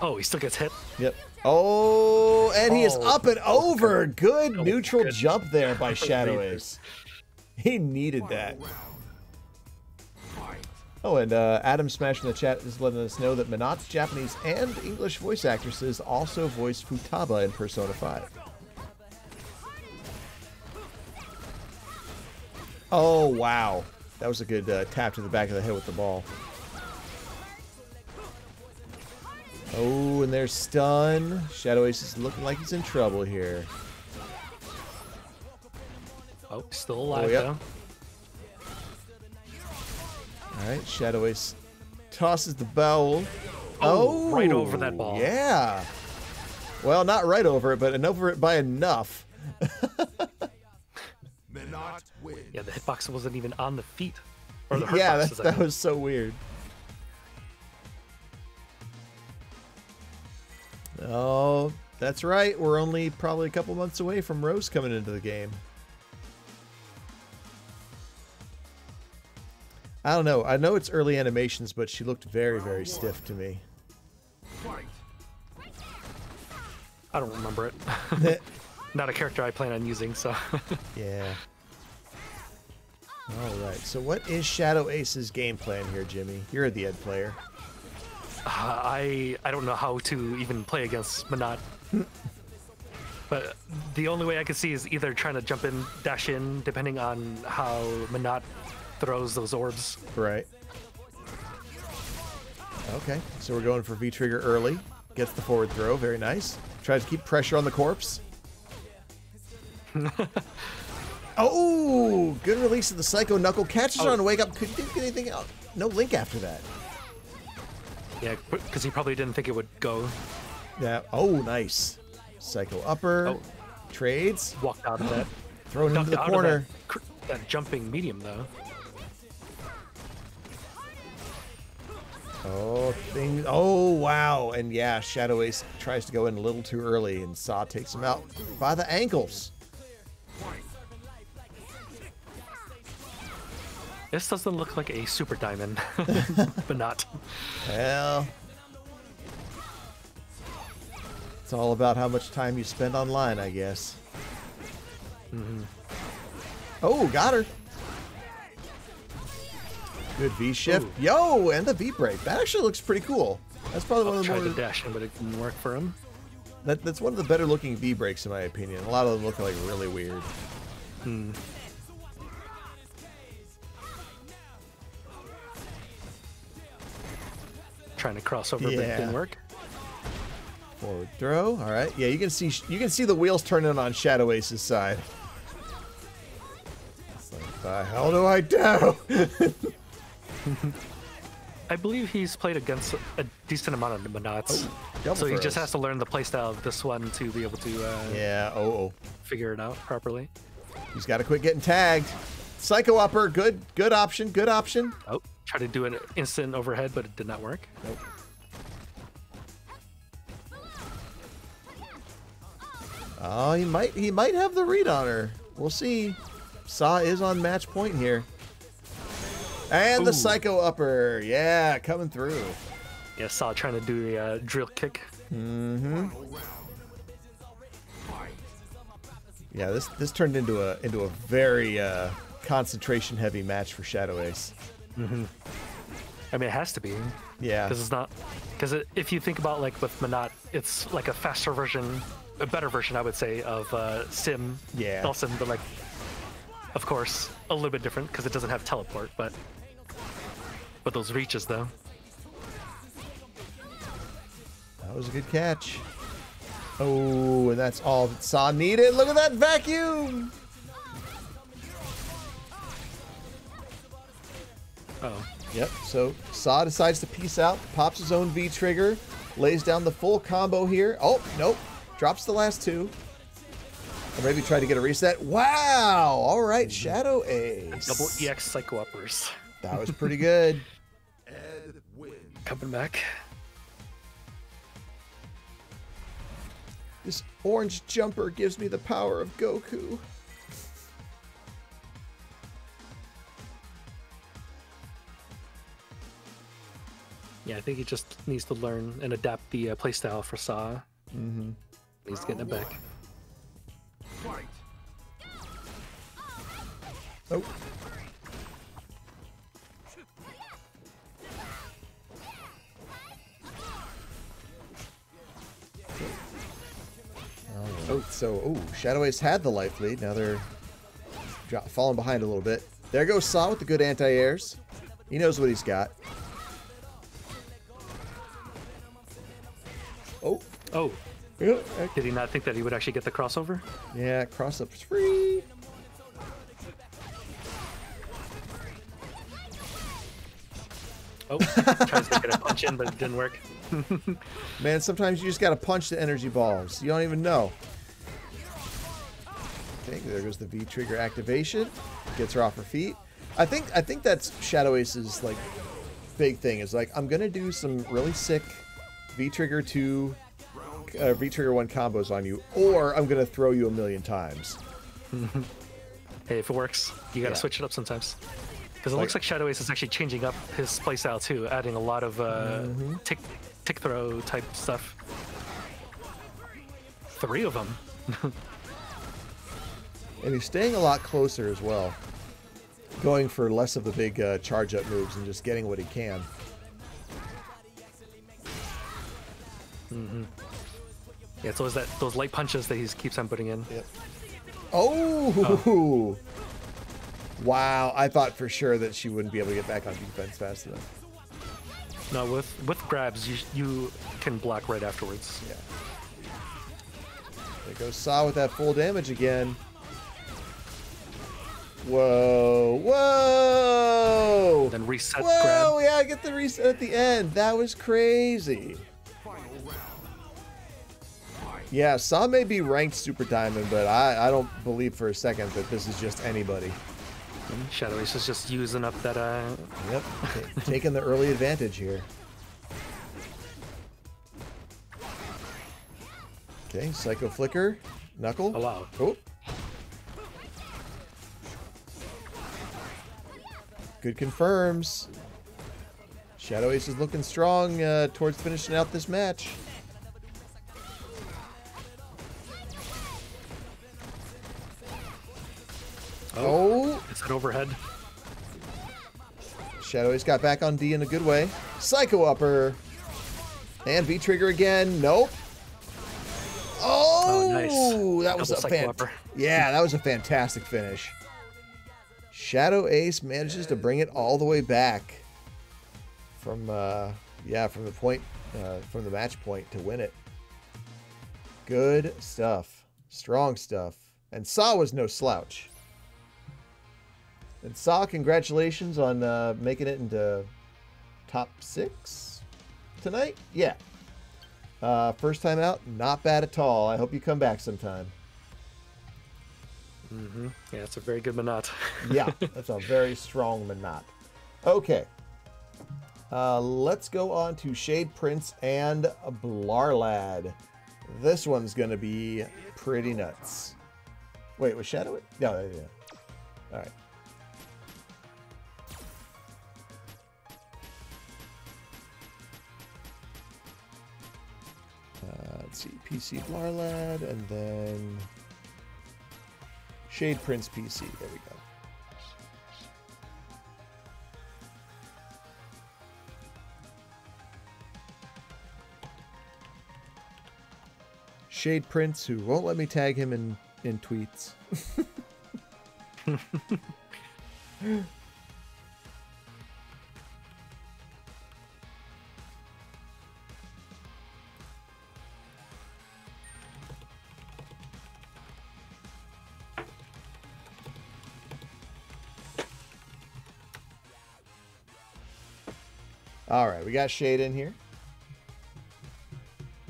Oh, he still gets hit. Yep. Oh, and he is up and over. Good neutral jump there by Shadow Ace. He needed that. Oh, and Adam Smash in the chat is letting us know that Minot's Japanese and English voice actresses also voice Futaba in Persona 5. Oh, wow. That was a good tap to the back of the head with the ball. Oh, and there's stun. Shadow Ace is looking like he's in trouble here. Oh, still alive though. All right, Shadow Ace tosses the bowl. Oh, right over that ball. Yeah. Well, not right over it, but over it by enough. Yeah, the hitbox wasn't even on the feet. Or the hurtboxes, that was so weird. Oh, that's right. We're only probably a couple months away from Rose coming into the game. I don't know. I know it's early animations, but she looked very, very stiff to me. I don't remember it. Not a character I plan on using, so. Yeah. All right. So what is Shadow Ace's game plan here, Jimmy? You're the Ed player. I don't know how to even play against Minot. But the only way I can see is either trying to jump in, dash in, depending on how Minot throws those orbs. Right. Okay, so we're going for V-Trigger early. Gets the forward throw, very nice. Tries to keep pressure on the corpse. Oh, good release of the Psycho Knuckle. Catches her on the wake up. Couldn't get anything out. No link after that. Yeah, because he probably didn't think it would go. Yeah. Oh, nice. Psycho upper. Oh. Trades. Walked out of that. Thrown into the corner. That jumping medium, though. Oh, thing. Oh, wow. And yeah, Shadow Ace tries to go in a little too early, and Saw takes him out by the ankles. This doesn't look like a Super Diamond, but not. Well, it's all about how much time you spend online, I guess. Mm-hmm. Oh, got her. Good V shift. Ooh. Yo, and the V break. That actually looks pretty cool. That's probably one of the more. I tried to dash him, but it didn't work for him. That's one of the better looking V breaks, in my opinion. A lot of them look like really weird. Hmm. Trying to cross over, but it didn't work. Forward throw. All right. Yeah, you can see the wheels turning on Shadow Ace's side. It's like, the hell do I do? I believe he's played against a decent amount of Minots, so he just has to learn the playstyle of this one to be able to figure it out properly. He's got to quit getting tagged. Psycho upper, good option, good option. Oh, tried to do an instant overhead, but it did not work. Nope. Oh, he might have the read on her. We'll see. Saw is on match point here. And the psycho upper, yeah, coming through. Yeah, Saw trying to do the drill kick. Mm-hmm. Yeah, this turned into a very concentration heavy match for Shadow Ace. Mm-hmm. I mean, it has to be. Yeah. Because it's not. Because if you think about like with Minot, it's like a faster version, a better version, I would say, of Sim. Yeah. Nelson, but like. Of course, a little bit different because it doesn't have teleport, but those reaches though. That was a good catch. Oh, and that's all that Saw needed. Look at that vacuum. Oh. Yep. So Saw decides to peace out, pops his own V trigger, lays down the full combo here. Oh nope, drops the last two. Or maybe try to get a reset. Wow! All right, Shadow Ace. Double EX Psycho Uppers. That was pretty good. Ed wins. Coming back. This orange jumper gives me the power of Goku. Yeah, I think he just needs to learn and adapt the playstyle for Saw. Mm-hmm. He's getting it back. Oh. Oh, so Shadow Ace had the life lead. Now they're falling behind a little bit. There goes Saw with the good anti-airs. He knows what he's got. Oh. Oh. Did he not think that he would actually get the crossover? Yeah, cross-up's free. Oh, tries to get a punch in, but it didn't work. Man, sometimes you just gotta punch the energy balls. You don't even know. Okay, there goes the V trigger activation. Gets her off her feet. I think that's Shadow Ace's like big thing is like I'm gonna do some really sick V trigger 1 combos on you, or I'm gonna throw you a million times. Hey, if it works, you gotta switch it up sometimes. Because it looks like Shadow Ace is actually changing up his playstyle too, adding a lot of tick throw type stuff. 3 of them. And he's staying a lot closer as well, going for less of the big charge up moves and just getting what he can. Mm-hmm. Yeah, it's always those light punches that he keeps on putting in. Yep. Oh. Wow, I thought for sure that she wouldn't be able to get back on defense fast enough. No, with grabs, you can block right afterwards. Yeah. There goes Saw with that full damage again. Whoa, whoa! And then reset grab. Whoa, yeah, get the reset at the end. That was crazy. Yeah, Saw may be ranked Super Diamond, but I don't believe for a second that this is just anybody. Shadow Ace is just using up that Yep, taking the early advantage here. Okay, Psycho Flicker, Knuckle. Oh, wow. Oh. Good confirms. Shadow Ace is looking strong towards finishing out this match. Oh, it's an overhead. Shadow Ace got back on D in a good way. Psycho upper. And V trigger again. Nope. Oh, nice. That was a that was a fantastic finish. Shadow Ace manages to bring it all the way back from from the match point to win it. Good stuff. Strong stuff. And Saw was no slouch. And Saw, congratulations on making it into top six tonight. Yeah. First time out, not bad at all. I hope you come back sometime. Mm-hmm. Yeah, it's a very good Minot. Yeah, that's a very strong Minot. Okay. Let's go on to Shade Prince and Blarrlad. This one's going to be pretty nuts. Wait, was Shadow it? No, yeah. All right. Let's see, PC Blarrlad, and then Shade Prince PC. There we go. Shade Prince, who won't let me tag him in tweets. All right, we got Shade in here.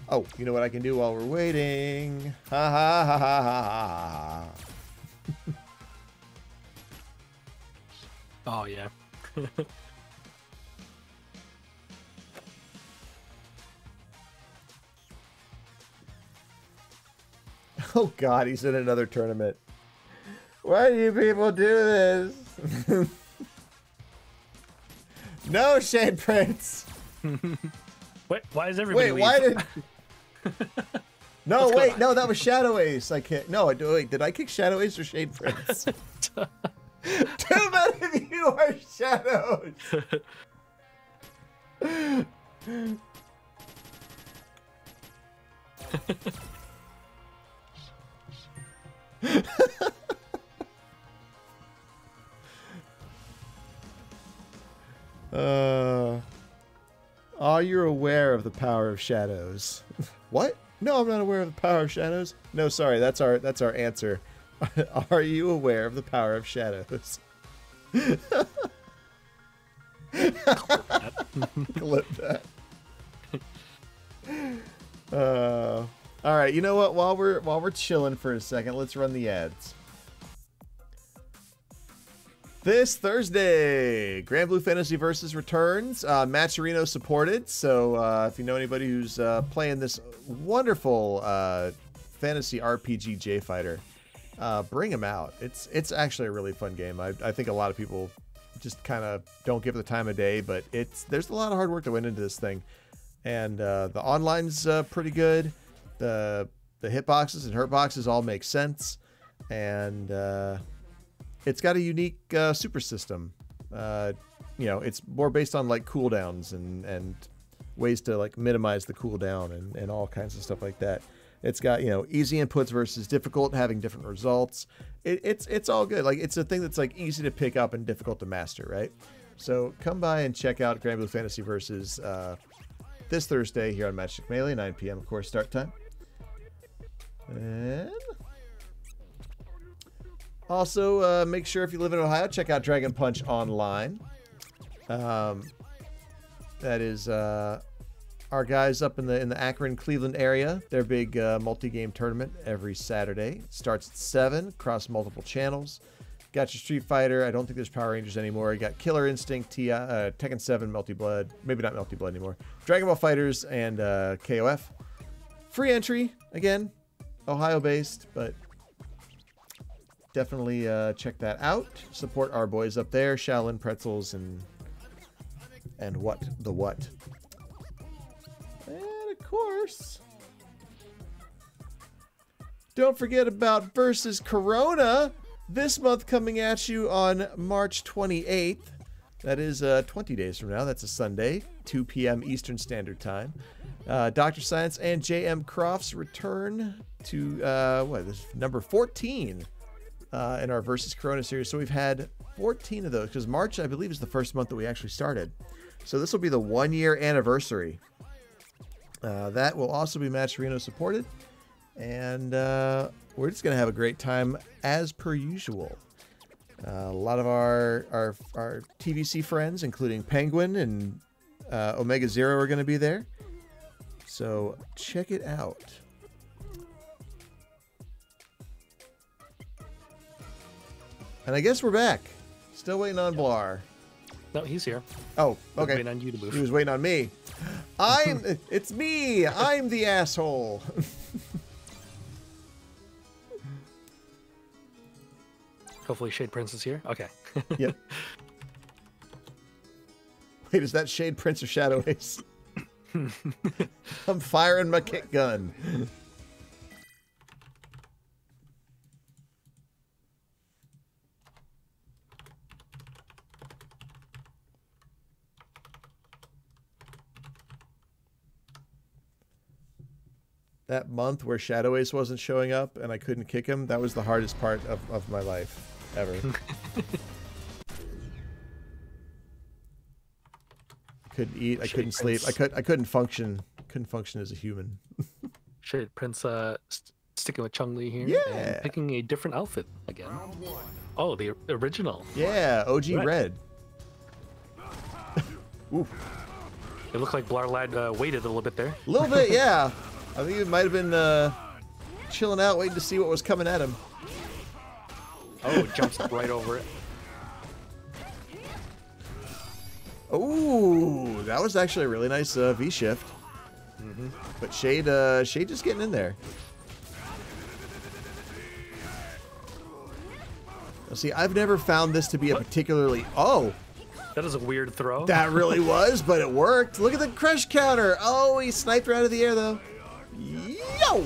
Oh, you know what I can do while we're waiting? Ha ha ha ha ha ha. Oh, yeah. Oh, God, he's in another tournament. Why do you people do this? No, Shade Prince. Wait, why is everybody? Wait, why did? No, wait, no, that was Shadow Ace. I can't. No, wait, did I kick Shadow Ace or Shade Prince? Too many of you are shadows. Are you aware of the power of shadows? What? No, I'm not aware of the power of shadows. No, sorry, that's our answer. Are you aware of the power of shadows? Clip that. Clip that. All right, you know what? While we're chilling for a second, let's run the ads. This Thursday, Granblue Fantasy Versus returns, Matcherino supported, so if you know anybody who's playing this wonderful fantasy RPG J-Fighter, bring them out. It's actually a really fun game. I think a lot of people just kind of don't give it the time of day, but there's a lot of hard work that went into this thing. And the online's pretty good. The hitboxes and hurtboxes all make sense. And... it's got a unique super system. You know, it's more based on like cooldowns and ways to like minimize the cooldown and all kinds of stuff like that. It's got, you know, easy inputs versus difficult, having different results. It's all good. Like, it's a thing that's like easy to pick up and difficult to master, right? So come by and check out Granblue Fantasy Versus this Thursday here on Matchstick Melee, 9 p.m. of course start time. And also, make sure if you live in Ohio, check out Dragon Punch online. That is our guys up in the Akron, Cleveland area. Their big multi-game tournament every Saturday. Starts at 7, across multiple channels. Got your Street Fighter. I don't think there's Power Rangers anymore. You got Killer Instinct, Tekken 7, Melty Blood. Maybe not Melty Blood anymore. Dragon Ball Fighters and KOF. Free entry, again. Ohio-based, but... definitely check that out. Support our boys up there, Shaolin Pretzels and what. And of course, don't forget about Versus Corona this month coming at you on March 28th. That is 20 days from now. That's a Sunday, 2 p.m. Eastern Standard Time. Dr. Science and J.M. Crofts return to this is number 14. In our Versus Corona series. So we've had 14 of those, because March, I believe, is the first month that we actually started. So this will be the 1-year anniversary. That will also be Matcherino supported. And we're just going to have a great time as per usual. A lot of our TVC friends, including Penguin and Omega Zero are going to be there. So check it out. And I guess we're back. Still waiting on Blarr. No, he's here. Oh, okay. Waiting on you to move. He was waiting on me. It's me. I'm the asshole. Hopefully Shade Prince is here. Okay. Yep. Wait, is that Shade Prince or Shadow Ace? I'm firing my kick gun. That month where Shadow Ace wasn't showing up and I couldn't kick him, that was the hardest part of my life ever. Couldn't eat, I couldn't sleep, I couldn't function. Couldn't function as a human. Shade Prince sticking with Chun-Li here. Yeah. And picking a different outfit again. Oh, the original. Yeah, OG right. Red. Ooh. It looked like Blarrlad waited a little bit there. A little bit, yeah. I think it might have been chilling out, waiting to see what was coming at him. Oh, jumps right over it. Oh, that was actually a really nice V shift. Mm-hmm. But Shade just getting in there. Now, see, I've never found this to be a particularly That is a weird throw. That really was, but it worked. Look at the crush counter. Oh, he sniped her out of the air though. Yo!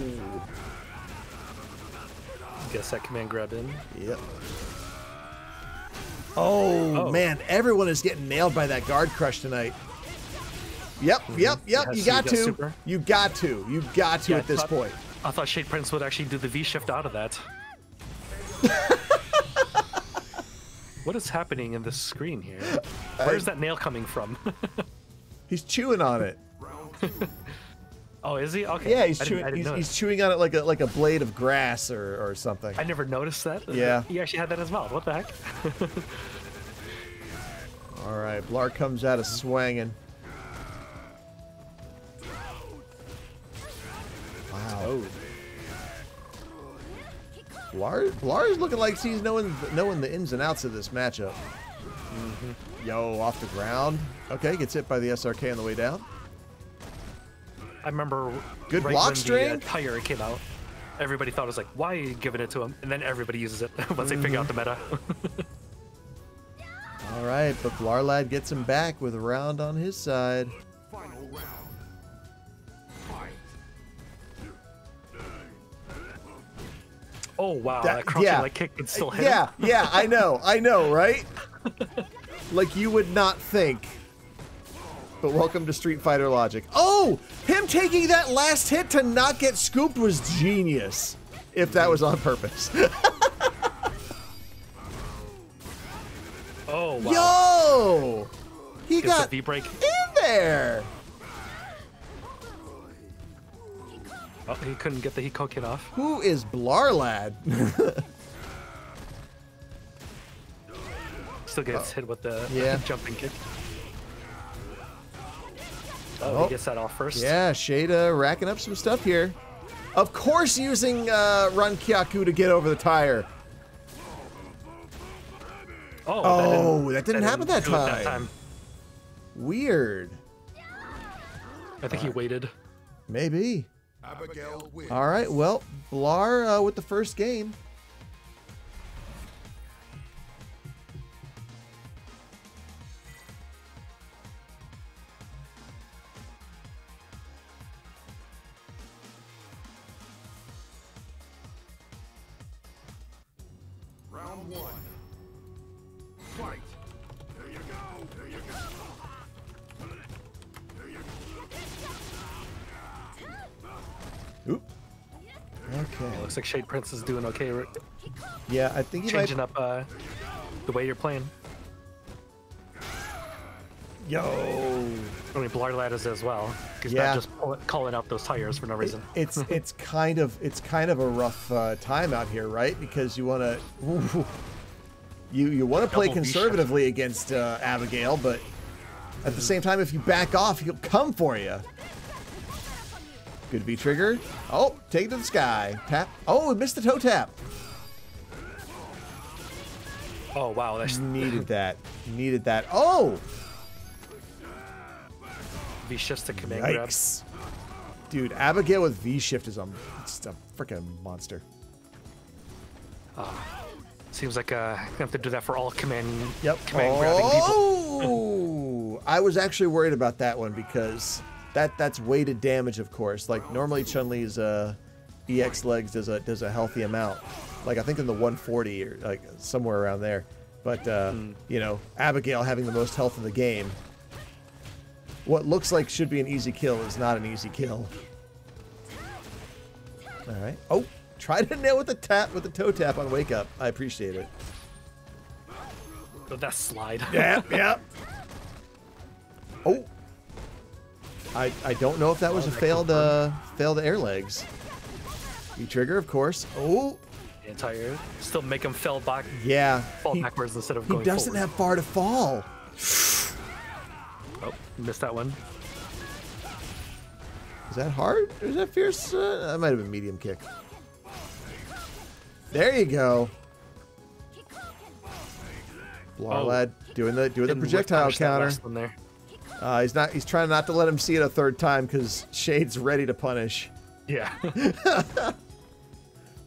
Guess that command grab in. Yep. Oh, man, everyone is getting nailed by that guard crush tonight. Yep, yep, yeah, you got to yeah, at this point. I thought Shade Prince would actually do the V-shift out of that. What is happening in this screen here? Where's that nail coming from? He's chewing on it. Oh, is he? Okay. Yeah, he's chewing on it like a blade of grass or something. I never noticed that. Yeah. He actually had that in his mouth. What the heck? All right, Blarr comes out of swanging. Wow. Oh. Blarr is looking like he's knowing the ins and outs of this matchup. Mm-hmm. Yo, off the ground. Okay, gets hit by the SRK on the way down. I remember good right block string. Tire came out. Everybody thought it was like, why are you giving it to him? And then everybody uses it once they figure out the meta. All right, but Blarrlad gets him back with a round on his side. Final round. Oh wow, that crouching like kick can still hit. Yeah, yeah, I know, right? Like you would not think. But welcome to Street Fighter logic. Oh, him taking that last hit to not get scooped was genius. If that was on purpose. Oh, wow. Yo! He got the V-break in there. Oh, he couldn't get the Hiko kid off. Who is Blarrlad? Still gets hit with the jumping kick. Oh, he gets that off first. Yeah, Shade racking up some stuff here. Of course using Rankyaku to get over the tire. Oh, that didn't happen that time. Weird. I think he waited. Maybe. Abigail wins. All right, well, Blarr with the first game. Looks like Shade Prince is doing okay. Yeah, I think he's changing up the way you're playing. Yo, I mean Blarrlad is as well. He's not just calling out those tires for no reason. It's kind of a rough time out here, right? Because you want to you want to play conservatively against Abigail, but At the same time, if you back off, he'll come for you. Good to be triggered. Oh, take it to the sky. Tap. Oh, it missed the toe tap. Oh, wow. That's... Needed that. Needed that. Oh! V-shift's the command grab. Dude, Abigail with V-shift is a freaking monster. Seems like I have to do that for all command, command grabbing people. Oh! I was actually worried about that one because... That's weighted damage, of course. Like normally, Chun-Li's EX legs does a healthy amount. Like I think in the 140 or like somewhere around there. But you know, Abigail having the most health in the game. What looks like should be an easy kill is not an easy kill. All right. Oh, try to nail with the toe tap on wake up. I appreciate it. That slide. Yeah. Yeah. Oh. I don't know if that was a failed air legs. You trigger, of course. Oh, entire still make him fell back. Yeah, fall backwards instead of going. He doesn't forward. Have far to fall. Oh, missed that one. Is that hard? Is that fierce? That might have been medium kick. There you go. Blarrlad doing the projectile counter. There. He's not. He's trying not to let him see it a third time because Shade's ready to punish. Yeah.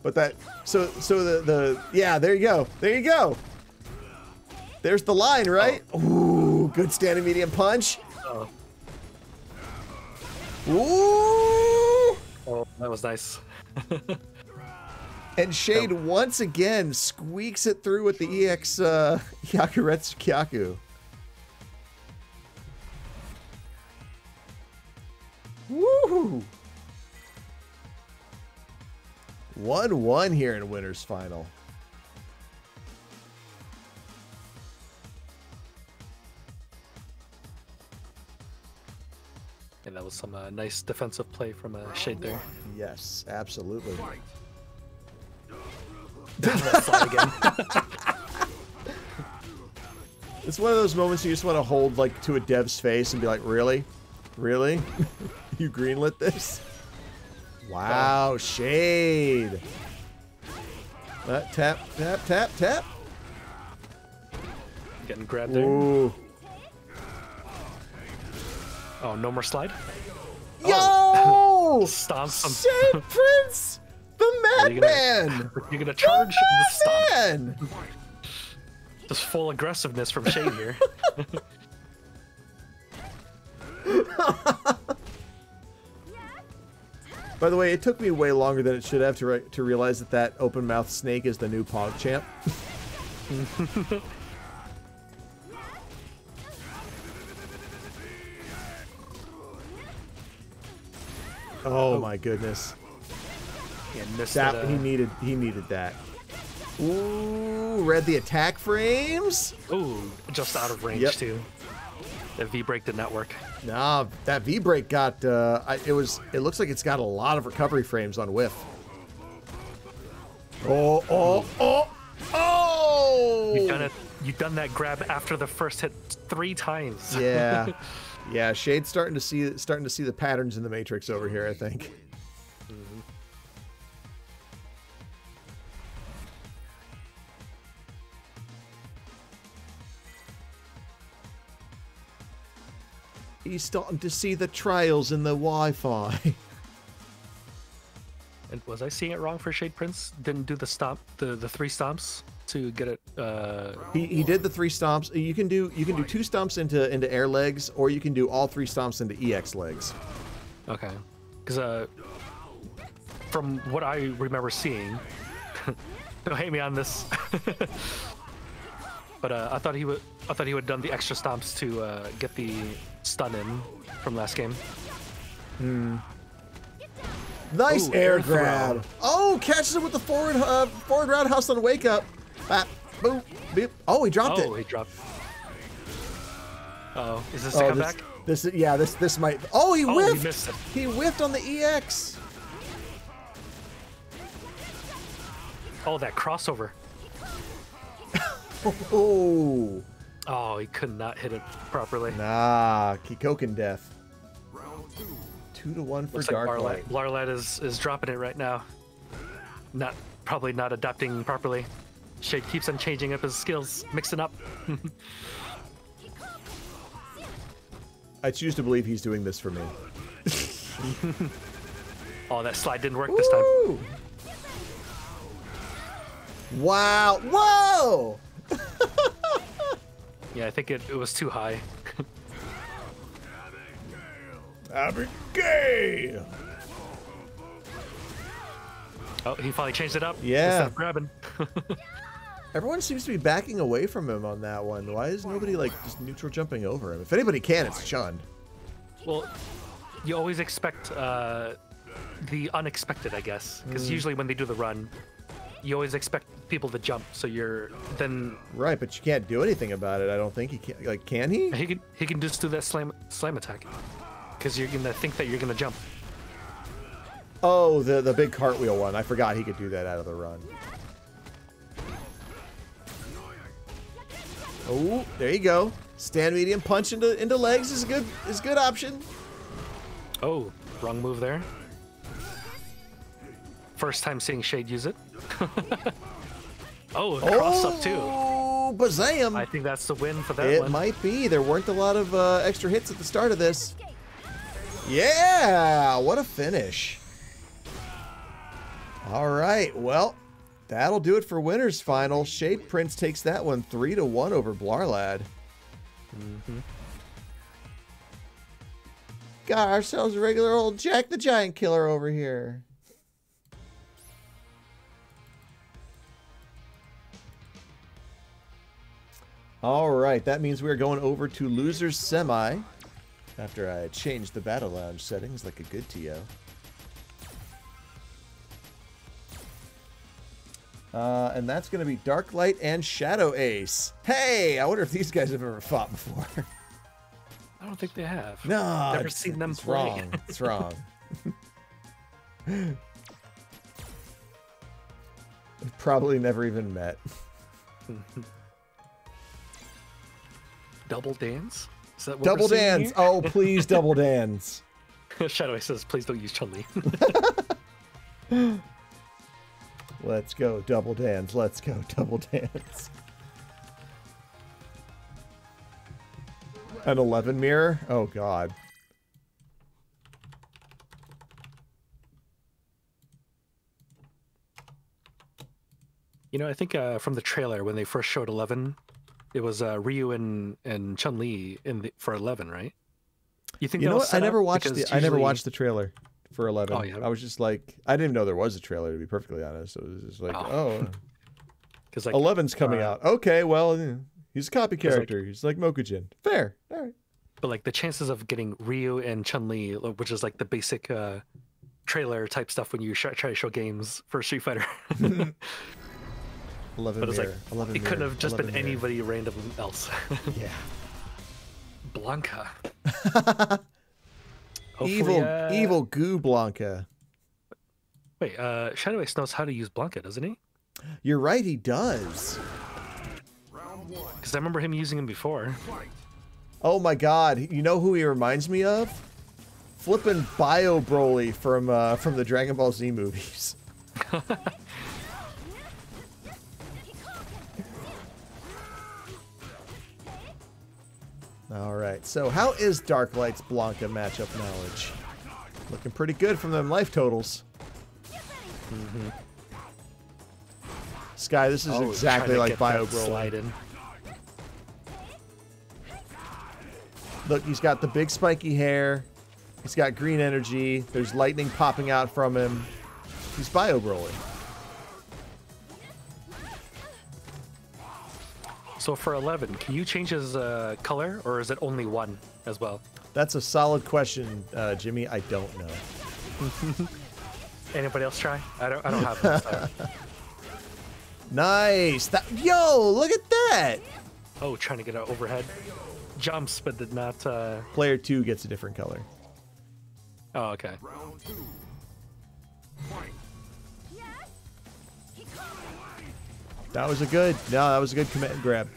But that. So the. Yeah. There you go. There you go. There's the line, right? Oh. Ooh, good standing medium punch. Oh. Ooh. Oh, that was nice. And Shade once again squeaks it through with the EX Yakuretsu Kyaku. Woohoo! 1-1 here in winner's final. And that was some nice defensive play from Shade there. Yes, absolutely. That's fun again. It's one of those moments you just want to hold like to a dev's face and be like, really? Really? You greenlit this? Wow, Shade. Tap, tap, tap, tap. Getting grabbed there. Ooh. Oh, no more slide. Yo! Oh. Stomp. Shade Prince, the madman. You're gonna charge the stomp. Just full aggressiveness from Shade here. By the way, it took me way longer than it should have to realize that open mouth snake is the new PogChamp. Oh my goodness! That he needed that. Ooh, read the attack frames. Ooh, just out of range too. That V break did not work. Nah, that V break got. It looks like it's got a lot of recovery frames on whiff. Oh, oh, oh, oh! You've done it. You've done that grab after the first hit 3 times. Yeah, yeah. Shade's starting to see the patterns in the Matrix over here, I think. He's starting to see the trails in the Wi-Fi. And was I seeing it wrong for Shade Prince? Didn't do the stomp, the 3 stomps to get it. He did the 3 stomps. You can do 2 stomps into air legs, or you can do all 3 stomps into EX legs. Okay, because from what I remember seeing, don't hate me on this. But I thought he would have done the extra stomps to get the stun in from last game. Nice. Ooh, air grab. Oh, catches it with the forward roundhouse on wake up. Bap, boop, beep. Oh, he dropped it. Oh, he dropped. Uh-oh, is this a comeback? This might. Oh, he whiffed. He missed it. He whiffed on the EX. Oh, that crossover. Oh, Oh, he could not hit it properly. Nah, Kikoken death. 2-1 for looks Dark Light. Blarrlad is dropping it right now. Probably not adapting properly. Shade keeps on changing up his skills, mixing up. I choose to believe he's doing this for me. Oh, that slide didn't work this time. Wow. Whoa! Yeah, I think it was too high. Abigail! Oh, he finally changed it up. Yeah. Instead of grabbing. Everyone seems to be backing away from him on that one. Why is nobody, like, just neutral jumping over him? If anybody can, it's Chun. Well, you always expect the unexpected, I guess. Because usually when they do the run, you always expect people to jump, so you're then... Right, but you can't do anything about it, I don't think. He can, like, can he? He can just do that slam attack. Because you're going to think that you're going to jump. Oh, the big cartwheel one. I forgot he could do that out of the run. Oh, there you go. Stand medium punch into legs is a good option. Oh, wrong move there. First time seeing Shade use it. Oh, cross up too. Oh, bazam! I think that's the win for that one. It might be. There weren't a lot of extra hits at the start of this. Yeah, what a finish. All right, well, that'll do it for winners final. Shade Prince takes that one 3-1 over Blarrlad. Got ourselves a regular old Jack the Giant Killer over here. All right, that means we are going over to Loser's Semi after I changed the Battle Lounge settings like a good TO. And that's going to be Dark Light and Shadow Ace. Hey, I wonder if these guys have ever fought before. I don't think they have. No, never seen them play. Wrong. It's wrong. They've probably never even met. Double dance? Is that what double dance? Oh, please, double dance. Shadow Ace says, "Please don't use Chun-Li." Let's go, double dance. Let's go, double dance. An 11 mirror? Oh, God. You know, I think from the trailer, when they first showed 11, it was Ryu and Chun-Li for 11, right? You think? You know what? I never watched the trailer for 11. Oh, yeah. I was just like, I didn't even know there was a trailer, to be perfectly honest. It was just like, oh, because like 11's coming out. Okay, well, he's a copy character. Like, he's like Mokujin. Fair, all right. But like the chances of getting Ryu and Chun-Li, which is like the basic trailer type stuff when you try to show games for Street Fighter. 11 but it's mirror, like 11 it couldn't have just been mirror. Anybody random else. Yeah. Blanca. Evil goo Blanca. Wait, Shadow Ace knows how to use Blanca, doesn't he? You're right, he does. Because I remember him using him before. Oh my God, you know who he reminds me of? Flippin' Bio Broly from the Dragon Ball Z movies. All right, so how is Dark Light's Blanca matchup knowledge? Looking pretty good from them life totals. Sky, this is exactly like Bio Broly. Look, he's got the big spiky hair. He's got green energy. There's lightning popping out from him. He's Bio Broly. So for 11, can you change his color, or is it only one as well? That's a solid question, Jimmy. I don't know. Anybody else try? I don't have that style. Nice. Yo, look at that. Oh, trying to get an overhead. Jumps, but did not. Player 2 gets a different color. Oh, okay. Round 2. That was a good command grab.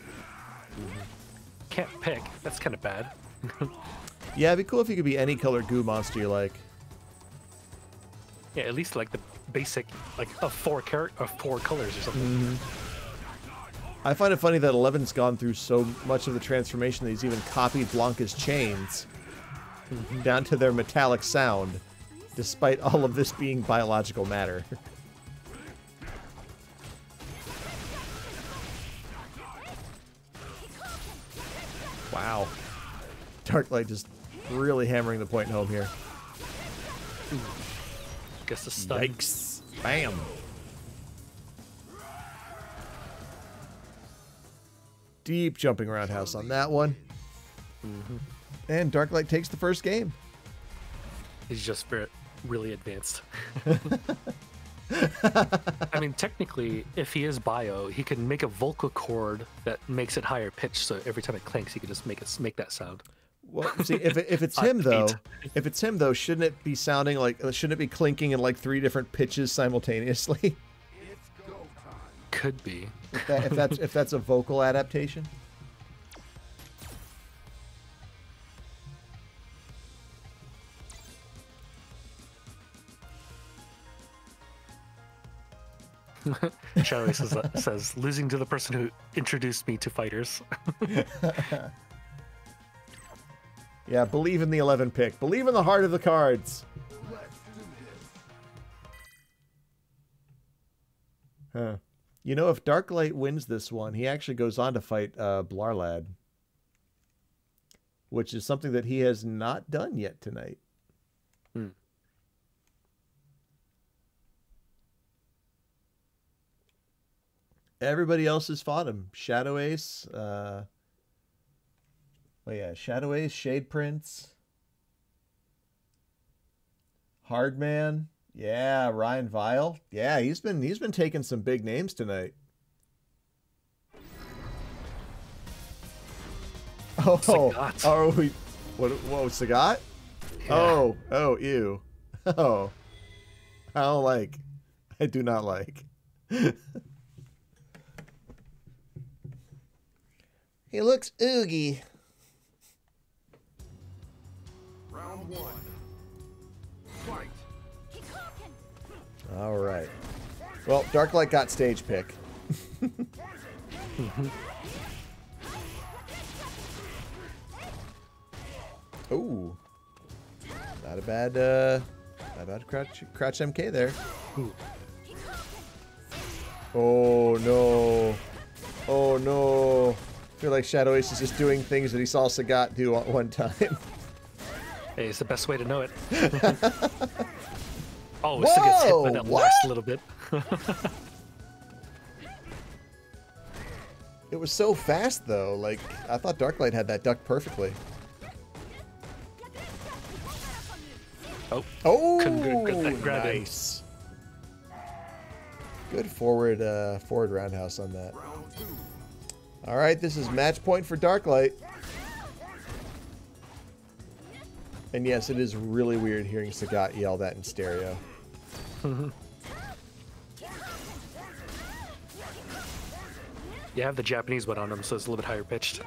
can't pick. That's kind of bad. Yeah, it'd be cool if you could be any color goo monster you like. Yeah, at least like the basic, like of four colors or something. Mm-hmm. I find it funny that Eleven's gone through so much of the transformation that he's even copied Blanca's chains down to their metallic sound, despite all of this being biological matter. Wow. Dark Light just really hammering the point home here. Ooh. Guess the stun. Yikes. Bam. Deep jumping roundhouse on that one. Mm-hmm. And Dark Light takes the first game. He's just really advanced. I mean, technically, if he is bio, he can make a vocal cord that makes it higher pitch. So every time it clanks, he can just make that sound. Well, see, if it's him though, shouldn't it be sounding like, shouldn't it be clinking in like 3 different pitches simultaneously? Could be. If that's a vocal adaptation. Shadow Ace says, losing to the person who introduced me to fighters. Yeah, believe in the 11 pick. Believe in the heart of the cards. Let's do this. Huh. You know, if Dark Light wins this one, he actually goes on to fight Blarrlad, which is something that he has not done yet tonight. Hmm. Everybody else has fought him. Shadow Ace. Well, yeah, Shadow Ace, Shade Prince, Hardman. Yeah, Ryan Vile. Yeah, he's been taking some big names tonight. Oh, Sagat. Are we? What? Whoa, Sagat? Yeah. Oh, oh, ew. Oh, I don't like. I do not like. He looks oogie. Round 1. Fight. All right. Well, Dark Light got stage pick. Ooh. Not a bad crouch MK there. Ooh. Oh no. Oh no. I feel like Shadow Ace is just doing things that he saw Sagat do at one time. Hey, it's the best way to know it. Oh, it still gets hit by that last little bit. It was so fast, though. Like, I thought Dark Light had that duck perfectly. Oh. Oh, nice. Good forward roundhouse on that. All right, this is match point for Dark Light. And yes, it is really weird hearing Sagat yell that in stereo. You have the Japanese one on him, so it's a little bit higher pitched.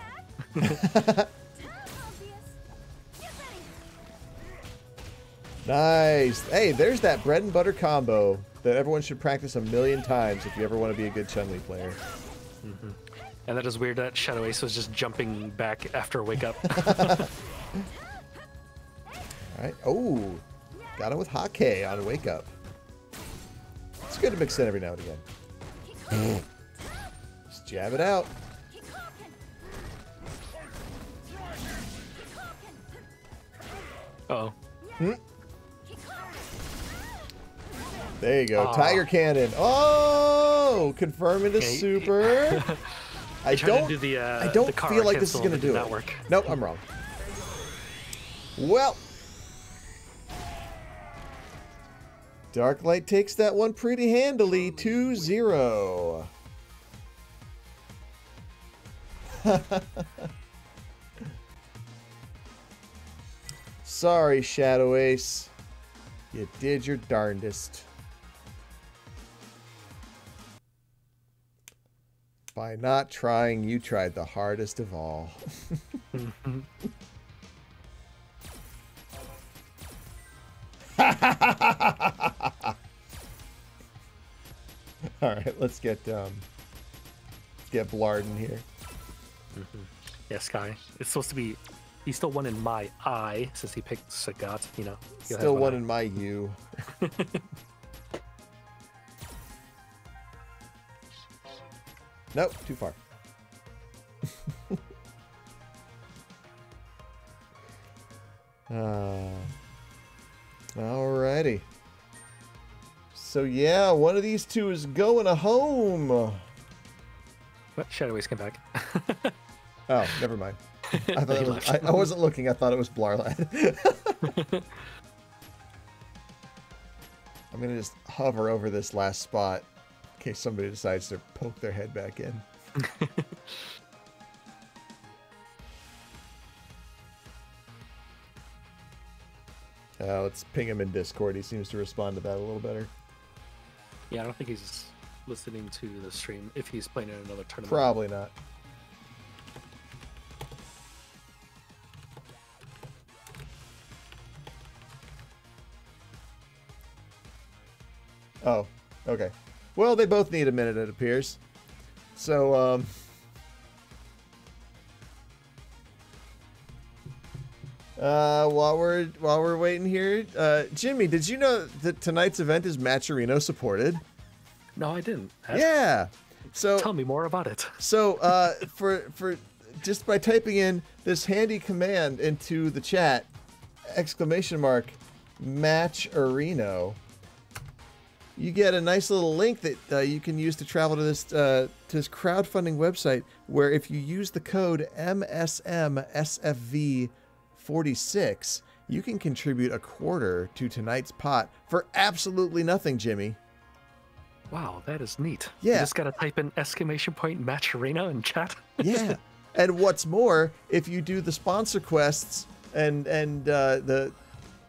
Nice. Hey, there's that bread and butter combo that everyone should practice 1 million times if you ever want to be a good Chun-Li player. Mm-hmm. And that is weird that Shadow Ace was just jumping back after a wake up. All right. Oh, got it with Hake on Wake Up. It's good to mix in every now and again. Just jab it out. Uh-oh. Hmm? There you go. Aww. Tiger Cannon. Oh, confirm into super. I don't feel like this is going to do it. Work. Nope, I'm wrong. Well. Dark Light takes that one pretty handily, 2-0. Sorry, Shadow Ace. You did your darndest. By not trying, you tried the hardest of all. All right, let's get Blarrlad in here. Yeah, Sky. It's supposed to be. He's still one in my eye since he picked Sagat. You know. Still one in my U. Nope, too far. Alrighty. So yeah, one of these two is going home. What? Shadow Ace came back. Oh, never mind. I thought it was, I wasn't looking. I thought it was Blarrlad. I'm gonna just hover over this last spot. In case somebody decides to poke their head back in. Let's ping him in Discord. He seems to respond to that a little better. Yeah, I don't think he's listening to the stream if he's playing in another tournament. Probably not. Oh, okay. Well, they both need a minute, it appears. So, while we're waiting here, Jimmy, did you know that tonight's event is Matcherino supported? No, I didn't. Yeah. So tell me more about it. So, for just by typing in this handy command into the chat, ! Matcherino. You get a nice little link that you can use to travel to this crowdfunding website, where if you use the code MSMSFV46, you can contribute $0.25 to tonight's pot for absolutely nothing, Jimmy. Wow, that is neat. Yeah. You just got to type in ! Matcherino in chat. Yeah. And what's more, if you do the sponsor quests and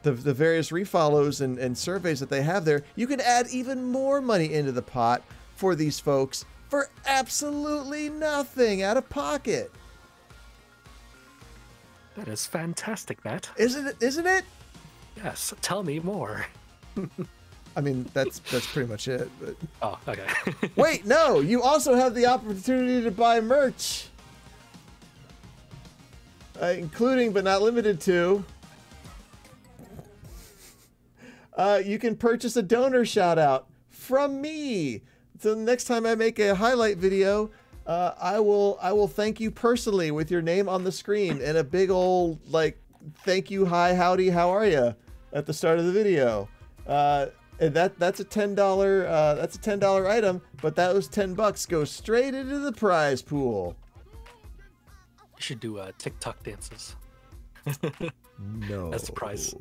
the various refollows and surveys that they have there, you can add even more money into the pot for these folks for absolutely nothing out of pocket. That is fantastic, Matt. Isn't it? Yes. Tell me more. I mean, that's pretty much it. But... Oh, okay. Wait, no. You also have the opportunity to buy merch, including but not limited to. You can purchase a donor shout-out from me. So the next time I make a highlight video, I will thank you personally with your name on the screen and a big old, like, thank you, hi, howdy, how are ya at the start of the video. And that's a $10 item, but that was $10 goes straight into the prize pool. You should do TikTok dances. No. That's the prize.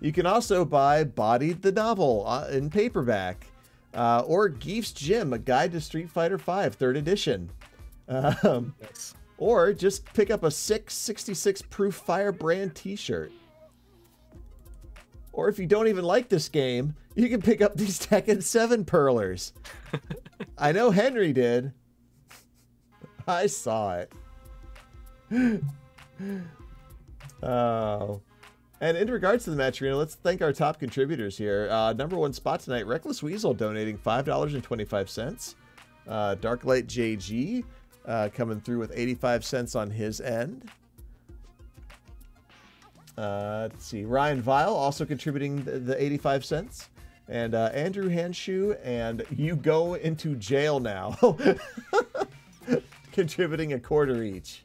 You can also buy Bodied the Novel in paperback, or Gief's Gym, A Guide to Street Fighter 5, 3rd edition. Nice. Or just pick up a 666 proof Firebrand t-shirt. Or if you don't even like this game, you can pick up these Tekken 7 Pearlers. I know Henry did. I saw it. Oh. And in regards to the Matcherino, let's thank our top contributors here. #1 spot tonight, Reckless Weasel donating $5.25. Dark Light JG coming through with 85 cents on his end. Let's see, Ryan Vile also contributing the 85 cents. And Andrew Hanshoe and You Go Into Jail Now contributing $0.25 each.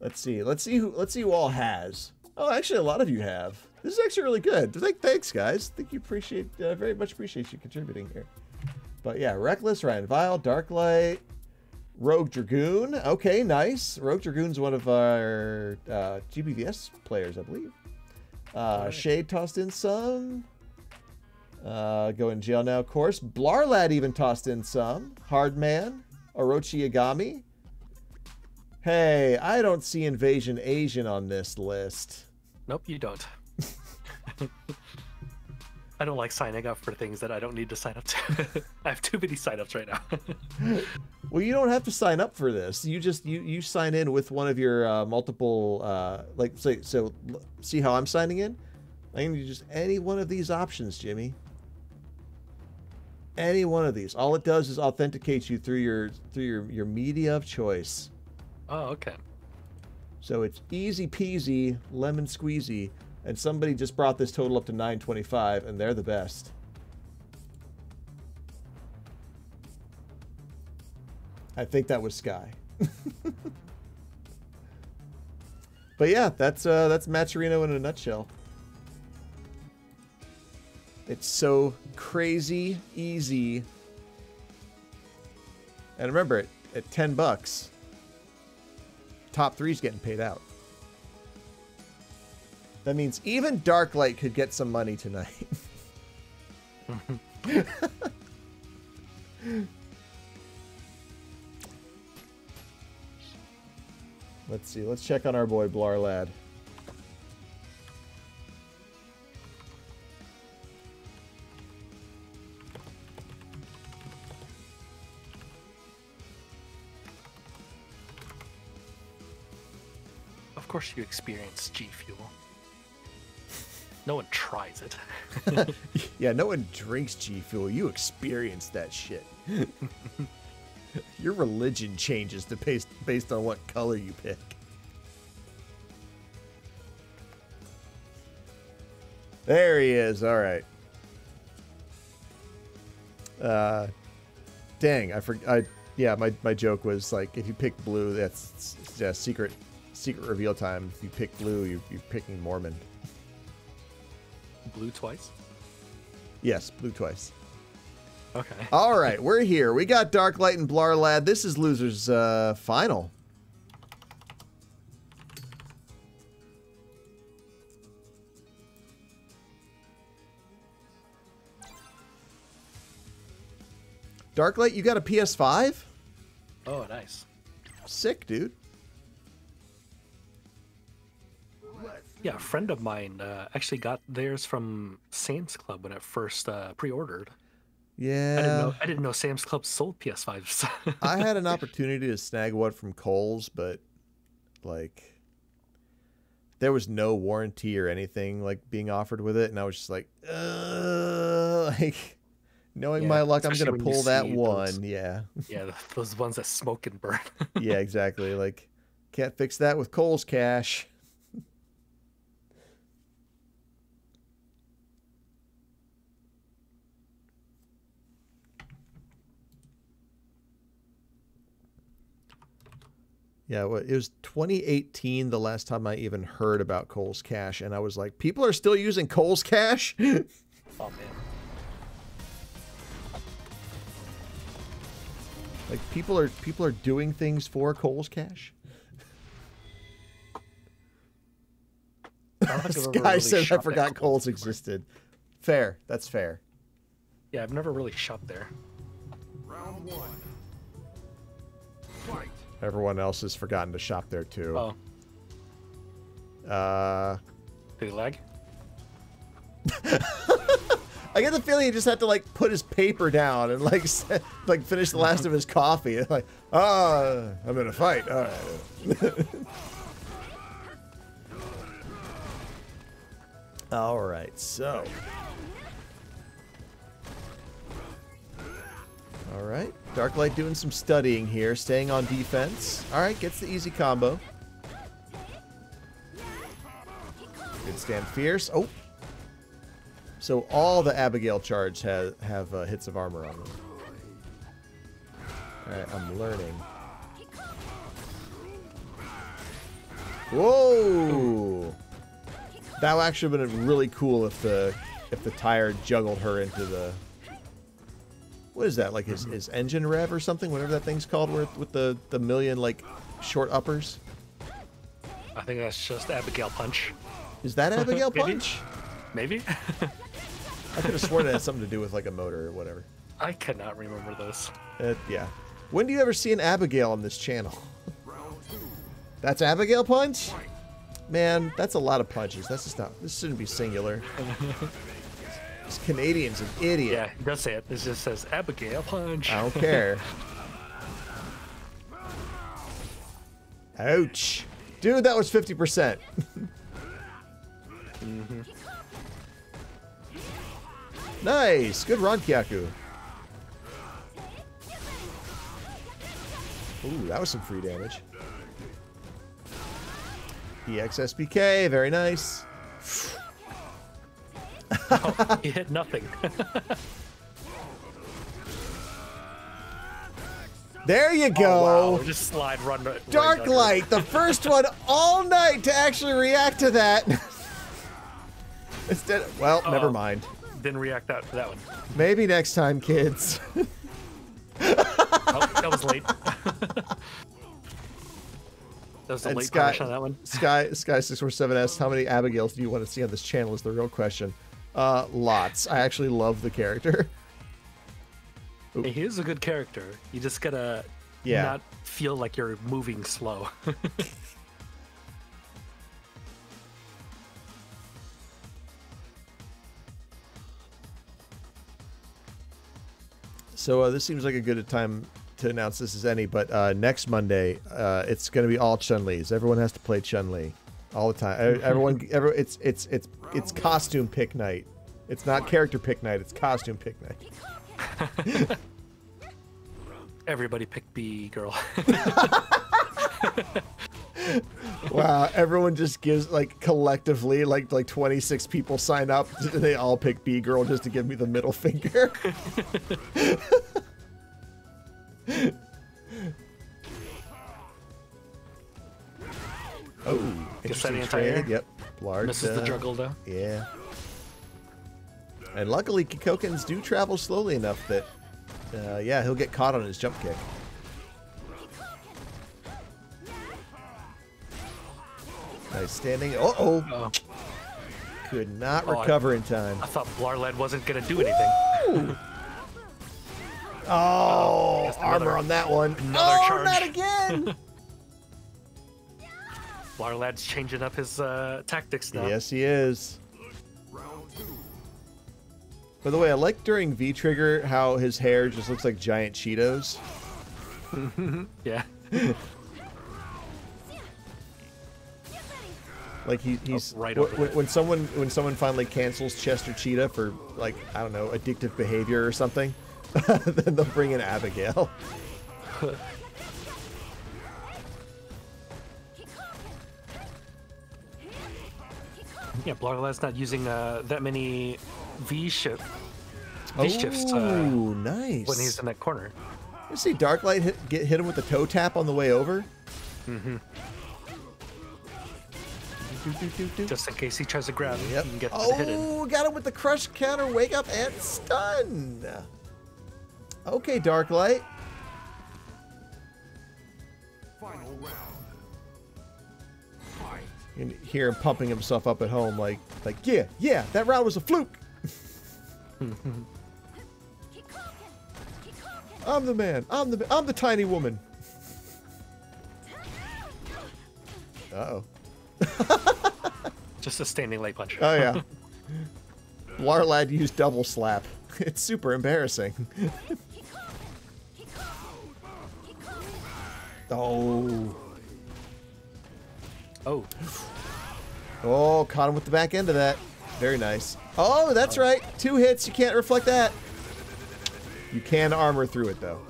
Let's see who all has. Oh, actually, a lot of you have. This is actually really good. Thanks, guys. I think you appreciate very much. Appreciate you contributing here. But yeah, Reckless, Ryan Vile, Dark Light, Rogue Dragoon. Okay, nice. Rogue Dragoon's one of our GBVS players, I believe. Right. Shade tossed in some. Go in jail now, of course. Blarrlad even tossed in some. Hardman, Orochi Yagami. Hey, I don't see Invasion Asian on this list. Nope, you don't. I don't like signing up for things that I don't need to sign up to. I have too many signups right now. Well, you don't have to sign up for this. You just you sign in with one of your multiple like so see how I'm signing in? I can use any one of these options, Jimmy. Any one of these. All it does is authenticates you through your media of choice. Oh, okay. So it's easy peasy, lemon squeezy. And somebody just brought this total up to 925, and they're the best. I think that was Sky. But yeah, that's Matcherino in a nutshell. It's so crazy easy. And remember, at $10, top three's getting paid out. That means even Dark Light could get some money tonight. Let's see. Let's check on our boy Blarrlad. Of course, you experience G Fuel. No one tries it. Yeah, no one drinks G Fuel. You experience that shit. Your religion changes to based on what color you pick. There he is. All right. Dang, I forgot. Yeah, my joke was like, if you pick blue, that's secret reveal time. If you pick blue, you're picking Mormon. Blue twice? Yes, blue twice. Okay. All right, we're here. We got Dark Light and Blarrlad. This is Loser's final. Dark Light, you got a PS5? Oh, nice. Sick, dude. Yeah, a friend of mine actually got theirs from Sam's Club when it first pre-ordered. Yeah, I didn't know Sam's Club sold PS5s. I had an opportunity to snag one from Kohl's, but like there was no warranty or anything like being offered with it, and I was just like, knowing my luck, I'm gonna pull that one. Those, yeah, those ones that smoke and burn. Yeah, exactly. Like, can't fix that with Kohl's cash. Yeah, well, it was 2018 the last time I even heard about Kohl's Cash, and I was like, people are still using Kohl's Cash? Oh, man. Like, people are doing things for Kohl's Cash? This guy says I forgot Kohl's existed. Fair. That's fair. Yeah, I've never really shopped there. Round one. Fight. Everyone else has forgotten to shop there too. Oh. Did he lag? I get the feeling he just had to like put his paper down and like set, like finish the last of his coffee. And, like, I'm in a fight. All right. All right. So. All right, Dark Light doing some studying here, staying on defense. All right, gets the easy combo. Good stand, fierce. Oh, so all the Abigail charge have hits of armor on them. All right, I'm learning. Whoa! That would actually have been really cool if the tire juggled her into the. What is that, like his engine rev or something? Whatever that thing's called with the million, like, short uppers? I think that's just Abigail Punch. Is that Abigail Punch? Maybe. I could have sworn it had something to do with, like, a motor or whatever. I cannot remember this. Yeah. When do you ever see an Abigail on this channel? That's Abigail Punch? Man, that's a lot of punches. That's just not... This shouldn't be singular. This Canadian's an idiot. Yeah, he does say it. It just says Abigail punch. I don't care. Ouch. Dude, that was 50%. Mm-hmm. Nice. Good run, Kyaku. Ooh, that was some free damage. EXSBK, very nice. Oh, he hit nothing. There you go. Oh, wow. Just slide, run. Dark Light, the first one all night to actually react to that. Instead, well, never mind. Didn't react out for that one. Maybe next time, kids. Oh, that was late. That was a late crash on that one. Sky 647 asks, how many Abigails do you want to see on this channel? Is the real question. Lots. I actually love the character. Hey, he is a good character. You just gotta not feel like you're moving slow. So this seems like a good time to announce this as any, but next Monday, it's going to be all Chun-Li's. Everyone has to play Chun-Li all the time. Everyone, it's costume pick night. It's not character pick night. It's costume pick night. Everybody pick B girl. Wow, everyone just gives, like, collectively, like 26 people sign up, and they all pick B girl just to give me the middle finger. Oh, interesting trade. Yep, Blarrlad misses the juggle though. Yeah, and luckily Kikokins do travel slowly enough that, yeah, he'll get caught on his jump kick. Nice standing. Uh-oh. Could not recover in time. I thought Blarrlad wasn't going to do anything. Oh, armor on that one. Another charge. Not again. Blarrlad's changing up his tactics now. Yes, he is. By the way, I like during V-Trigger how his hair just looks like giant Cheetos. Yeah. Like he's right when someone finally cancels Chester Cheetah for, like, I don't know, addictive behavior or something, then they'll bring in Abigail. Yeah, Blarrlad's not using that many V shifts. Oh, nice! When he's in that corner, you see Dark Light hit him with the toe tap on the way over. Mm-hmm. Just in case he tries to grab him, and get hidden. Oh, got him with the crush counter, wake up, and stun. Okay, Dark Light. Final round. Fight. You can hear him pumping himself up at home, like yeah, that round was a fluke. I'm the man. I'm the tiny woman. Uh-oh. Just a standing leg punch. Oh yeah. Blarrlad used double slap. It's super embarrassing. Oh. Oh. Oh, caught him with the back end of that. Very nice. Oh, that's right. 2 hits. You can't reflect that. You can armor through it though.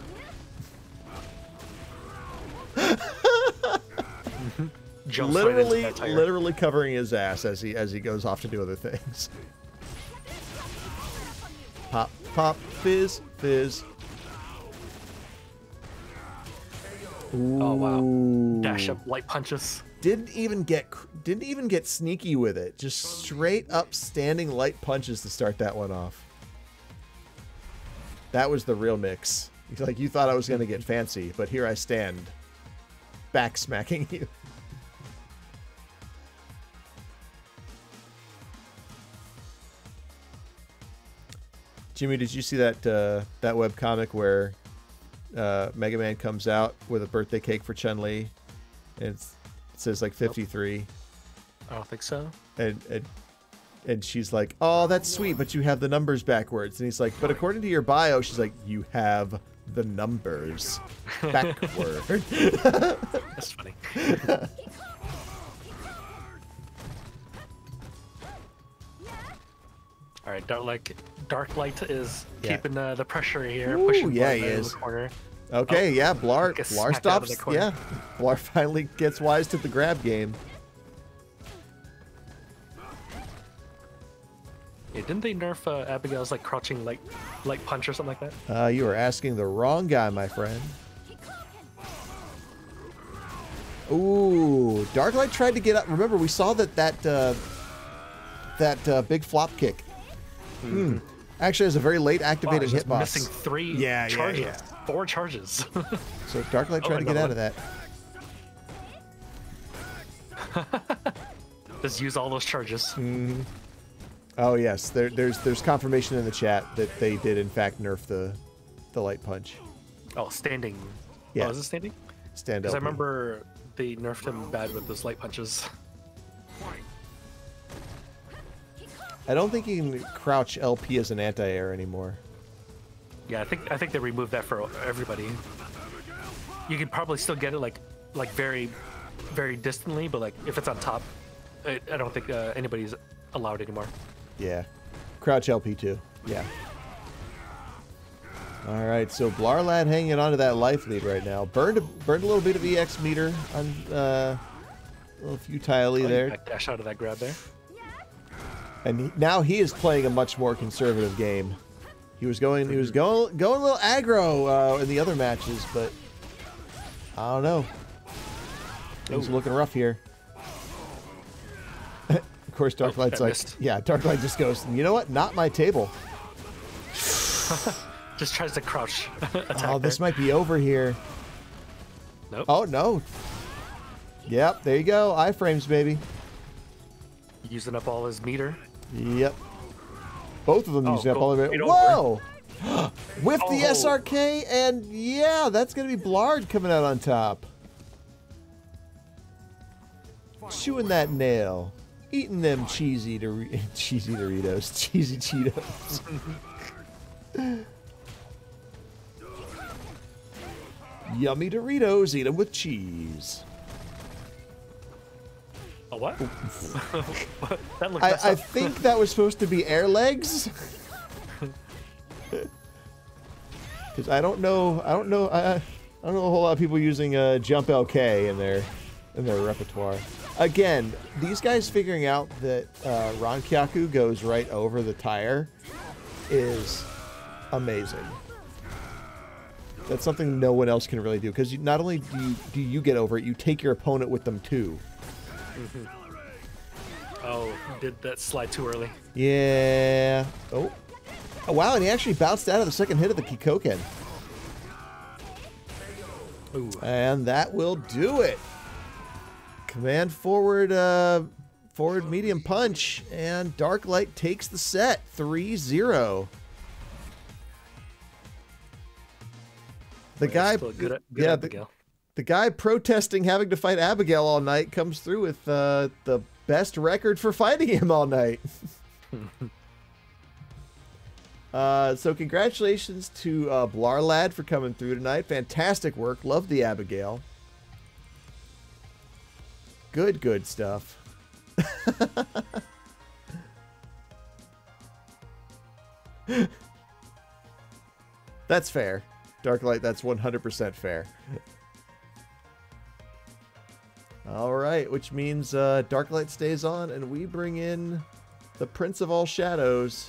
Literally covering his ass as he goes off to do other things. Pop, pop, fizz, fizz. Ooh. Oh wow! Dash up light punches. Didn't even get sneaky with it. Just straight up standing light punches to start that one off. That was the real mix. Like, you thought I was gonna get fancy, but here I stand, back smacking you. Jimmy, did you see that that webcomic where Mega Man comes out with a birthday cake for Chun-Li, and it says like 53? I don't think so. And And she's like, oh, that's sweet, but you have the numbers backwards. And he's like, but according to your bio, she's like, you have the numbers backward. That's funny. All right, Dark Light is keeping the pressure here. Ooh, pushing in the corner. Okay, Blarr stops. Yeah, Blarr finally gets wise to the grab game. Yeah, didn't they nerf Abigail's like crouching light punch or something like that? You were asking the wrong guy, my friend. Ooh, Dark Light tried to get up. Remember, we saw that big flop kick. Mm-hmm. Actually, has a very late activated hitbox. Missing three charges. Yeah. 4 charges. So Dark Light tried to get out of that. Just use all those charges. Mm-hmm. Oh yes, there's confirmation in the chat that they did in fact nerf the light punch. Oh, standing. Yeah. Oh, is it standing? Stand up. Because I remember they nerfed him bad with those light punches. I don't think you can crouch LP as an anti-air anymore. Yeah, I think they removed that for everybody. You could probably still get it like very, very distantly, but like if it's on top, I don't think anybody's allowed anymore. Yeah, crouch LP too. Yeah. All right, so Blarrlad hanging on to that life lead right now. Burned a little bit of EX meter on a little futilely there. Dash out of that grab there. And now he is playing a much more conservative game. He was going a little aggro in the other matches, but I don't know. Things looking rough here. Of course, Dark Light's like, Dark Light just goes, you know what? Not my table. Just tries to crouch. This might be over here. Nope. Oh no. Yep, there you go. Iframes, baby. Using up all his meter. Yep. Both of them using up all their meter. Whoa! With the SRK, and that's going to be Blarrd coming out on top. Chewing that nail. Eating them cheesy Doritos. Cheesy Cheetos. Yummy Doritos. Eat them with cheese. A what? That looked messed up. I think that was supposed to be air legs. Because I don't know a whole lot of people using jump LK in their repertoire. Again, these guys figuring out that Rankyaku goes right over the tire is amazing. That's something no one else can really do, because not only do you get over it, you take your opponent with them too. Mm-hmm. Oh, did that slide too early? Yeah. Oh, wow, and he actually bounced out of the second hit of the Kikoken. Ooh. And that will do it. Command forward, medium punch, and Dark Light takes the set 3-0. The guy, the guy protesting having to fight Abigail all night comes through with the best record for fighting him all night. So congratulations to Blarrlad for coming through tonight. Fantastic work. Love the Abigail. Good stuff. That's fair. Dark Light, that's 100% fair. All right, which means Dark Light stays on, and we bring in the Prince of All Shadows.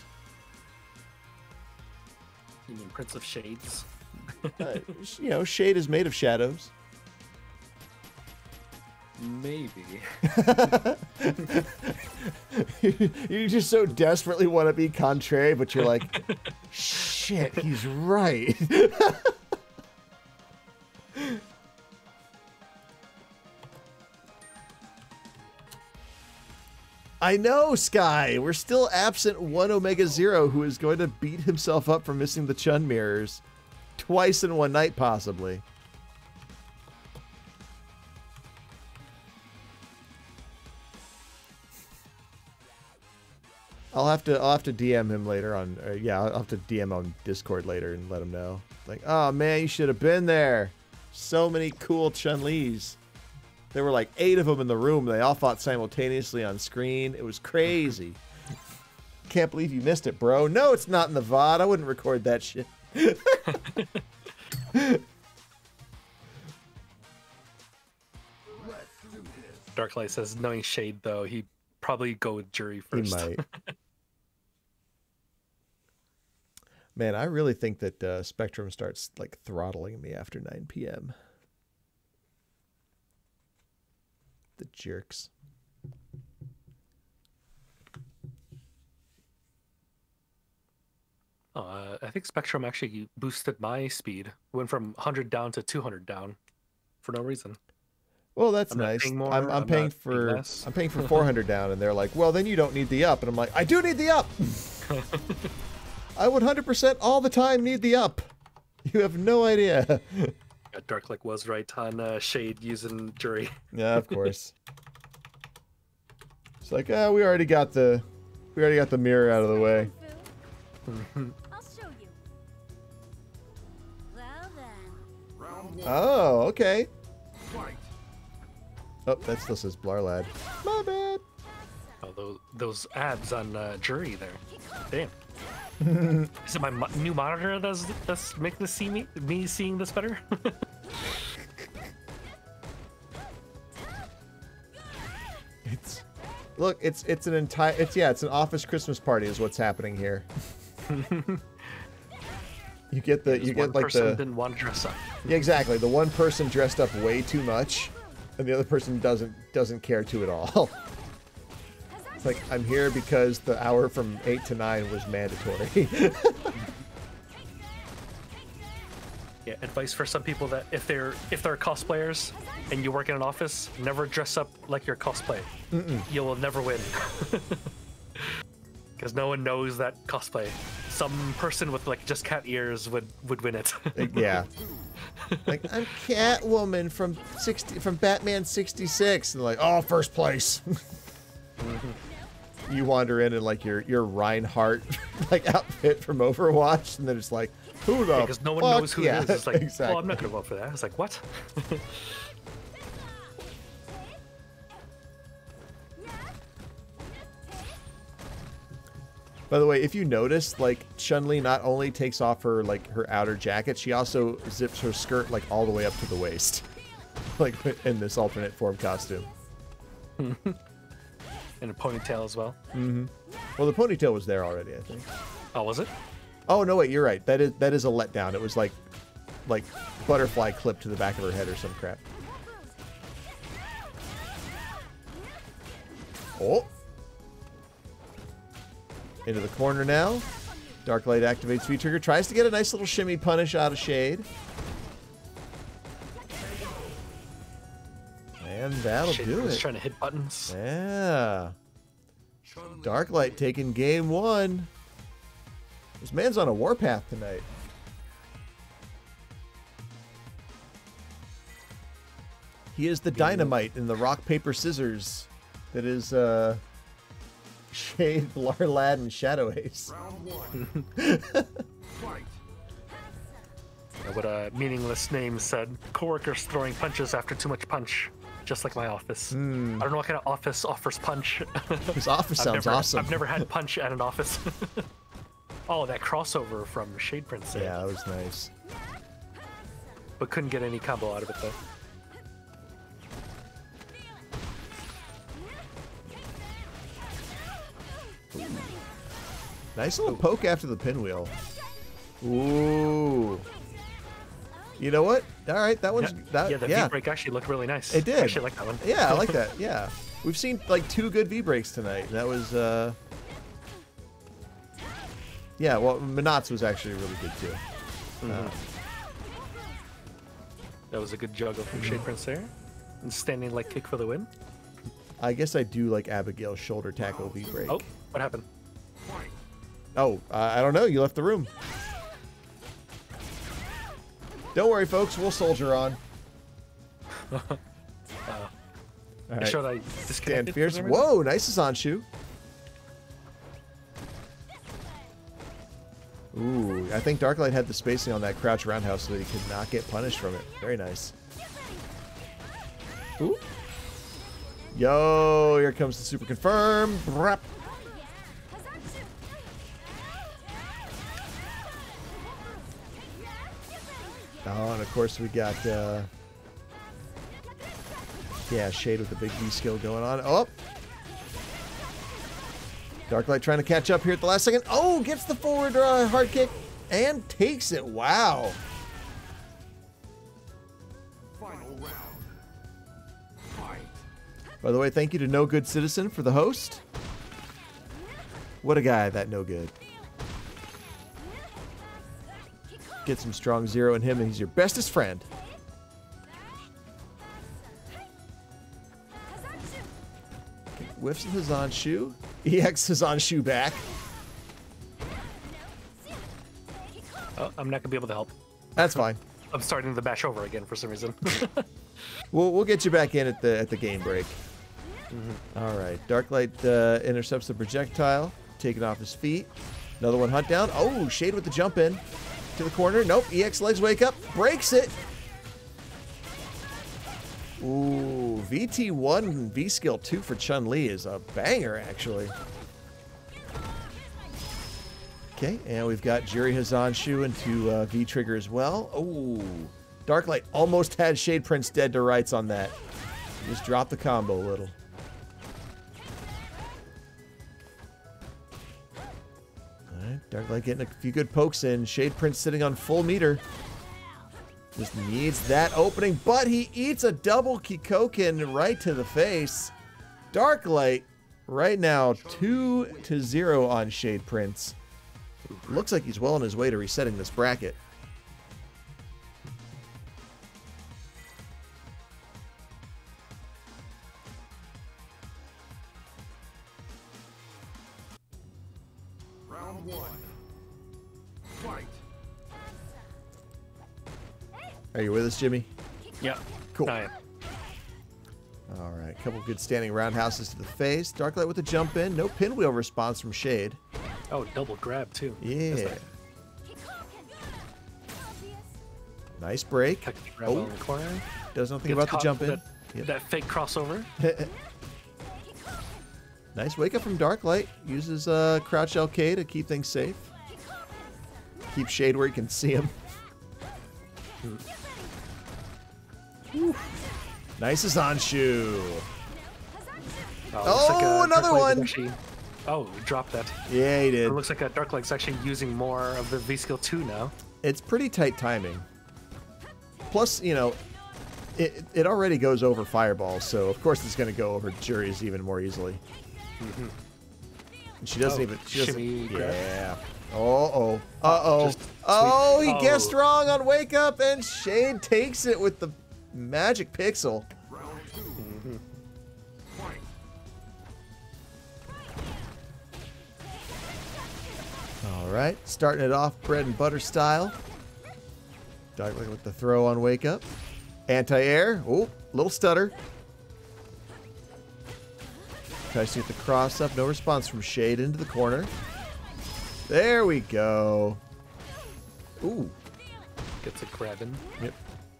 You mean Prince of Shades? You know, shade is made of shadows. Maybe. You just so desperately want to be contrary, but you're like, shit, he's right. I know, Sky. We're still absent one Omega Zero, who is going to beat himself up for missing the Chun mirrors twice in one night, possibly. I'll have to DM him later on. Yeah, I'll have to DM on Discord later and let him know. Like, oh man, you should have been there. So many cool Chun-Lis. There were like 8 of them in the room. They all fought simultaneously on screen. It was crazy. Can't believe you missed it, bro. No, it's not in the VOD. I wouldn't record that shit. Dark Light says, knowing Shade though, he'd probably go with Juri first. He might. Man, I really think that Spectrum starts like throttling me after 9 p.m. The jerks. I think Spectrum actually boosted my speed. Went from 100 down to 200 down for no reason. Well, that's nice. I'm paying for 400 down, and they're like, well, then you don't need the up. And I'm like, I do need the up. I would 100% all the time need the up. You have no idea. Yeah, Darklick was right on Shade using Juri. Yeah, of course. It's like, ah, we already got the mirror out of the way. I'll show you. Well then. Round 1. Oh, okay. Fight. Oh, that's this is Blarrlad. My bad. Oh, those abs on Juri there. Damn. Is it my new monitor that's making this me seeing this better? it's an office Christmas party is what's happening here. you get like the one person didn't want to dress up. Yeah, exactly. The one person dressed up way too much, and the other person doesn't care to at all. Like, I'm here because the hour from 8 to 9 was mandatory. Yeah, advice for some people that if they're cosplayers and you work in an office, never dress up like your cosplay. You will never win. Because no one knows that cosplay. Some person with like just cat ears would win it. Yeah. Like, I'm Catwoman from Batman 66, and like, oh, first place. You wander in like your Reinhardt like outfit from Overwatch, and then it's like, who the? Because no one knows who it is. It's like, exactly. Oh, I'm not gonna vote for that. It's like, what? By the way, if you notice, like Chun-Li not only takes off her like her outer jacket, she also zips her skirt like all the way up to the waist, like in this alternate form costume. And a ponytail as well. Mm-hmm. Well, the ponytail was there already, I think. Oh, was it? Oh no, wait, you're right. That is a letdown. It was like butterfly clipped to the back of her head or some crap. Oh, into the corner now. Dark Light activates V trigger. Tries to get a nice little shimmy punish out of Shade. And that'll do it. Trying to hit buttons. Yeah. Dark Light taking game 1. This man's on a warpath tonight. He is the dynamite in the rock, paper, scissors that is Shade, Blarrlad, and Shadow Ace. Round 1. Fight. What a meaningless name said. Coworkers throwing punches after too much punch. Just like my office. Mm. I don't know what kind of office offers punch. His office sounds awesome. I've never had punch at an office. Oh, that crossover from Shade Prince. Yeah, that was nice. But couldn't get any combo out of it, though. Ooh. Nice little poke after the pinwheel. Ooh. You know what? All right, that one's... Yeah, the V-break actually looked really nice. It did. I actually like that one. Yeah, I like that, yeah. We've seen, like, 2 good V-breaks tonight. That was, Yeah, well, Minot's was actually really good, too. Mm-hmm. That was a good juggle from Shade Prince there. And standing, like, kick for the win. I guess I do like Abigail's shoulder tackle V-break. Oh, what happened? Oh, I don't know. You left the room. Don't worry, folks. We'll soldier on. All right. Should I disconnect? Dan Fierce. Whoa, nice Sanshu. Ooh, I think Dark Light had the spacing on that crouch roundhouse so that he could not get punished from it. Very nice. Ooh. Yo, here comes the super confirm. Brap. Oh, and of course we got, yeah, Shade with the big B skill going on. Oh! Darklight trying to catch up here at the last second. Oh, gets the forward hard kick and takes it. Wow. Final round. Fight. By the way, thank you to No Good Citizen for the host. What a guy, that No Good. Get some strong zero in him, and he's your bestest friend. Whiffs his on shoe. EX his on shoe back. Oh, I'm not gonna be able to help. That's fine. I'm starting to bash over again for some reason. We'll get you back in at the game break. Mm-hmm. All right. Darklight intercepts the projectile, taking off his feet. Another one hunt down. Oh, Shade with the jump in. To the corner. Nope. EX legs wake up. Breaks it. Ooh. VT1 and V-Skill 2 for Chun-Li is a banger, actually. Okay. And we've got Juri Hazanshu into V-Trigger as well. Ooh. Darklight almost had Shade Prince dead to rights on that. Just dropped the combo a little. Darklight getting a few good pokes in. Shade Prince sitting on full meter. Just needs that opening, but he eats a double Kikoken right to the face. Darklight right now 2-0 on Shade Prince. Looks like he's well on his way to resetting this bracket. Are you with us, Jimmy? Yep. Cool. I am. All right. A couple of good standing roundhouses to the face. Darklight with a jump in. No pinwheel response from Shade. Oh, double grab, too. Yeah. Nice break. Oh. Does nothing about the jump in. That fake crossover. Nice wake up from Darklight. Uses Crouch LK to keep things safe. Keep Shade where you can see him. Whew. Nice Hazanshu. Oh, like another one. Actually, oh, dropped that. Yeah, he did. It looks like Darklight's actually using more of the V-Skill 2 now. It's pretty tight timing. Plus, you know, it already goes over Fireball, so of course it's going to go over Juri's even more easily. Mm-hmm. And she doesn't even... She doesn't, yeah. Uh-oh. Uh-oh. Oh, he guessed wrong on Wake Up, and Shade takes it with the magic pixel. Mm-hmm. All right. Starting it off bread and butter style. Darklight with the throw on Wake Up. Anti-air. Oh, little stutter. Tries to get the cross up. No response from Shade into the corner. There we go. Ooh. Gets a grab in. Yep.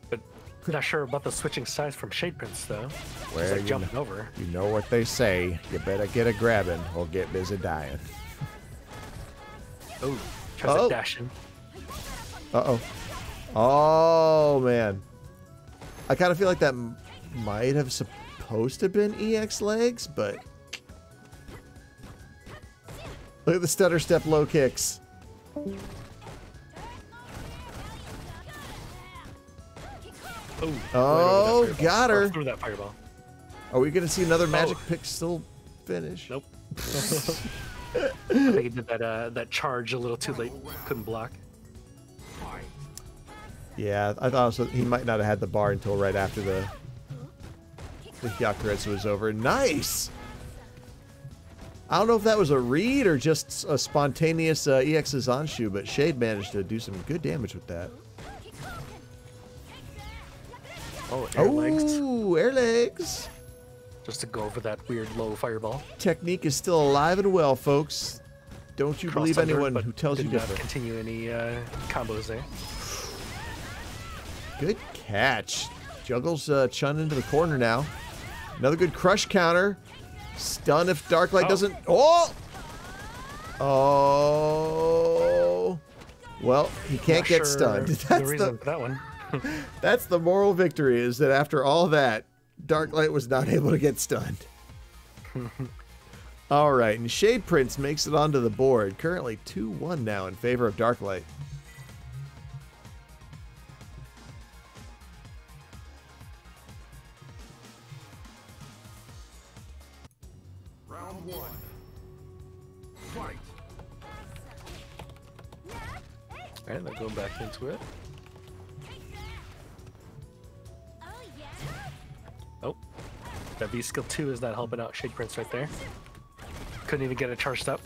But not sure about the switching sides from Shade Prince, though. Where like jumping over. You know what they say. You better get a grabbing or get busy dying. Ooh. Tries to dash in. Uh-oh. Oh, man. I kind of feel like that might have supposed to have been EX legs, but... Look at the stutter step low kicks. Oh, got her. Through that fireball. Are we going to see another magic pixel finish? Nope. I think he did that charge a little too late. Couldn't block. Yeah, I thought he might not have had the bar until right after the Hyakuretsu was over. Nice! I don't know if that was a read or just a spontaneous EX Hazanshu, but Shade managed to do some good damage with that. Oh, air legs. Ooh, air legs. Just to go for that weird low fireball. Technique is still alive and well, folks. Don't you believe anyone who tells you different. Continue any combos there. Good catch. Juggles Chun into the corner now. Another good crush counter. Stun if Dark Light doesn't. Oh! Oh. Well, he can't get stunned. That's the reason for that one. That's the moral victory, is that after all that, Dark Light was not able to get stunned. All right, and Shade Prince makes it onto the board. Currently 2-1 now in favor of Dark Light. Round one. Fight. All right, they're going back into it. Oh, that B skill 2 is not helping out Shade Prince right there. Couldn't even get it charged up.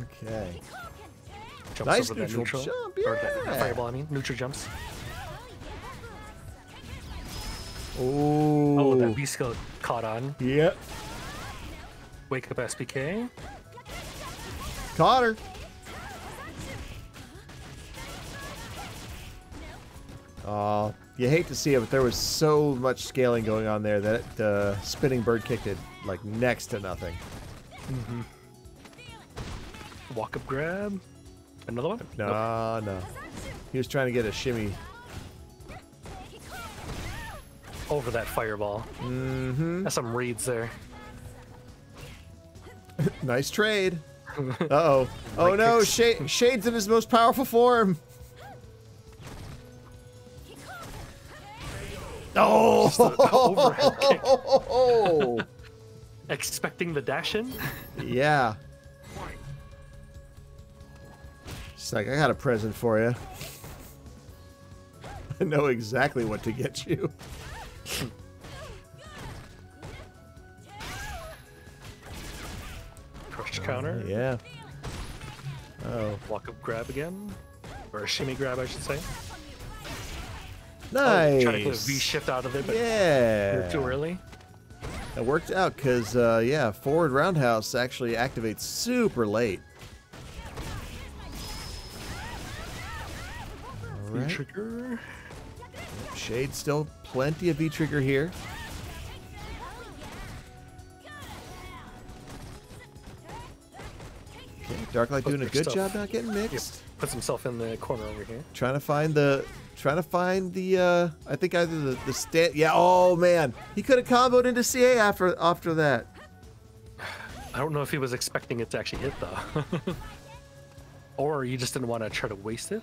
Okay. Jumps nice over neutral jump. Yeah. Or that fireball, I mean. Neutral jumps. Ooh. Oh, that B skill caught on. Yep. Wake up SPK. Caught her. Oh, you hate to see it, but there was so much scaling going on there that the spinning bird kick did like next to nothing. Mm-hmm. Walk up grab. Another one? No, nope. No. He was trying to get a shimmy. Over that fireball. Mm-hmm. That's some reads there. Nice trade. Uh-oh. Oh no, Shade's in his most powerful form. Oh! Expecting the dash in? Yeah. It's like, I got a present for you. I know exactly what to get you. Crush counter? Yeah. Oh. Walk up grab again? Or a shimmy grab, I should say. Nice. Oh, trying to V-shift out of it, but yeah, too early. It worked out because, yeah, forward roundhouse actually activates super late. All right. V-trigger. Shade still plenty of V-trigger here. Okay, Darklight doing a good job not getting mixed. Yep. Puts himself in the corner over here. Trying to find the... I think either the stand. Yeah. Oh man, he could have comboed into CA after that. I don't know if he was expecting it to actually hit though, or you just didn't want to try to waste it.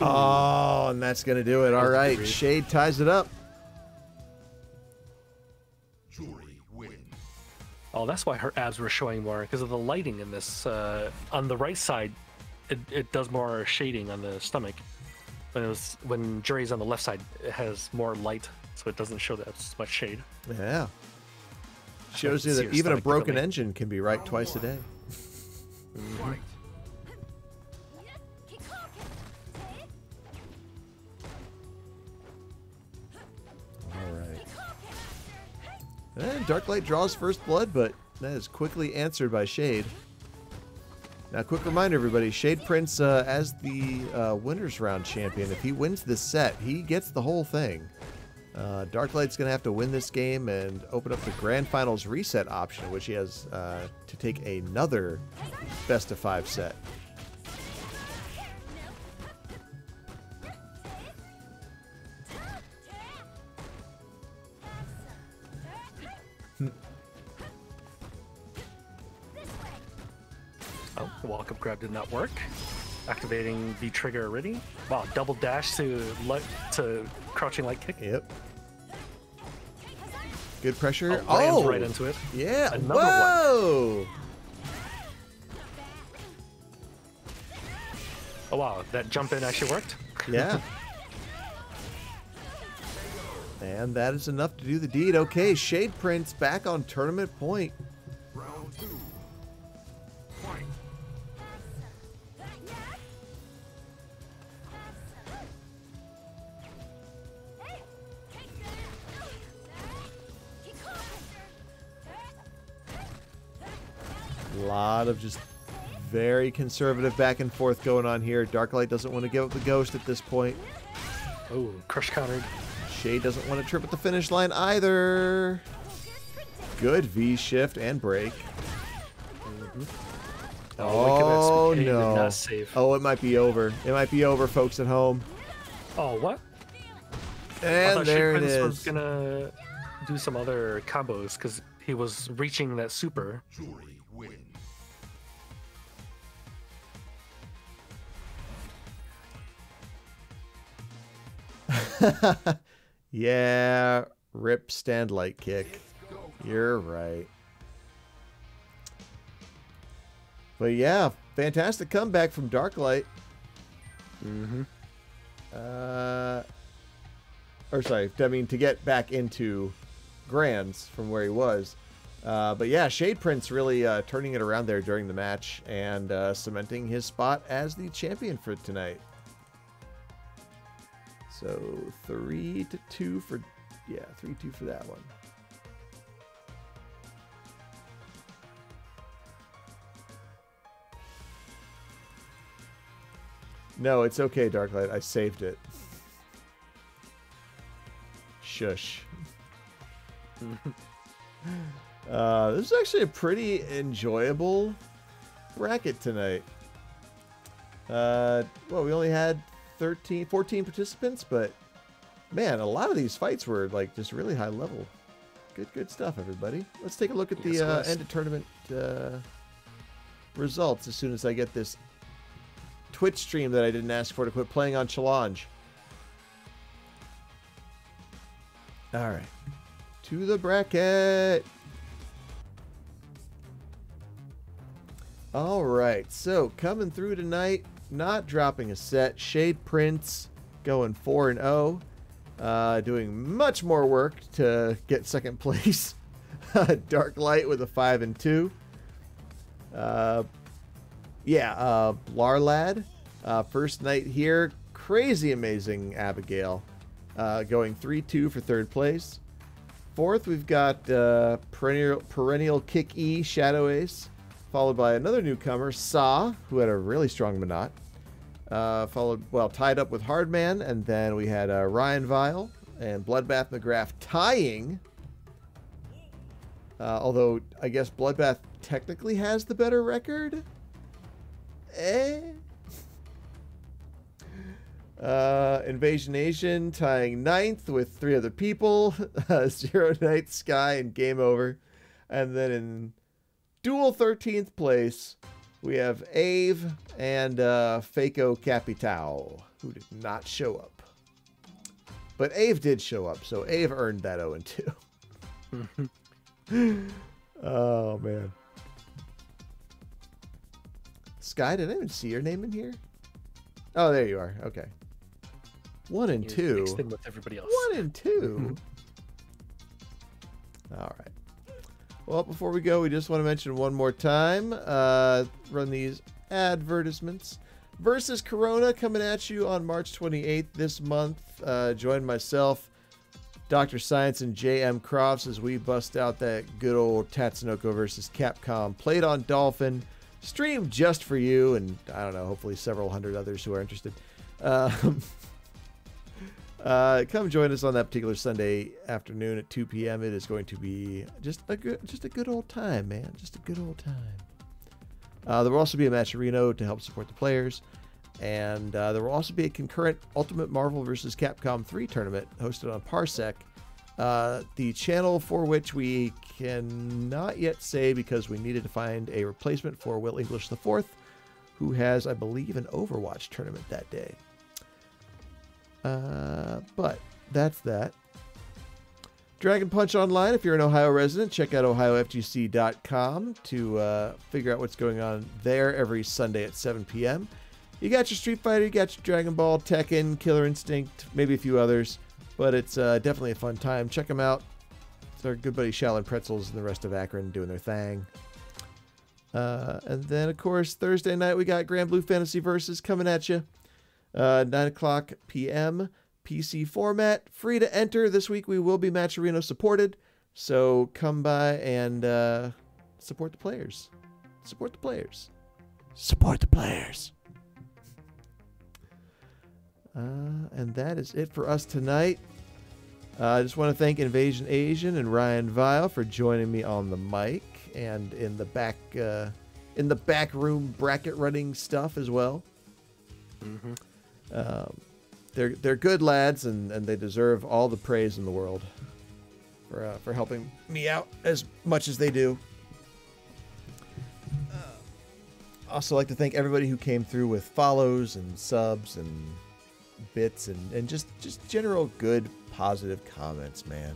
Oh, and that's gonna do it. All right, Shade ties it up. Juri wins. Oh, that's why her abs were showing more, because of the lighting in this on the right side. It does more shading on the stomach. When Juri's on the left side, it has more light, so it doesn't show that as much shade. Yeah. Shows you that even a broken engine can be right twice a day. Mm-hmm. All right. And Dark Light draws first blood, but that is quickly answered by Shade. Now, quick reminder, everybody, Shade Prince, as the winners round champion, if he wins this set, he gets the whole thing. Darklight's going to have to win this game and open up the Grand Finals reset option, which he has to take another best-of-5 set. Oh, walk up grab did not work. Activating the trigger already. Wow, double dash to crouching light kick. Yep. Good pressure. Oh, lands right into it. Yeah. Another one. Oh wow, that jump in actually worked. Yeah. And that is enough to do the deed. Okay, Shade Prince back on tournament point. Round 2. lot of just very conservative back and forth going on here. Darklight doesn't want to give up the ghost at this point. Oh, crush countered. Shade doesn't want to trip at the finish line either. Good V shift and break. Mm-hmm. Oh, no. Oh, it might be over. It might be over, folks at home. Oh, what? And there it is. I thought Shade Prince was going to do some other combos because he was reaching that super. Juri wins. Yeah, rip stand light kick. You're right. But yeah, fantastic comeback from Darklight. Mm-hmm. Or sorry, I mean to get back into Grands from where he was. But yeah, Shade Prince really turning it around there during the match and cementing his spot as the champion for tonight. So 3-2 for, yeah, 3-2 for that one. No, it's okay, Darklight. I saved it. Shush. This is actually a pretty enjoyable bracket tonight. Well, we only had 14 participants, but man, a lot of these fights were like just really high level. Good stuff, everybody. Let's take a look at the end of tournament results as soon as I get this Twitch stream that I didn't ask for to quit playing on challenge. All right, to the bracket. All right, so coming through tonight, not dropping a set, Shade Prince going 4-0, doing much more work to get second place. Darklight with a 5-2. Blarrlad, first night here, crazy amazing Abigail, going 3-2 for third place. Fourth, we've got perennial kick E, Shadow Ace, followed by another newcomer, Saw, who had a really strong Minot. Tied up with Hardman, and then we had Ryan Vile and Bloodbath McGrath tying. Although, I guess Bloodbath technically has the better record? Eh? Invasion Asian tying 9th with 3 other people. 0-9, Sky, and Game Over. And then in dual 13th place, we have Ave and Faco Capitao, who did not show up. But Ave did show up, so Ave earned that 0-2. Oh, man. Sky, did I even see your name in here? Oh, there you are. Okay. 1-2. You're mixed in with everybody else. 1-2. All right. Well, before we go, we just want to mention one more time, run these advertisements. Versus Corona coming at you on March 28th this month. Join myself, Dr. Science, and J.M. Crofts as we bust out that good old Tatsunoko versus Capcom. Played on Dolphin. Stream just for you and, I don't know, hopefully several hundred others who are interested. Come join us on that particular Sunday afternoon at 2 p.m. It is going to be just a good old time, man. Just a good old time. There will also be a Matcherino to help support the players. And there will also be a concurrent Ultimate Marvel vs. Capcom 3 tournament hosted on Parsec, the channel for which we cannot yet say because we needed to find a replacement for Will English IV, who has, I believe, an Overwatch tournament that day. But that's that. Dragon Punch Online, if you're an Ohio resident, check out ohiofgc.com to figure out what's going on there every Sunday at 7 p.m. You got your Street Fighter, you got your Dragon Ball, Tekken, Killer Instinct, maybe a few others, but it's definitely a fun time. Check them out. It's our good buddy Shaolin Pretzels and the rest of Akron doing their thing. And then, of course, Thursday night we got Granblue Fantasy Versus coming at you. 9:00 p.m. PC format, free to enter. This week we will be Matcherino supported, so come by and support the players. Support the players. Support the players. And that is it for us tonight. I just want to thank Invasion Asian and Ryan Vile for joining me on the mic and in the back room bracket running stuff as well. Mm-hmm. They're good lads, and they deserve all the praise in the world for helping me out as much as they do. Also like to thank everybody who came through with follows and subs and bits and just general good positive comments, man.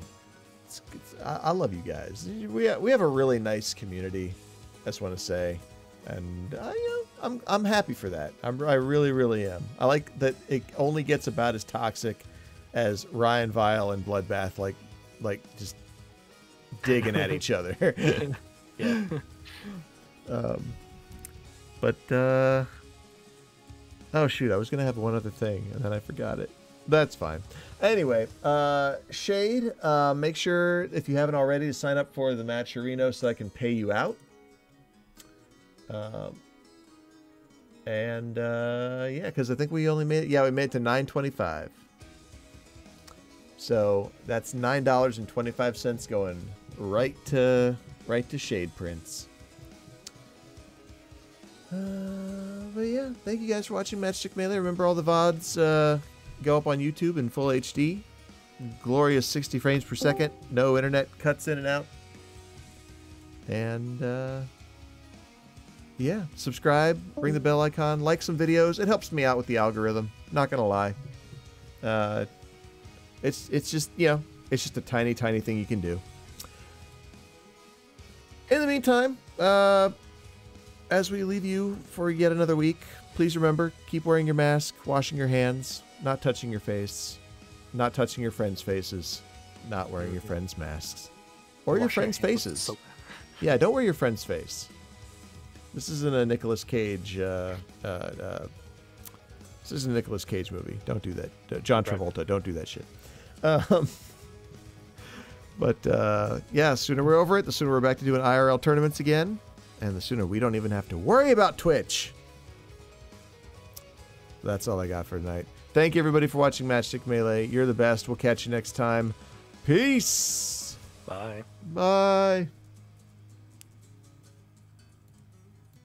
I love you guys. We have a really nice community. I just want to say, and you know, I'm happy for that. I really am. I like that it only gets about as toxic as Ryan Vile and Bloodbath, like just digging at each other. Yeah. Oh shoot, I was gonna have one other thing and then I forgot it. That's fine. Anyway, Shade, make sure if you haven't already to sign up for the Matcherino so I can pay you out. Yeah, because I think we only made it. Yeah, we made it to $9.25. So that's $9.25 going right to Shade Prince. But yeah, thank you guys for watching Matchstick Melee. Remember, all the VODs go up on YouTube in full HD. Glorious 60 frames per second. No internet cuts in and out. And yeah, subscribe, ring the bell icon, like some videos. It helps me out with the algorithm, not gonna lie. It's just, you know, it's just a tiny thing you can do. In the meantime, as we leave you for yet another week, please remember, keep wearing your mask, washing your hands, not touching your face, not touching your friends' faces, not wearing your friends' masks. Or your friends' faces. Yeah, don't wear your friend's face. This isn't a Nicolas Cage this isn't a Nicolas Cage movie. Don't do that. John Travolta, don't do that shit. But yeah, sooner we're over it, the sooner we're back to doing IRL tournaments again. And the sooner we don't even have to worry about Twitch. That's all I got for tonight. Thank you, everybody, for watching Matchstick Melee. You're the best. We'll catch you next time. Peace. Bye. Bye.